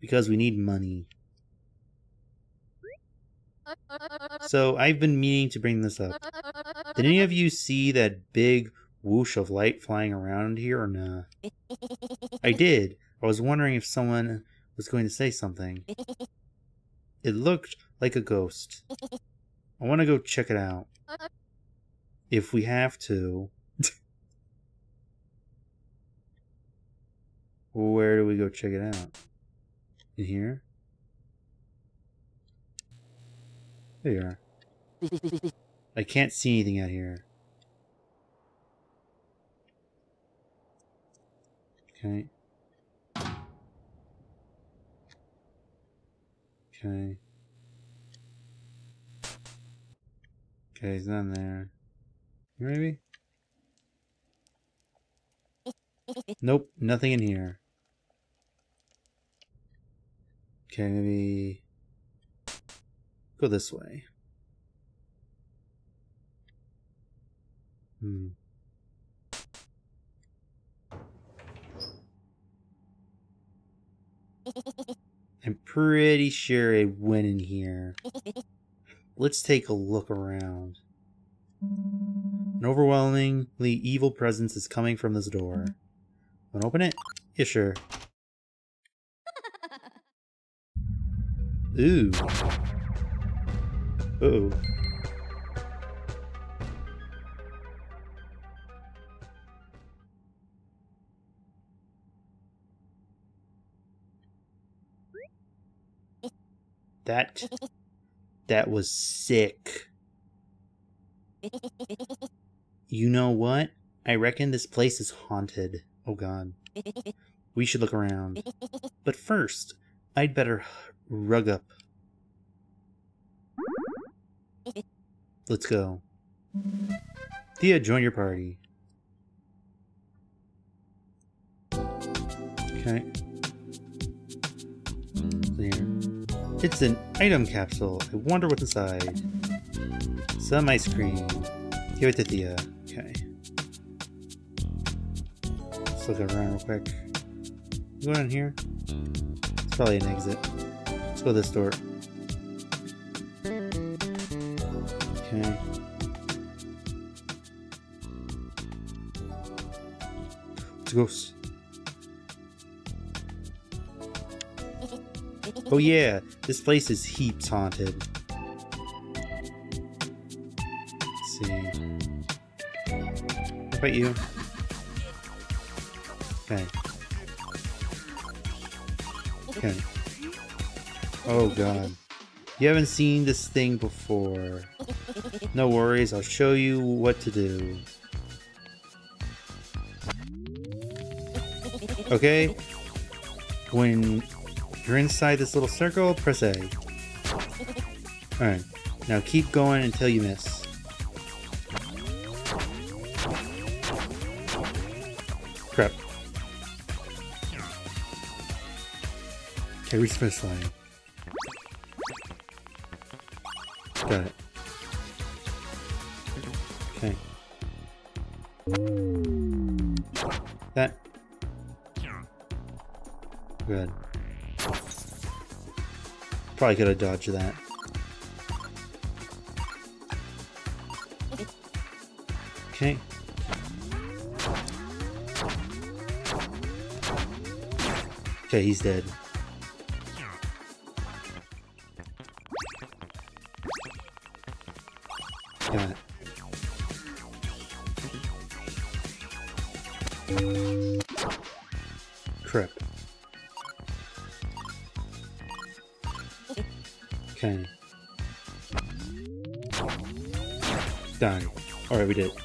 Because we need money. So, I've been meaning to bring this up. Did any of you see that big whoosh of light flying around here or nah? I did. I was wondering if someone was going to say something. It looked like a ghost. I want to go check it out. If we have to. Where do we go check it out? In here? There you are. I can't see anything out here. Okay. Okay. Okay, he's none there. Maybe? Nope, nothing in here. Okay, maybe... go this way. Hmm. I'm pretty sure it went in here. Let's take a look around. An overwhelmingly evil presence is coming from this door. Wanna open it? Yeah, sure. Ooh. Uh-oh. That was sick. You know what? I reckon this place is haunted. Oh god. We should look around. But first, I'd better rug up. Let's go. Thea, join your party. Okay. There. It's an item capsule. I wonder what's inside. Some ice cream. Give it to Thea. Okay. Let's look around real quick. What's going on here? It's probably an exit. Let's go this door. Okay. It's a ghost. Oh yeah, this place is heaps haunted. Let's see. What about you? Okay. Okay. Oh god. You haven't seen this thing before. No worries, I'll show you what to do. Okay. When you're inside this little circle, press A. Alright, now keep going until you miss. Crap. Okay, reach the finish line. Got it. Okay. That. Good. Probably could have dodged that. Okay. Okay, he's dead. Got it. Crap. Okay. Done. Alright, we did it.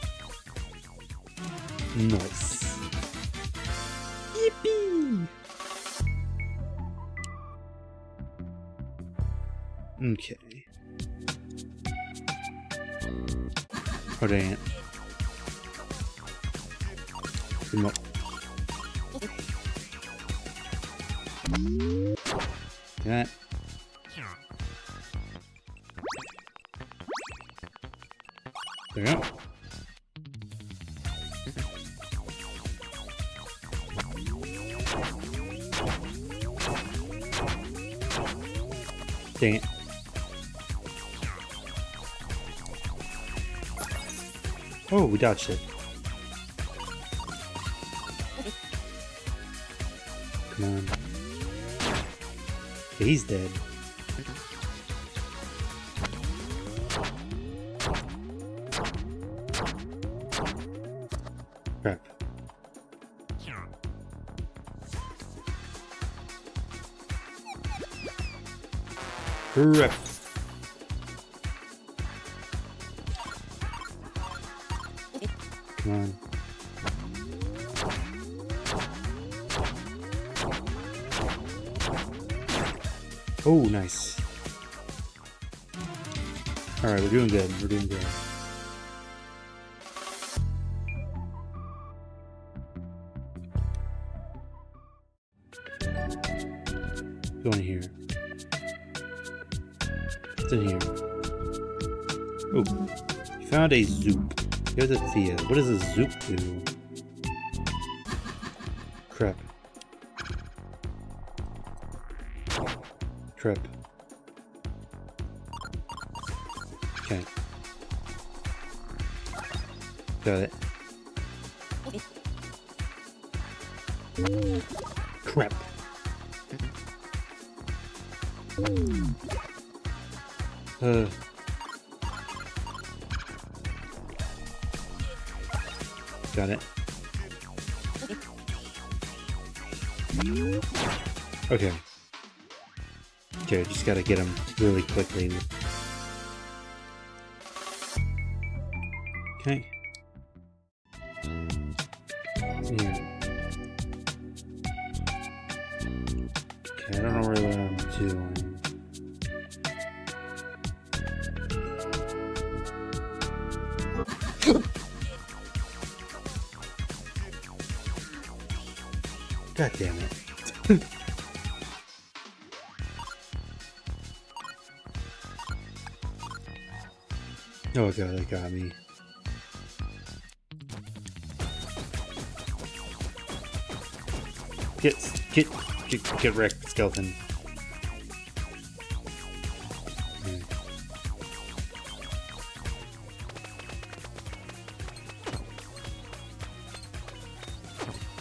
Nice. Yippee! Okay. Oh, dang it. Come up. That. There you go. Dang it. Oh, we dodged it. Come on. Okay, he's dead. Crap. Crap. Come on. Oh, nice. Alright, we're doing good. We're doing good. Go in here. What's in here? Oh, you found a zoop. Here's a Thea. What does a zoop do? Crap. Crap. Okay. Got it. Crap. Got it. Okay. Okay, just gotta get him really quickly. Okay. Okay, I don't know really what I'm doing. God damn it. Oh god, that got me. Get wrecked, skeleton.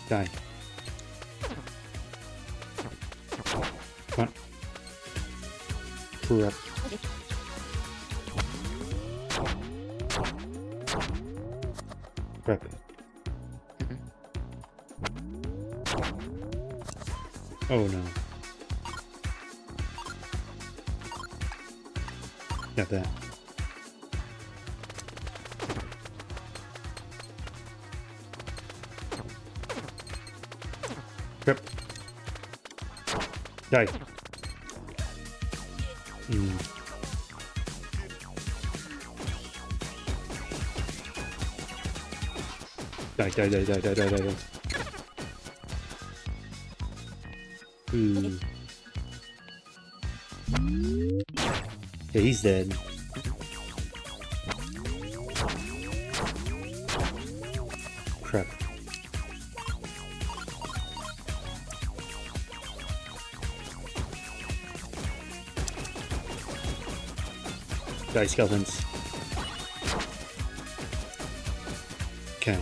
Die. Come on. Crap. Crap. Oh no. Got that. Crap. Die. Die. Ooh. Yeah, he's dead. Crap. Die, skeletons. Okay.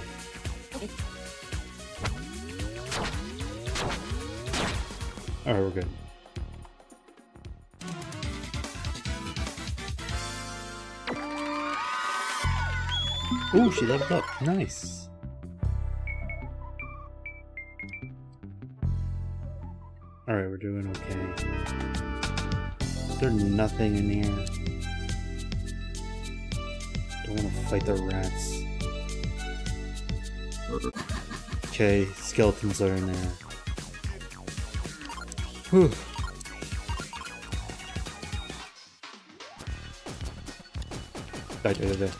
Alright, we're good. Ooh, she leveled up. Nice. Alright, we're doing okay. There's nothing in here. Don't want to fight the rats. Okay, skeletons are in there. Whew. Die. Okay.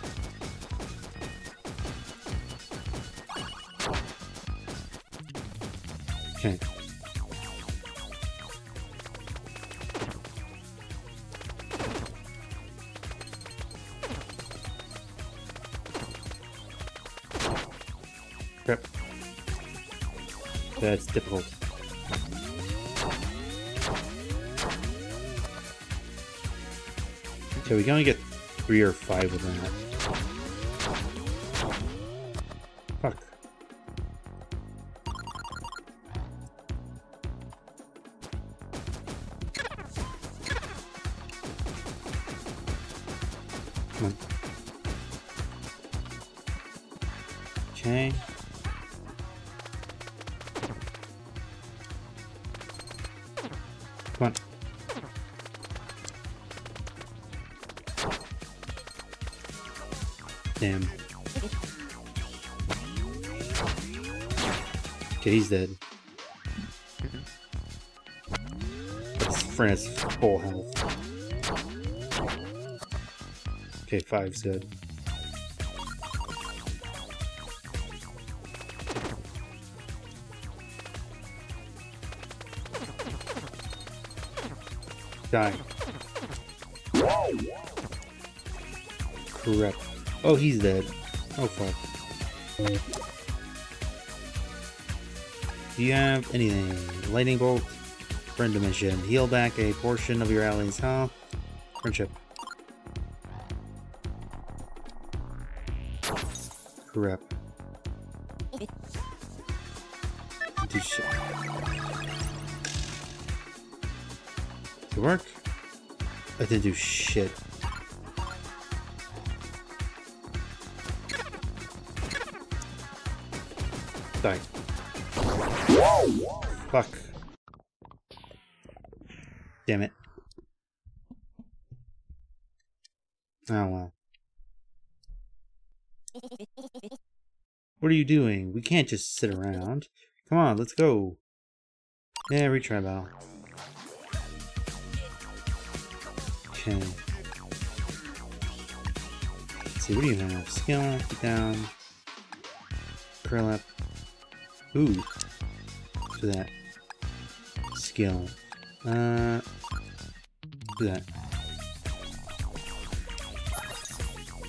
Crap. That's difficult. Okay, we can only get 3 or 5 of that. Fuck. Come on. Okay. Come on. Damn. Okay, he's dead. His friend has full health. Okay, 5's good. Die. Crap. Oh, he's dead. Oh, fuck. Do you have anything? Lightning bolt. Friend dimension. Heal back a portion of your allies, huh? Friendship. Crap. Do shit. Good work. I didn't do shit. Die. Fuck. Damn it. Oh well. What are you doing? We can't just sit around. Come on, let's go. Yeah, retry battle. Okay. Let's see, what do you have? Skill, down, curl up. Ooh, do that. Skill. Do that.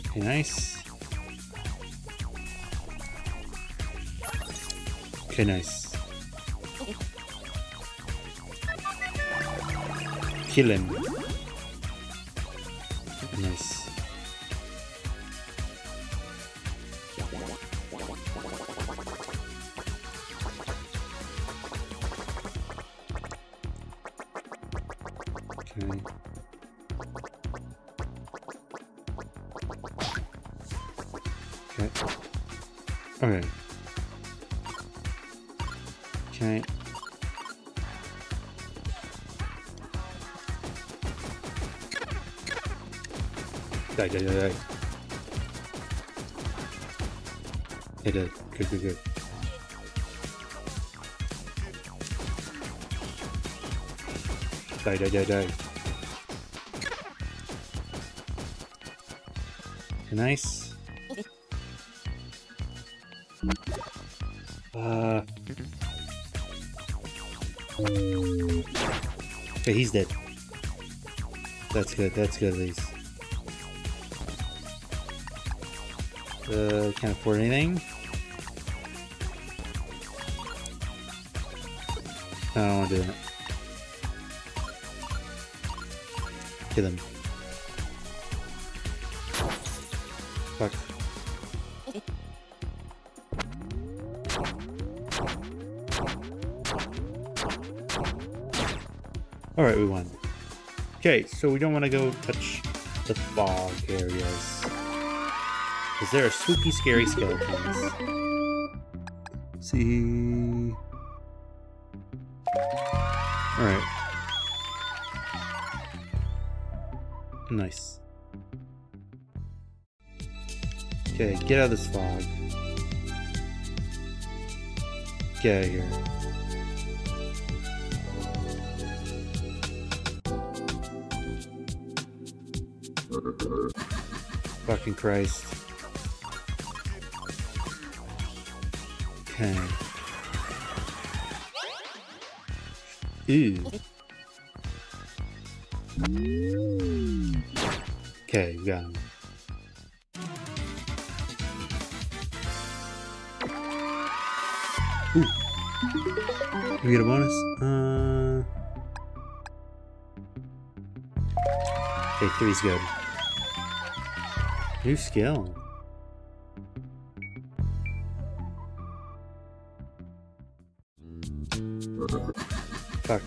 Okay, nice. Okay, nice. Kill him. Nice. Okay. Okay. Okay. Okay. Die, die, die, die. It did. Good, good, good. Die, die, die, die. Okay, nice. Okay, he's dead. That's good at least. Can't afford anything. No, I don't want to do that. Kill him. Fuck. Alright, we won. Okay, so we don't want to go touch the fog areas. Because there are spooky, scary skeletons. See. Alright. Nice. Okay, get out of this fog. Get out of here. Fucking Christ. Okay. Ooh. Okay, we got him. Ooh. We get a bonus? Okay, 3's good. New skill. Fuck.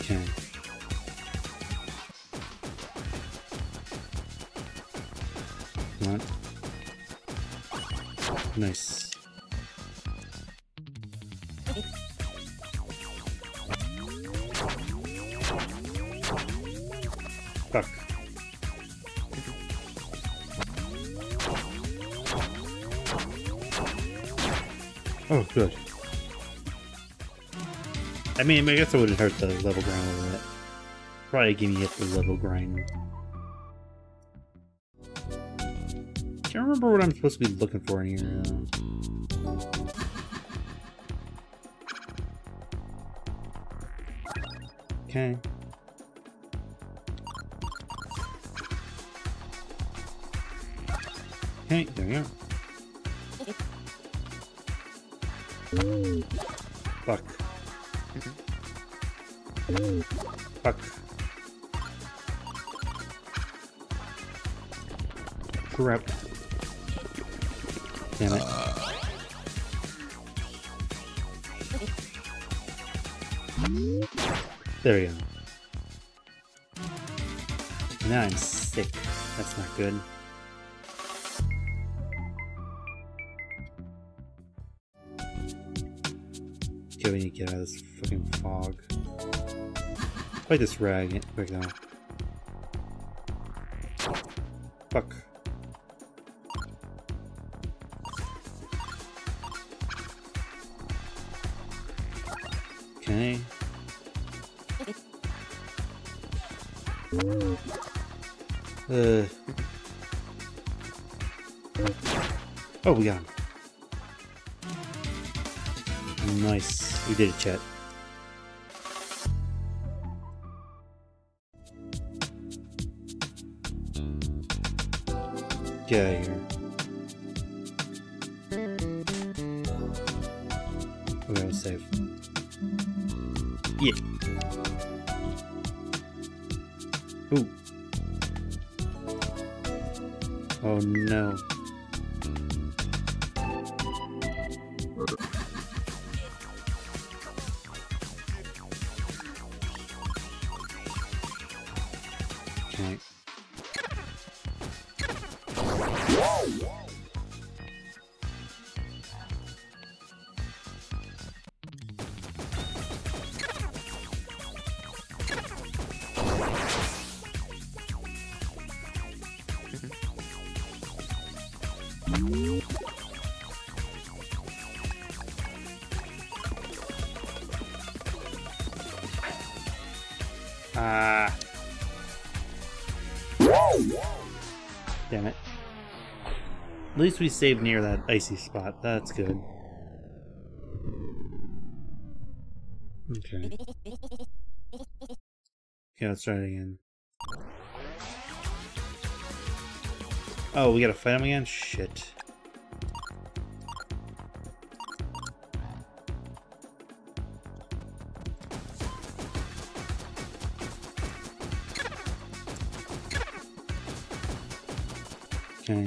Okay. Come on. Nice. Fuck. Oh, good. I mean, I guess it wouldn't hurt the level grind a little bit. Probably give me the level grind. Can't remember what I'm supposed to be looking for in here. Okay. Okay, there we go. Fuck. Fuck. Crap. Damn it. There we go. Now I'm sick. That's not good. Okay, we need to get out of this fucking fog. Fight this rag quick now. Fuck. Okay. Oh, we got him. Nice. We did it, chat. Get out of here. We're gonna save. Yeah. Ooh. Oh no. Okay. Damn it. At least we saved near that icy spot. That's good. Okay. Okay, let's try it again. Oh, we gotta fight him again? Shit. Okay.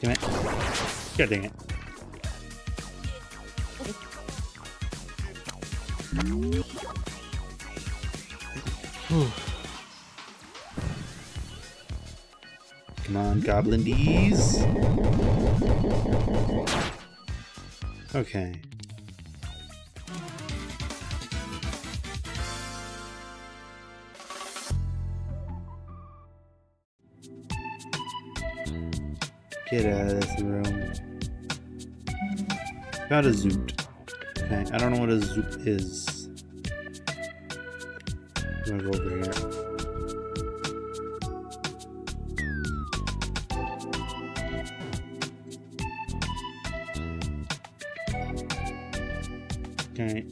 Damn it. God dang it. Come on, Goblin Bees. Okay. Get out of this room. Got a zoot. Okay, I don't know what a zoot is. I'm gonna go over here. Okay.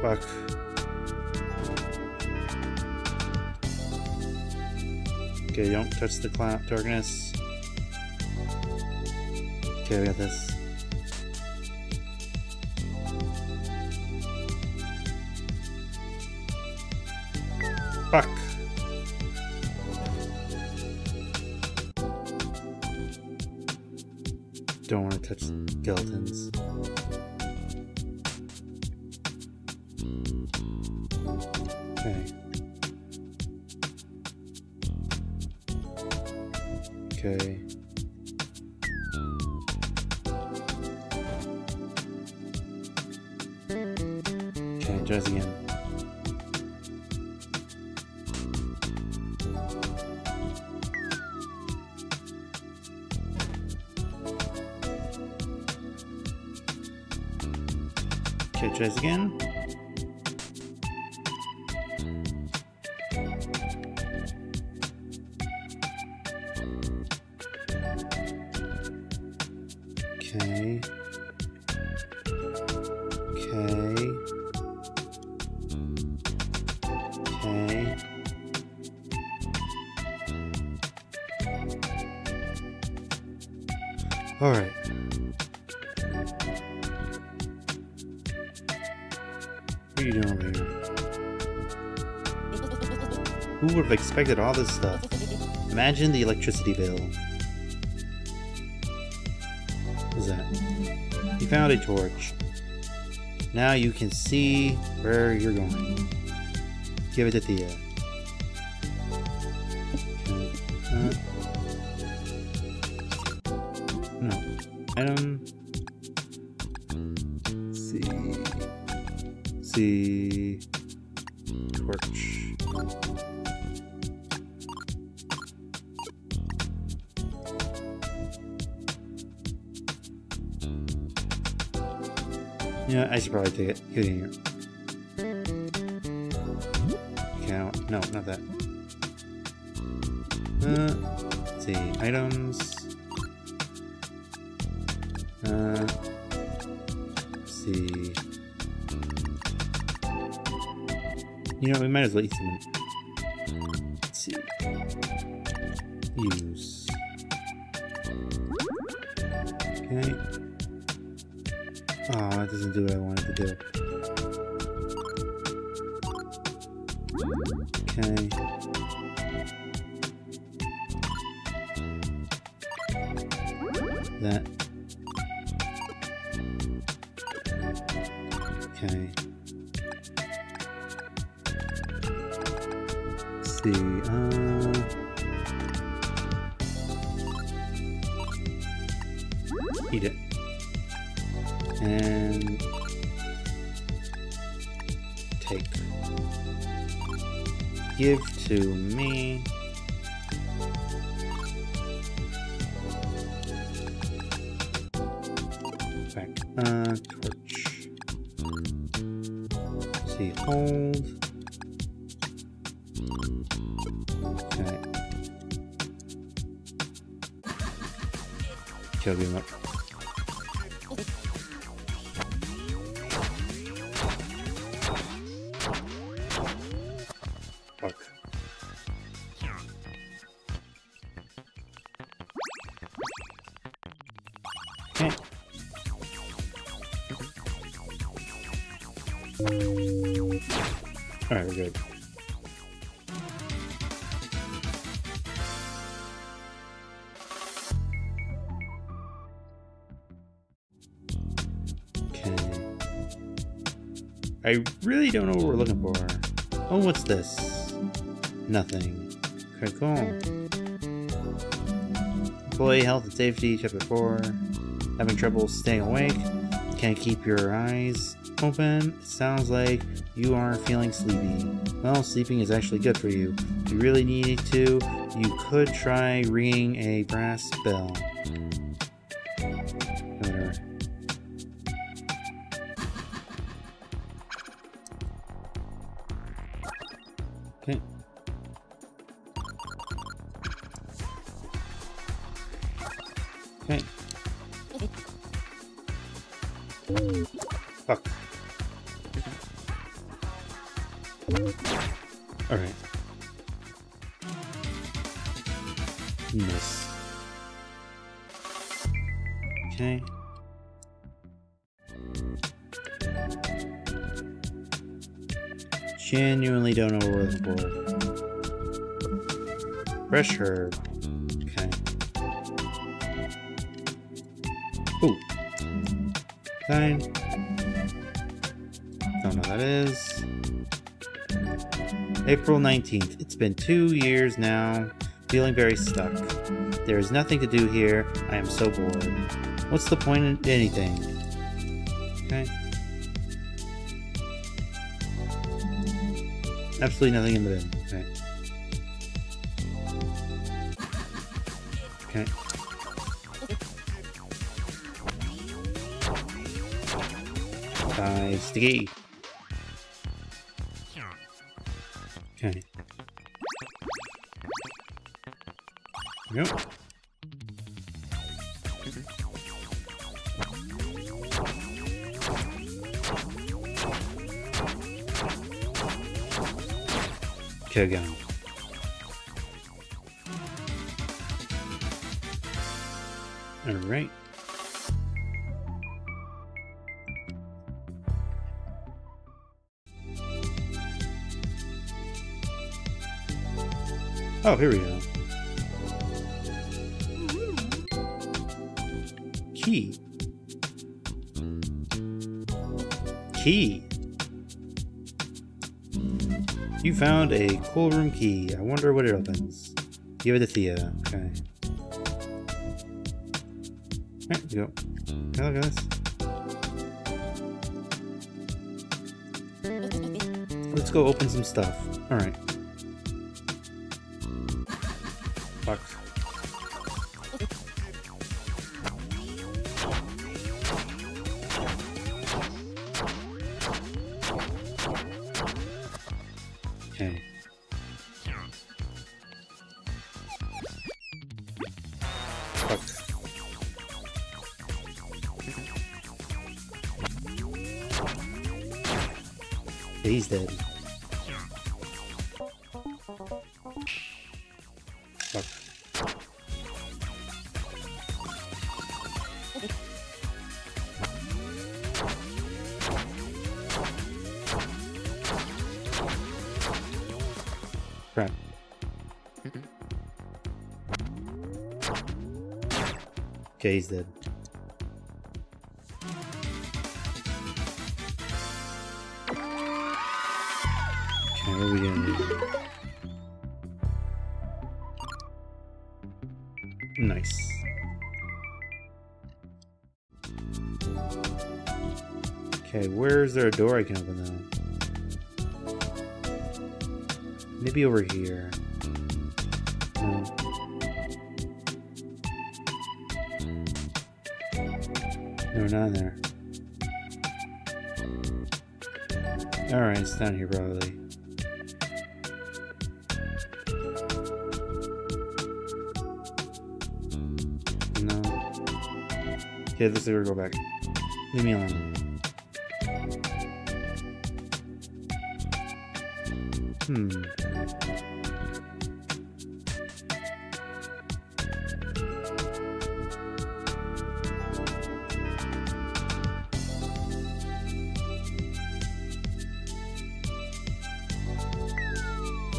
Fuck. Okay, don't touch the cloud darkness. Okay, we got this. Fuck. Don't want to touch skeletons. Okay. Okay. enjoys the game. Okay, tries again. Expected all this stuff. Imagine the electricity bill. What is that? You found a torch. Now you can see where you're going. Give it to Thea. No. Item. See. Torch. Yeah, I should probably take it. Get in here. Okay, no, not that. Let's see, items. Let's see. You know, we might as well eat something. Let's see. Use. Okay. Aw, that doesn't do what I wanted to do. Okay. That. Okay. Let's see, eat it. And take. Give to me. Back. Torch. See, hold. Okay. Kill him up. I really don't know what we're looking for. Oh, what's this? Nothing. Okay, cool. Employee health and safety, chapter 4. Having trouble staying awake? Can't keep your eyes open? It sounds like you are feeling sleepy. Well, sleeping is actually good for you. If you really need to, you could try ringing a brass bell. Genuinely don't know what we're looking for. Fresh herb. Okay. Ooh. Fine. Don't know what that is. April 19th. It's been 2 years now. Feeling very stuck. There is nothing to do here. I am so bored. What's the point in anything? Okay. Absolutely nothing in the bin. Okay. Okay. Die, sticky. Okay. Nope. Kogan. All right. Oh, here we go. Key. Key. You found a cool room key. I wonder what it opens. Give it to Thea. Okay. There we go. Now look at this. Let's go open some stuff. Alright. Box. Okay. Fuck. He's dead. Fuck. Crap. Okay, he's dead. Okay, what are we gonna do? Nice. Okay, where is there a door I can open now? Maybe over here. No. No, not in there. Alright, it's down here probably. No. Okay, let's see where we go back. Leave me alone. Hmm.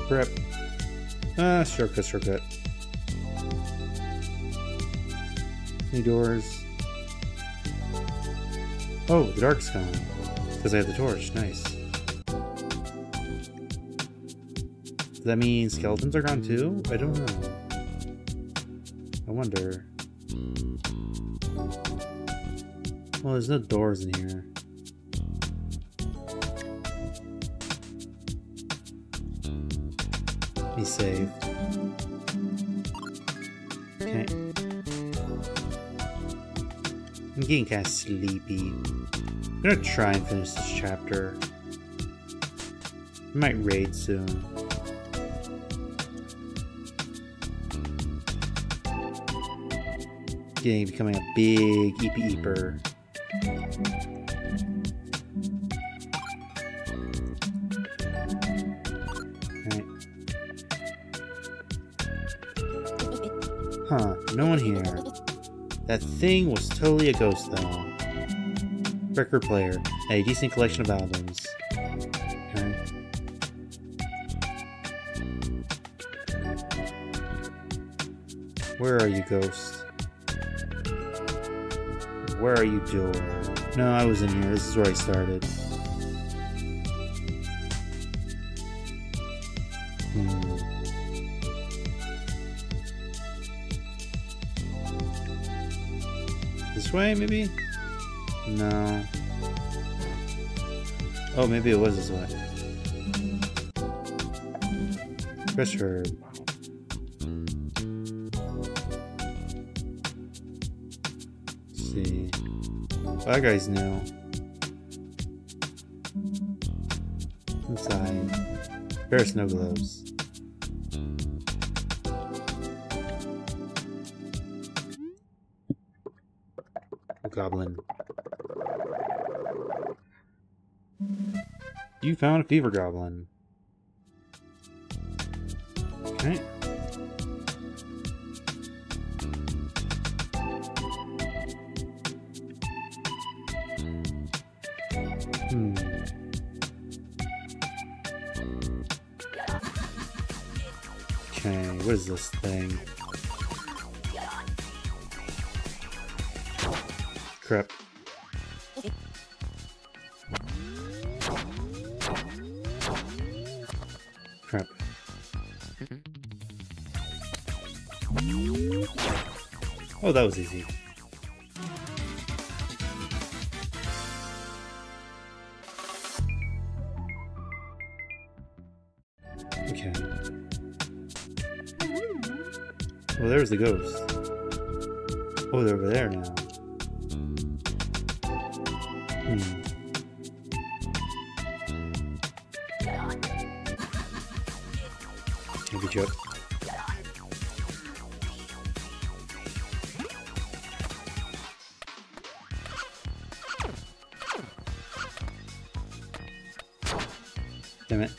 Crap. Ah, shortcut. Any doors? Oh, the dark's gone. Because I have the torch. Nice. Does that mean skeletons are gone too? I don't know. I wonder. Well, there's no doors in here. He's saved. Okay. I'm getting kind of sleepy. I'm gonna try and finish this chapter. I might raid soon. Getting becoming a big eepy-eeper. Huh, no one here. That thing was totally a ghost though. Record player, a decent collection of albums. Okay. Where are you, ghost? Where are you, door? No, I was in here. This is where I started. This way, maybe? No. Oh, maybe it was this way. Fish herb. Let's see. That guy's new. Inside. A pair of snow gloves. A goblin. You found a fever goblin. Okay. Okay, what is this thing? Crap. Crap. Oh, that was easy. Okay. Well, there's the ghost. Oh, they're over there now. Good job. Damn it.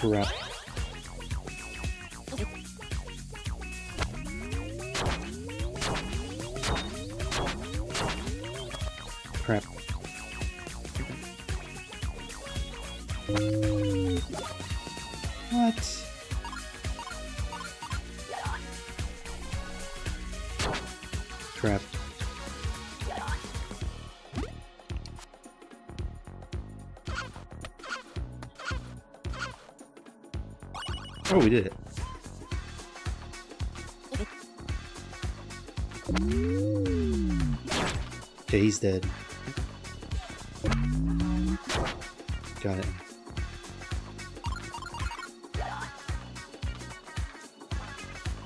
Crap. Crap. What? Crap. Oh, we did it. Okay, he's dead. Got it.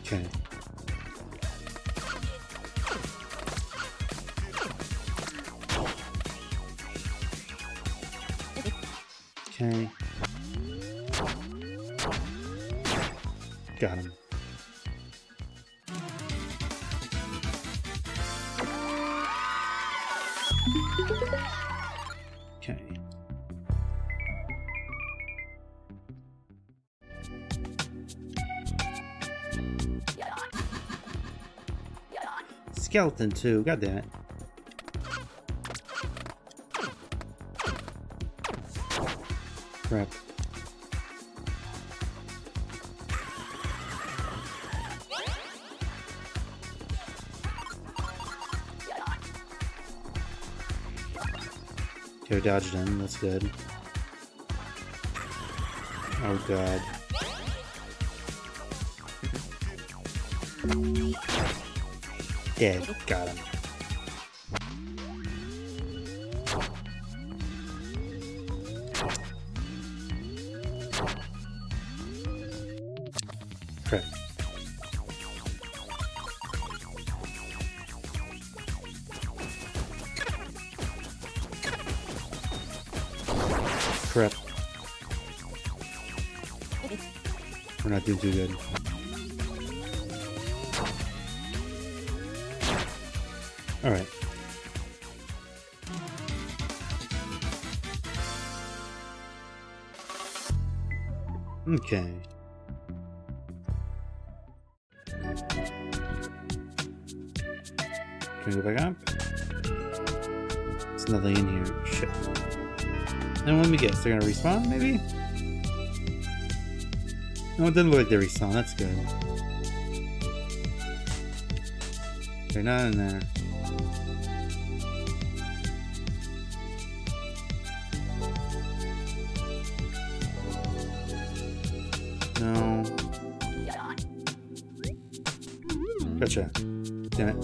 Okay. Okay. Got him. Okay. Skeleton too, god damn it. Crap. Okay, dodged him, that's good. Oh god. Dead, got him. Crap. Crap. We're not doing too good. All right. Okay. Can we go back up? There's nothing in here. Shit. And let me guess, they're gonna respawn, maybe? No, it doesn't look like they respawn. That's good. They're not in there. No. Gotcha. Damn it.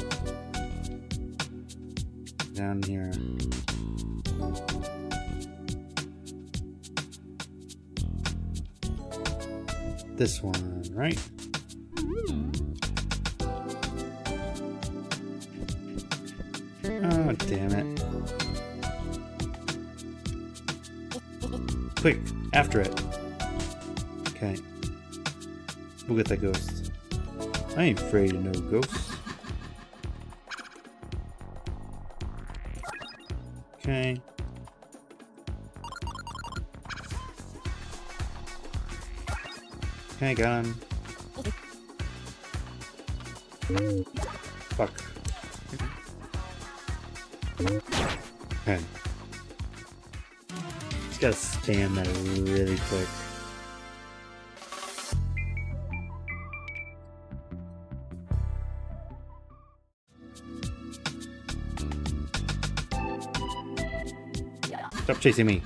Down here. this one, right? Oh, damn it. Quick, after it. Okay. We'll get that ghost. I ain't afraid of no ghosts. Okay. Okay, got him. Fuck. Okay. Just gotta spam that really quick. Stop chasing me.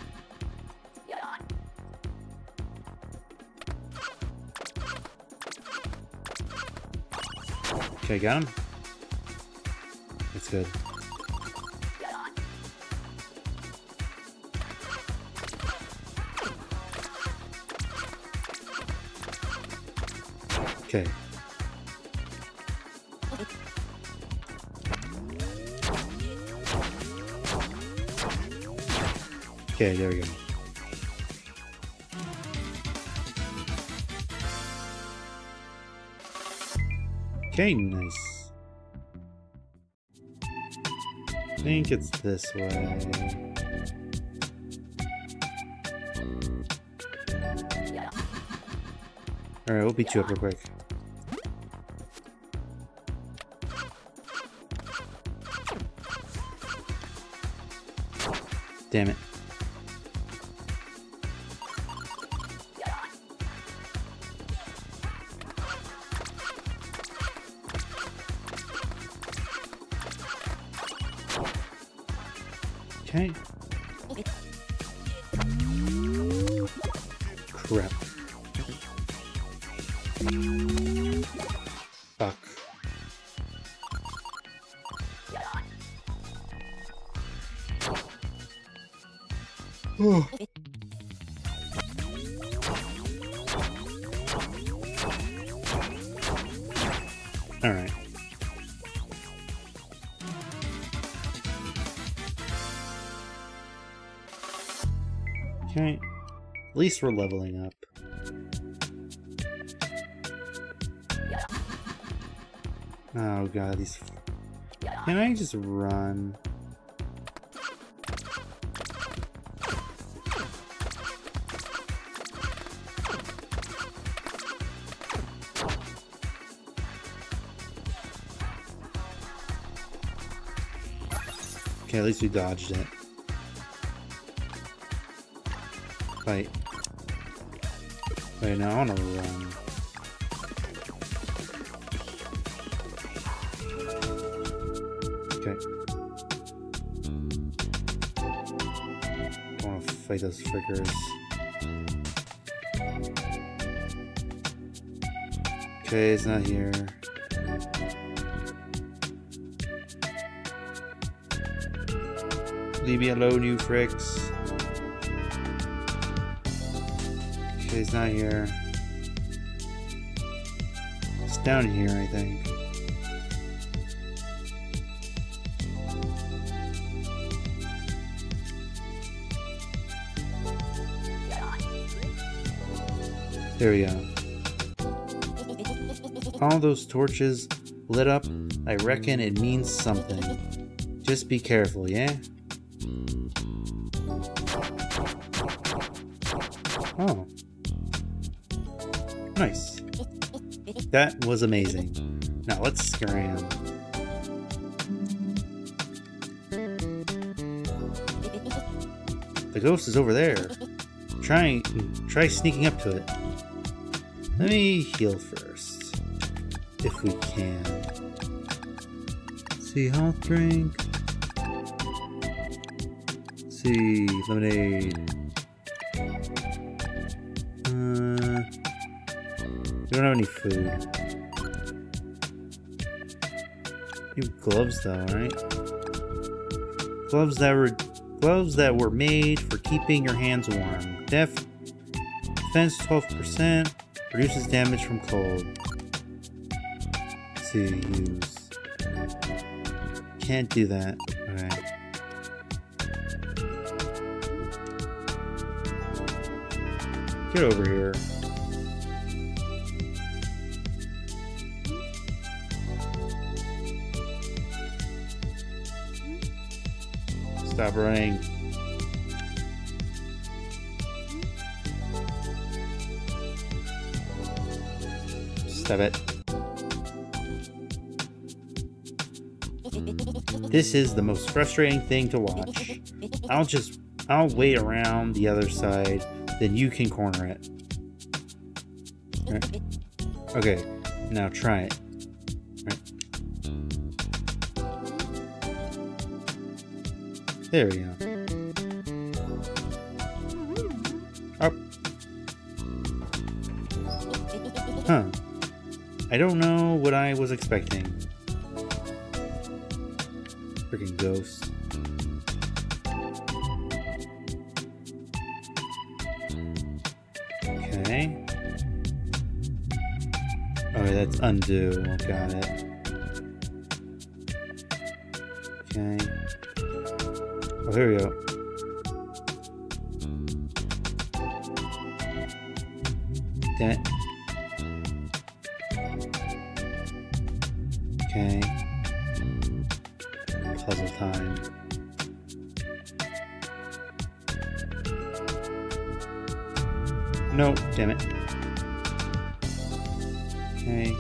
Okay, got him. That's good. Okay. Okay, there we go. Okay, nice. I think it's this way. Alright, we'll beat you up real quick. Damn it. Crap. Fuck. Oh. All right. Okay. At least we're leveling up. Oh god, these... Can I just run? Okay, at least we dodged it. Fight. Wait, now I want to run. Okay. I want to fight those friggers. Okay, it's not here. Leave me alone, you fricks. He's not here. It's down here, I think. There we go. All those torches lit up. I reckon it means something. Just be careful, yeah? Oh. Nice. That was amazing. Now let's scram. The ghost is over there. Try sneaking up to it. Let me heal first. If we can. See hot drink. See lemonade. I don't have any food. You have gloves though, right? Gloves that were made for keeping your hands warm. Defense 12%. Reduces damage from cold. Let's see, use. Can't do that. Alright. Get over here. Stop running. Stop it. This is the most frustrating thing to watch. I'll wait around the other side, then you can corner it. Right. Okay, now try it. There we go. Up. Huh. I don't know what I was expecting. Freaking ghost. Okay. Oh, that's undo. Got it. Okay. Oh, here we go. Damn it. Okay. Puzzle time. No, damn it. Okay.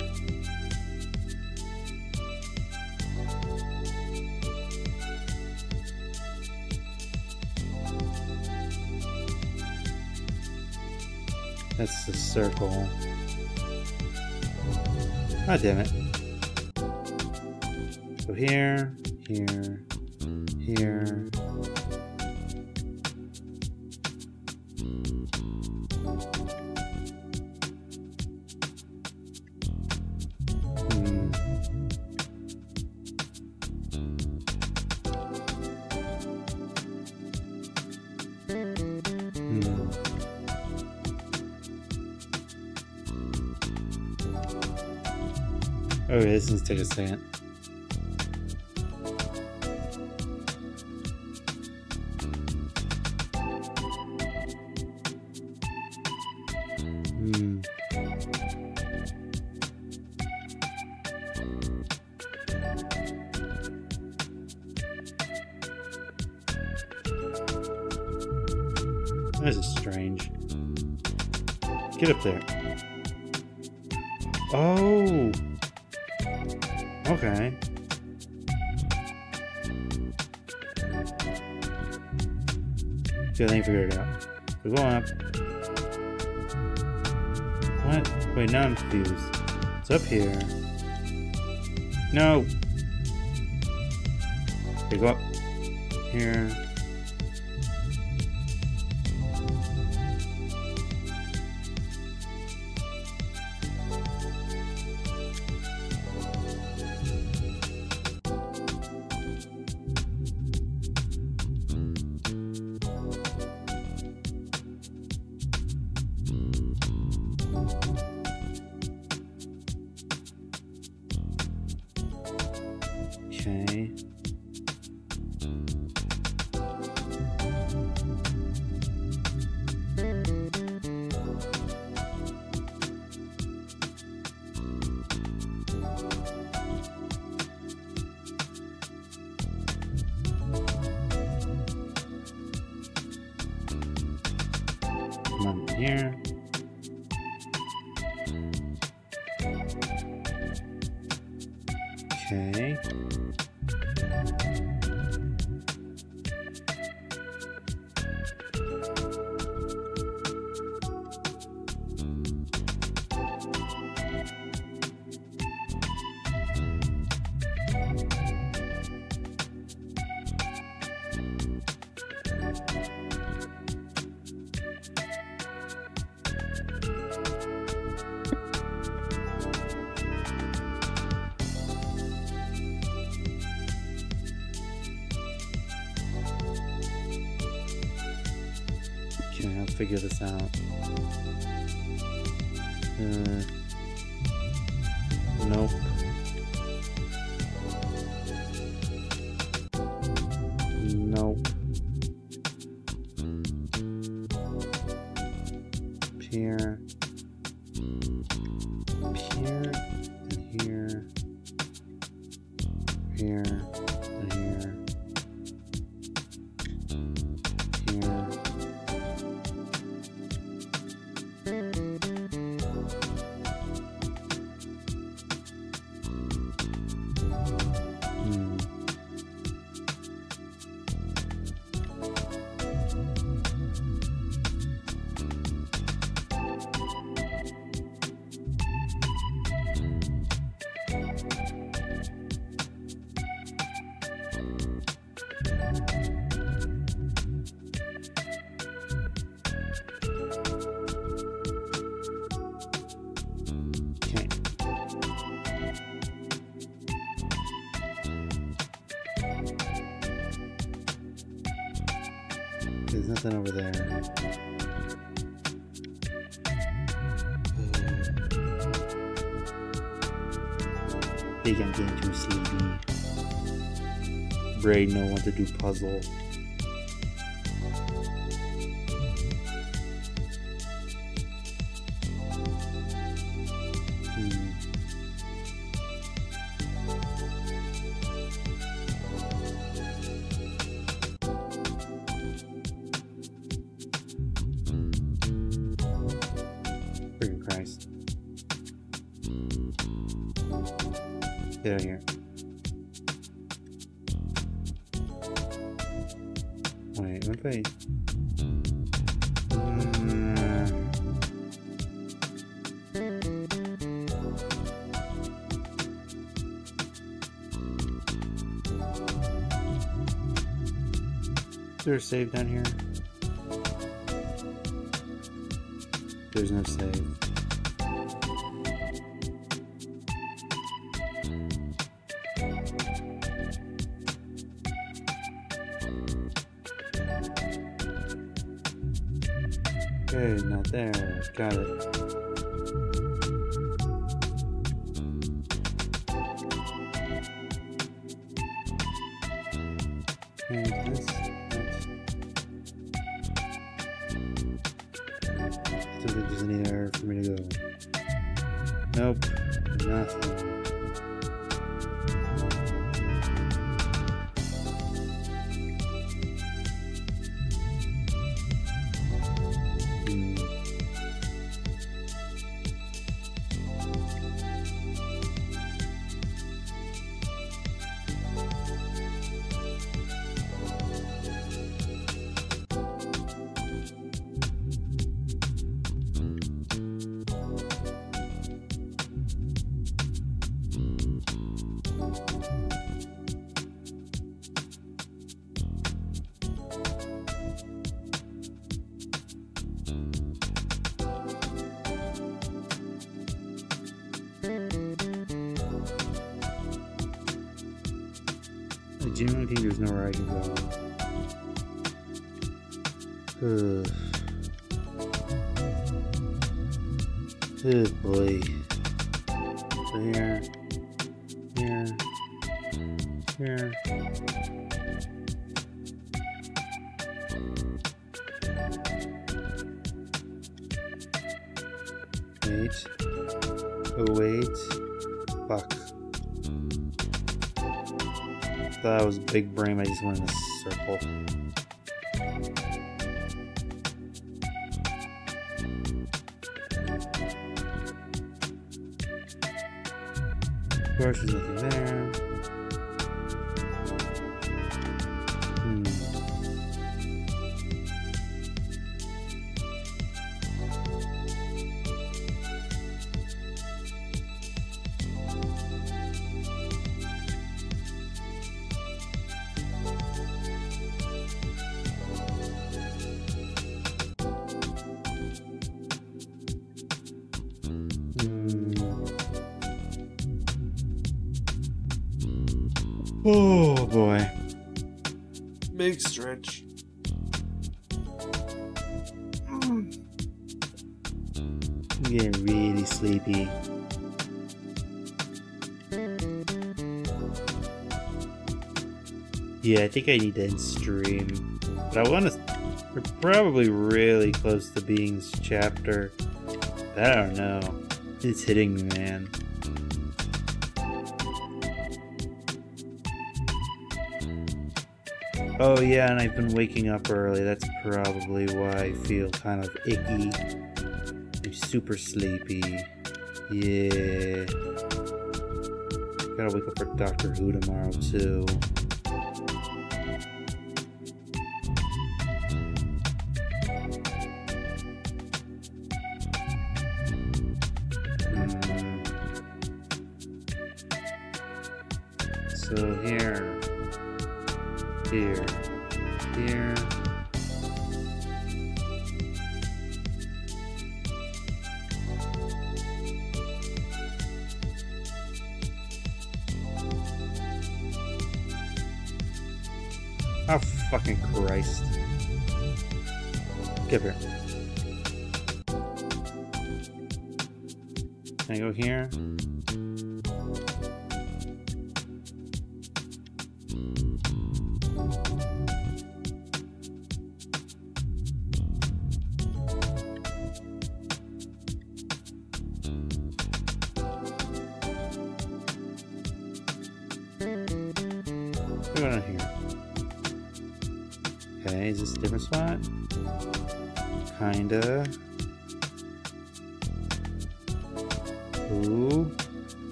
That's the circle. Ah, damn it. So here, here, here. Oh, this is take a second. This is strange. Get up there. Oh. Okay. Good thing I figured it out. We're going up. What? Wait, now I'm confused. It's up here. No! Okay, go up. Here. Okay. Come on here. Okay. I'll figure this out. Nope. Nope. Here. Here. And here. Here. And here. There's nothing over there. Big and game 2CB. Braid no one to do puzzle. Get out of here. Wait, what if I... Is there a save down here? There's no save. Good, not there. Got it. And this there's an error for me to go. Nope, nothing. I genuinely think there's nowhere I can go. Good boy. There. There. There. Wait. Oh, wait. Fuck. That was big brain. I just went in a circle. Of course, there's nothing there. Oh boy. Big stretch. getting really sleepy. Yeah, I think I need to end stream. But I want to... We're probably really close to being this chapter. I don't know. It's hitting me, man. Oh yeah, and I've been waking up early. That's probably why I feel kind of icky. I'm super sleepy. Yeah. Gotta wake up for Doctor Who tomorrow too. So here. Here. Oh, fucking Christ. Get here. Can I go here?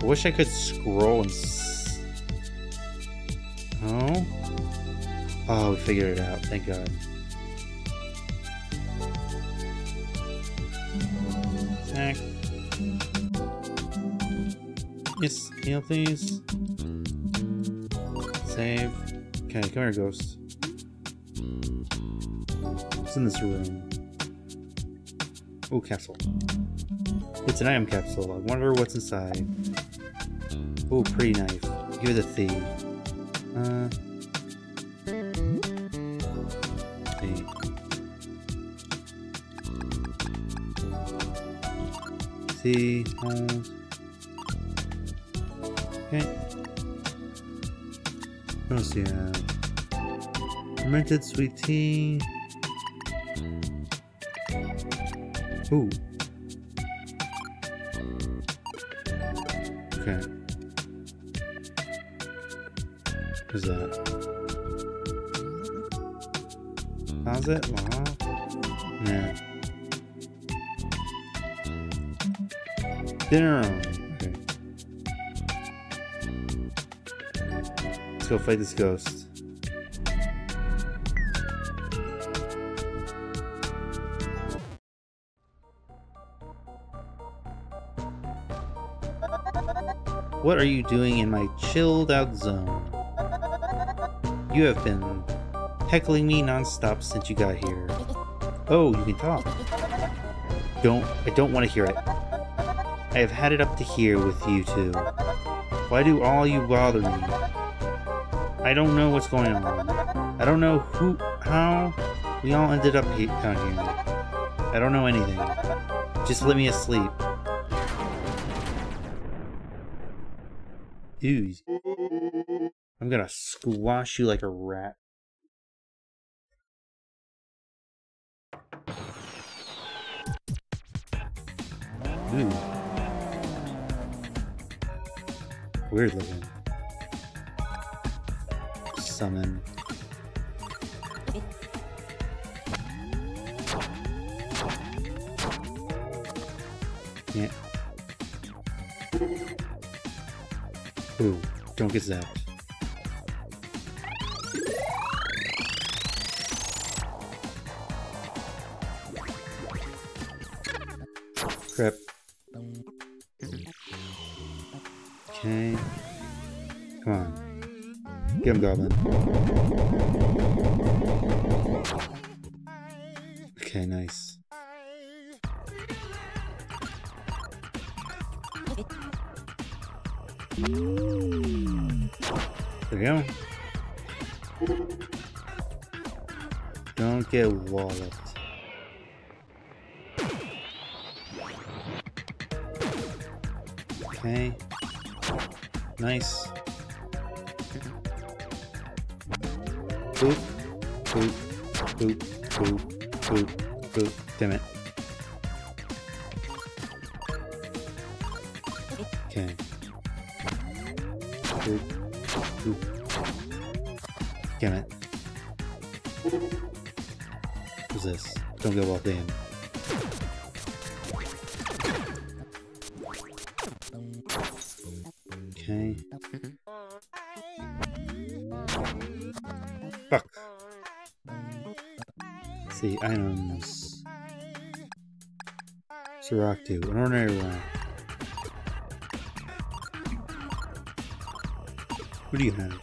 I wish I could scroll and s. Oh? Oh, we figured it out. Thank God. Snack. Yes, heal please. Save. Okay, come here, ghost. What's in this room? Ooh, capsule. It's an item capsule. I wonder what's inside. Ooh, pretty knife. You're the thief. See. Okay. What else do you have? Fermented sweet tea. Ooh. Okay. What's that? Closet? Wow. Yeah. Dinner room. Okay. Let's go fight this ghost. What are you doing in my chilled out zone? You have been heckling me non-stop since you got here. Oh, you can talk. I don't want to hear it. I have had it up to here with you two. Why do all you bother me? I don't know what's going on. I don't know who, how we all ended up down here. I don't know anything. Just let me asleep. Dude, I'm gonna squash you like a rat. Ooh. Weird looking. Summon. Yeah. Ooh, don't get zapped. Crap. Okay. Come on. Get him, Goblin. Okay, nice. There we go. Don't get walloped. Okay. Nice. Boop. Boop. Boop. Boop. Boop. Boop. Damn it. Okay. Boop. Boop. Damn it. What's this? Don't get walloped in. Okay. Fuck. Let's see, items. Siroctu, an ordinary rock. What do you have?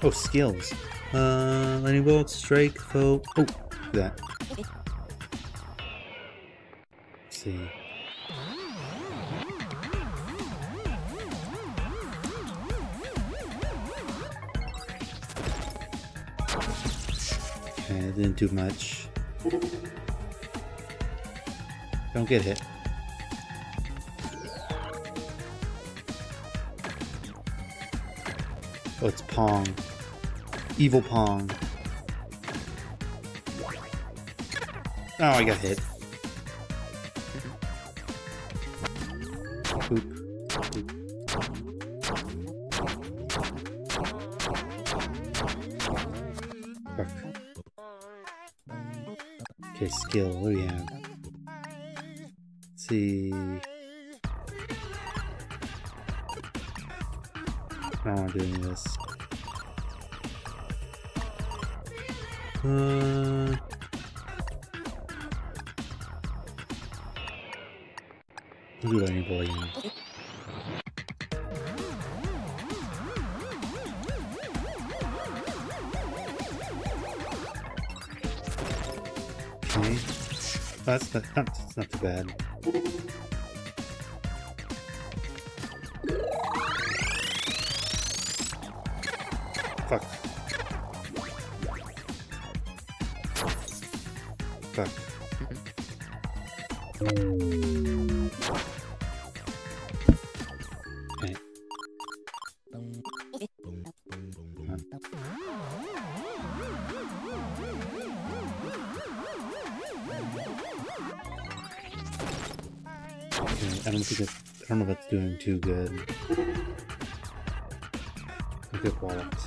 Oh, skills. Lightning bolt, strike, foe. Oh, that. Let's see. Didn't do much. Don't get hit. Oh, it's Pong. Evil Pong. Oh, I got hit. Oop. Okay, skill, what do we have? Let's see. I don't want to do any of this. We'll do lightning bolt again. That's not too bad. Fuck. Fuck. Okay. I don't know if that's doing too good. I'll get walloped.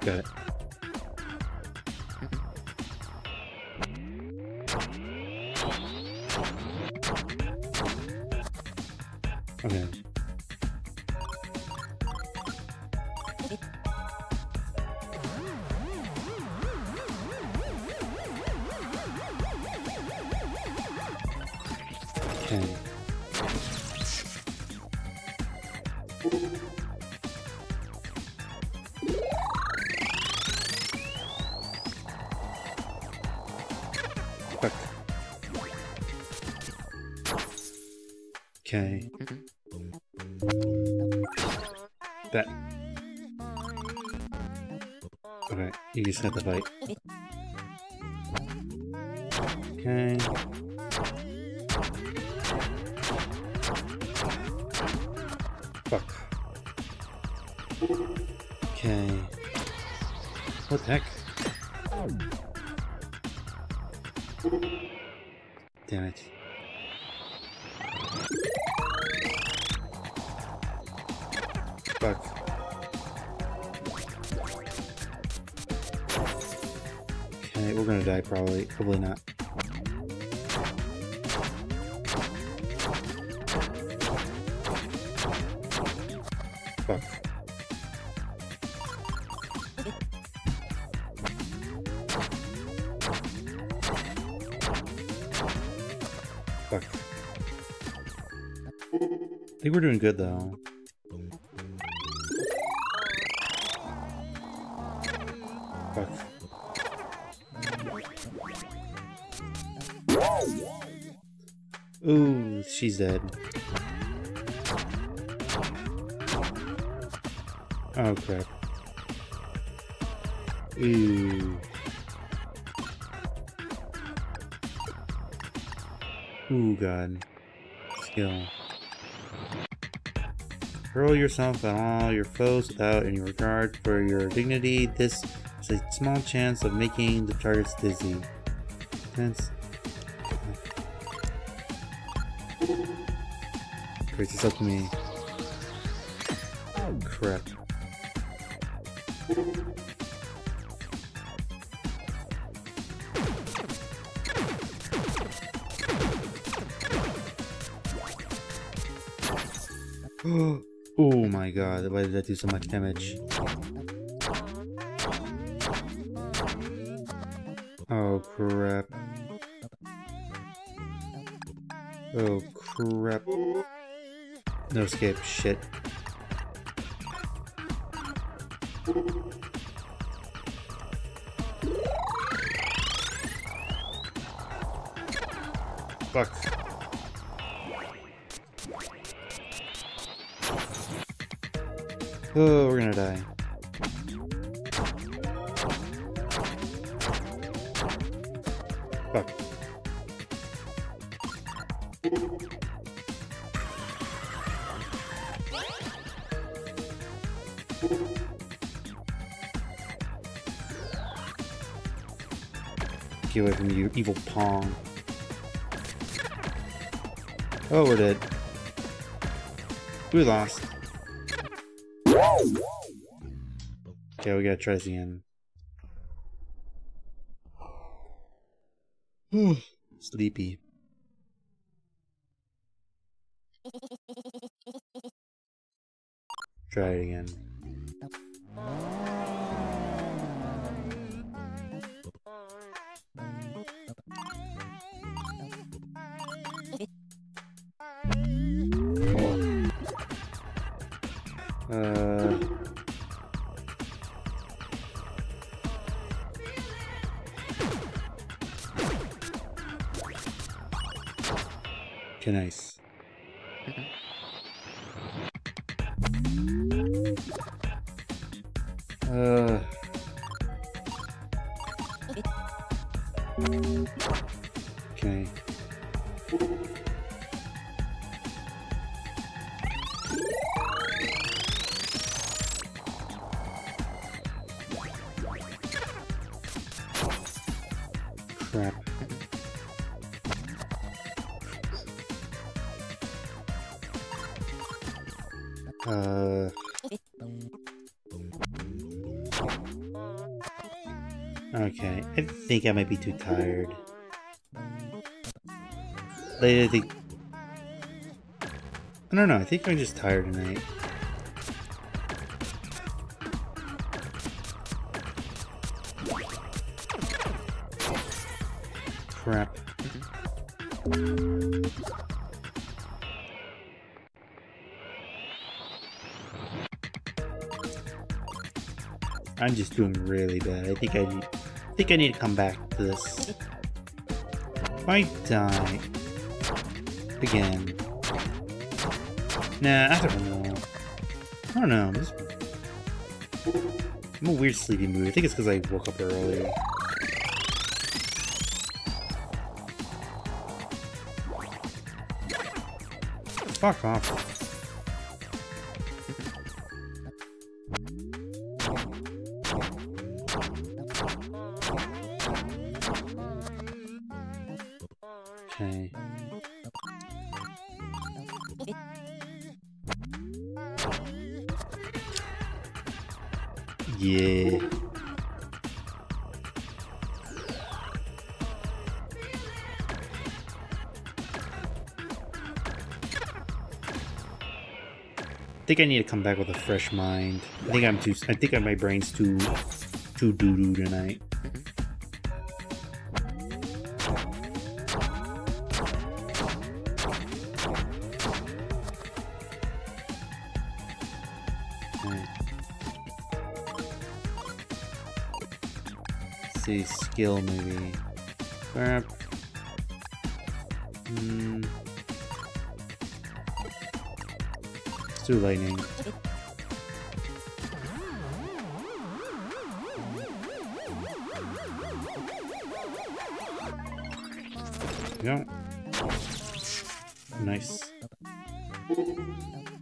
Got it. Okay. Okay. Fuck. Okay. That. Okay, you just had the fight. Okay. Fuck. Okay. What the heck? Damn it. Fuck. Okay, we're gonna die probably. Probably not. I think we're doing good though. Fuck. Ooh, she's dead. Oh crap. Ooh. Ooh, God. Skill. Hurl yourself at all your foes without any regard for your dignity. This is a small chance of making the targets dizzy. Tense. Great, it's up to me. Oh, crap. Oh my god, why did that do so much damage? Oh crap. Oh crap. No escape, shit. Fuck. Oh, we're gonna die. Fuck. Get away from you, evil Pong. Oh, we're dead. We lost. Okay, we gotta try this again. Sleepy. Try it again. Okay, nice. Okay. Crap. Okay, I think I might be too tired. Later, I think... I don't know, I think I'm just tired tonight. Crap. I'm just doing really bad. I think I need to come back to this. If I die again, nah, I don't know. I don't know. I'm in a weird sleepy mood. I think it's because I woke up early. Fuck off. Okay. Yeah. I think I need to come back with a fresh mind. I think my brain's too doo-doo tonight. see, skill maybe. Let's do lightning. Yeah. Nice.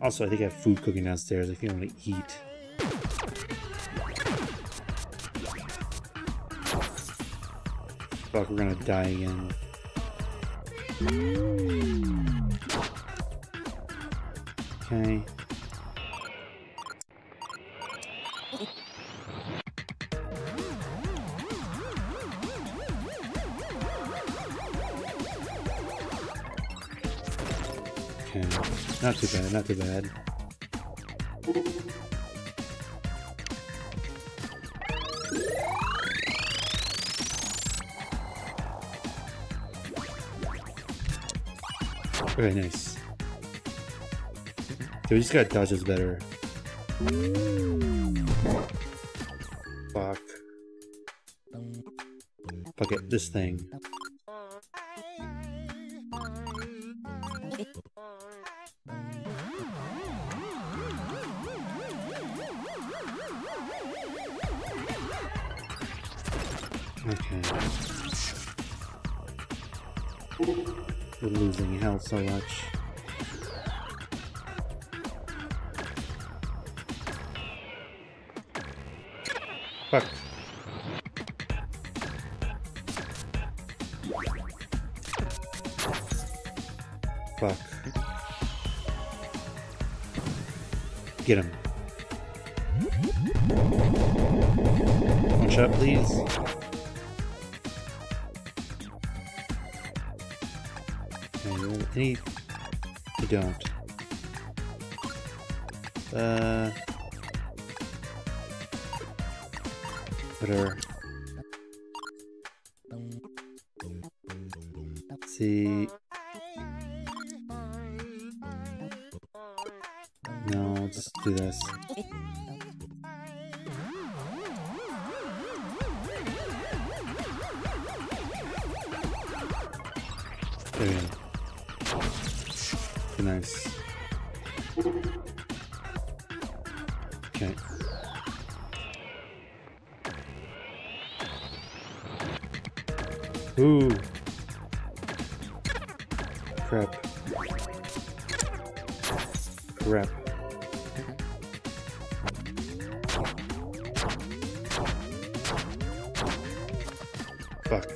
Also, I think I have food cooking downstairs if you want to eat. Fuck, we're gonna die again. Okay. Not too bad, not too bad. Okay, nice. Dude, we just gotta dodge this better. Fuck. Fuck it, this thing. We're losing health so much. Fuck. Fuck. Get him. One shot, please. Any, you don't. Whatever. Let's see. No, just do this. There we go. Nice. Okay. Ooh. Crap. Crap. Fuck.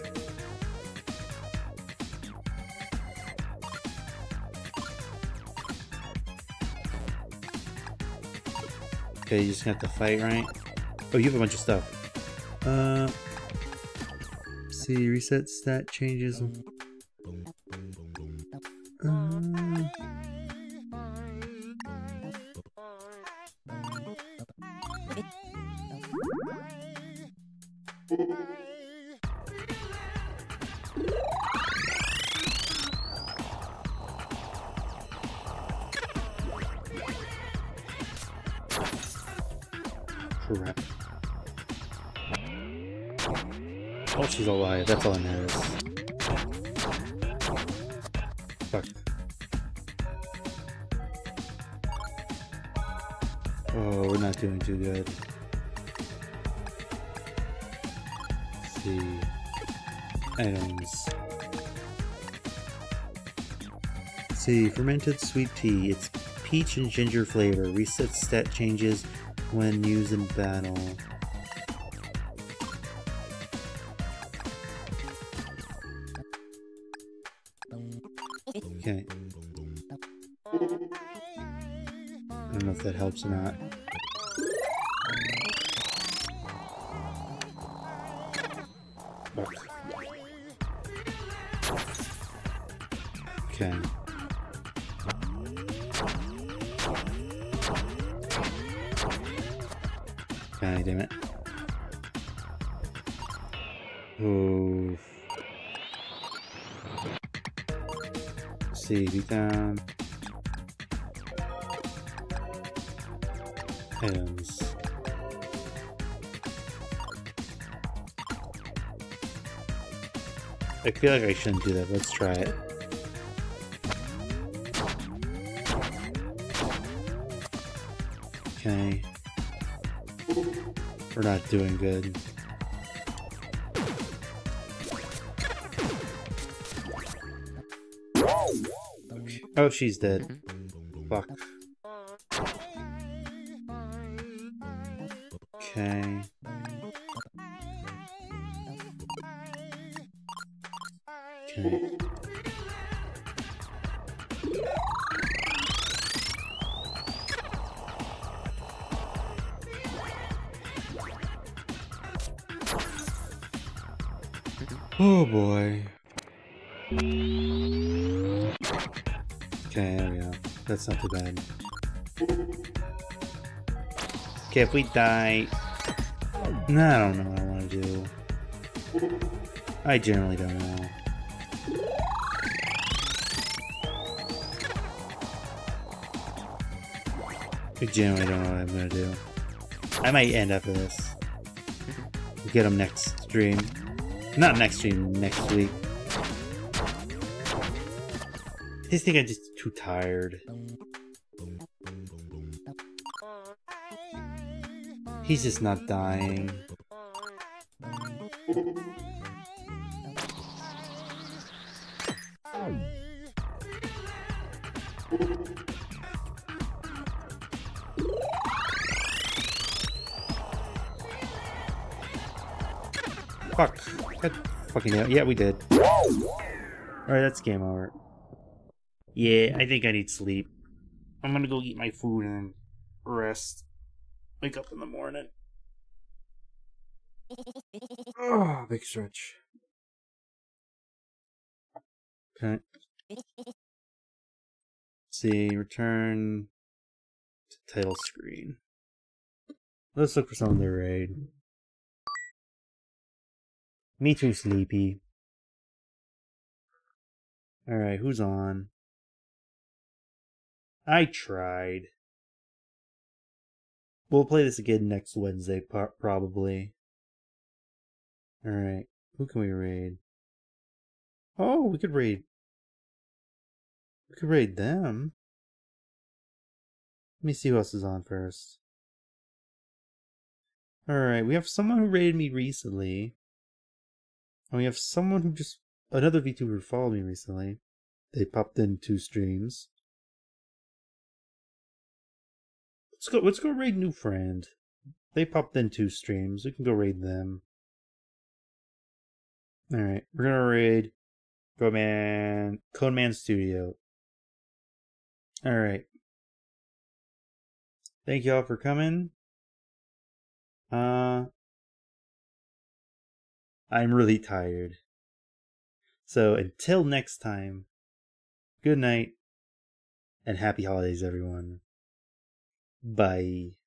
Okay, you just have to fight, right? Oh, you have a bunch of stuff. See, reset stat changes. Oh, she's alive. That's all that matters. Fuck. Oh, we're not doing too good. Let's see. Items. Let's see. Fermented sweet tea. It's peach and ginger flavor. Resets stat changes when used in battle. Okay. I don't know if that helps or not. Okay. God damn it. Ooh. Let's see, we found items. I feel like I shouldn't do that. Let's try it. Okay. We're not doing good. Okay. Oh, she's dead. Fuck. Okay. Okay. Oh boy. Okay, there we go. That's not too bad. Okay, if we die... No, I don't know what I want to do. I generally don't know. I generally don't know what I'm gonna do. I might end after this. We'll get them next stream. Not next stream, next week. I just think I'm just too tired. He's just not dying. Fuck. That fucking hell. Yeah, we did. Alright, that's game over. Yeah, I think I need sleep. I'm gonna go eat my food and rest. Wake up in the morning. Oh, big stretch. Okay. Let's see, return to title screen. Let's look for something to raid. Me too sleepy. Alright, who's on? I tried. We'll play this again next Wednesday, probably. Alright, who can we raid? Oh, we could raid. We could raid them. Let me see who else is on first. Alright, we have someone who raided me recently. And we have someone who just... Another VTuber who followed me recently. They popped in 2 streams. Let's go raid new friend. They popped in 2 streams. We can go raid them. Alright, we're gonna raid Codeman Studio. Alright. Thank y'all for coming. I'm really tired. So until next time, good night and happy holidays everyone. Bye.